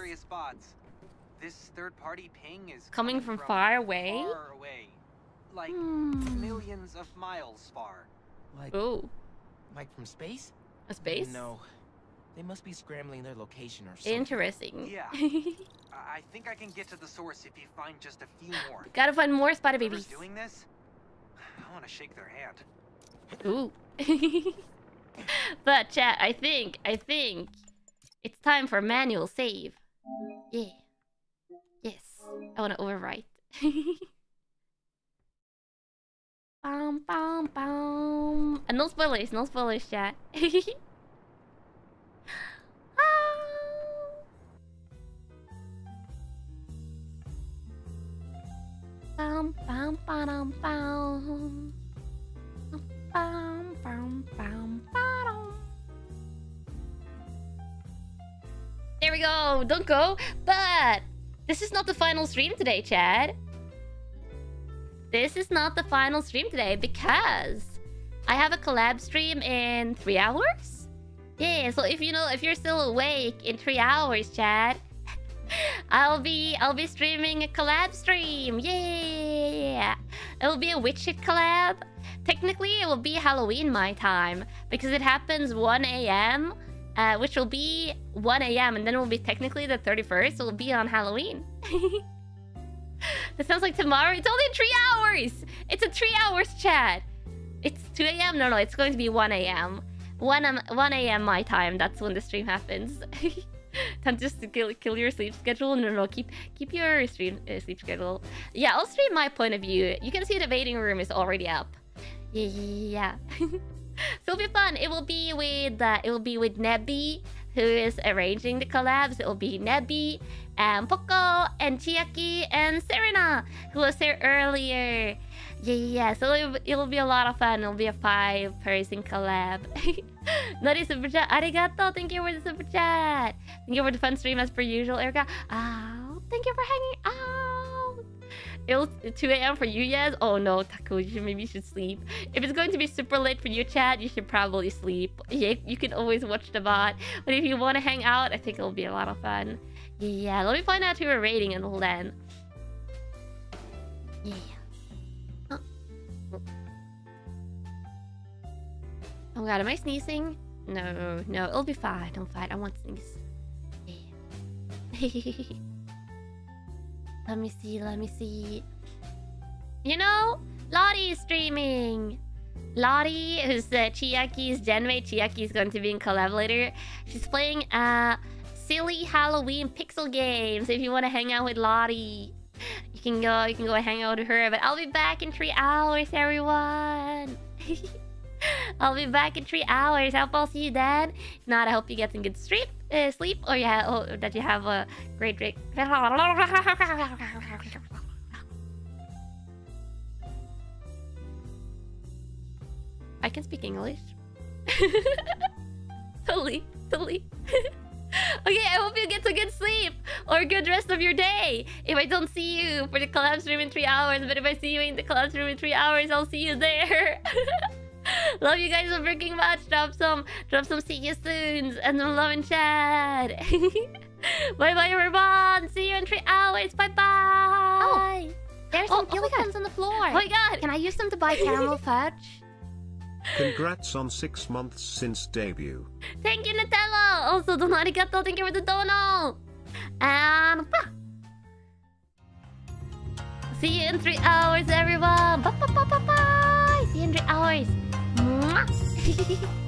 This third party ping is coming from far away? Like millions of miles far. Like, oh, like from space? A space? No, they must be scrambling their location or something. Interesting. Yeah. I think I can get to the source if you find just a few more. Gotta find more spider babies. Whoever's doing this, I want to shake their hand. Ooh. But chat, I think it's time for manual save. Yeah. Yes. I want to overwrite. Bam, bam, bam. And no spoilers, chat. Bam, bam, bam, bam. Bam, bam, bam, bam. There we go. Don't go. But this is not the final stream today, chat. This is not the final stream today because I have a collab stream in 3 hours. Yeah, so if you know, if you're still awake in 3 hours, chat, I'll be streaming a collab stream. Yeah, it'll be a witch shit collab. Technically, it will be Halloween my time because it happens 1 AM, which will be 1 AM, and then it will be technically the 31st. So it'll be on Halloween. That sounds like tomorrow. It's only 3 hours. It's a 3 hours chat. It's 2 AM. No, it's going to be 1 AM. 1 AM my time. That's when the stream happens. Time just to kill your sleep schedule. No, keep your stream sleep schedule. Yeah, I'll stream my point of view. You can see the waiting room is already up. Yeah. So it'll be fun. It will be with Nebby, who is arranging the collabs. It will be Nebby and Poco and Chiaki and Serena, who was there earlier. Yeah. So it'll be a lot of fun. It'll be a 5-person collab. Nari super chat. Arigato. Thank you for the super chat. Thank you for the fun stream as per usual, Erika. Oh, thank you for hanging out. It'll 2 AM for you, yes? Oh no, Taku, maybe you should sleep. If it's going to be super late for you, chat, you should probably sleep. Yeah, you can always watch the bot. But if you want to hang out, I think it'll be a lot of fun. Yeah, let me find out who we're rating until then. Yeah. Oh. Oh god, am I sneezing? No, it'll be fine. I'm fine. I won't sneeze. Yeah. Let me see. You know, Lottie is streaming. Lottie, who's Chiaki's Genway. Chiaki's going to be in collab later. She's playing silly Halloween pixel games. If you want to hang out with Lottie, you can go hang out with her. But I'll be back in 3 hours, everyone. I'll be back in 3 hours. I hope I'll see you then. If not, I hope you get some good sleep, or that you have a great drink. I can speak English. Totally. Okay, I hope you get some good sleep or good rest of your day. If I don't see you for the collab stream in 3 hours, but if I see you in the collab stream in 3 hours, I'll see you there. Love you guys so freaking much. Drop some see you soons and some love in chat. Bye bye everyone. See you in 3 hours. Bye bye. Oh, there's some gillikins on the floor. Oh my god. Can I use them to buy caramel fudge? Congrats on 6 months since debut. Thank you, Nutella. Also, Dono arigato. Thank you for the dono. And see you in 3 hours, everyone. Bye bye. See you in 3 hours. Mwah.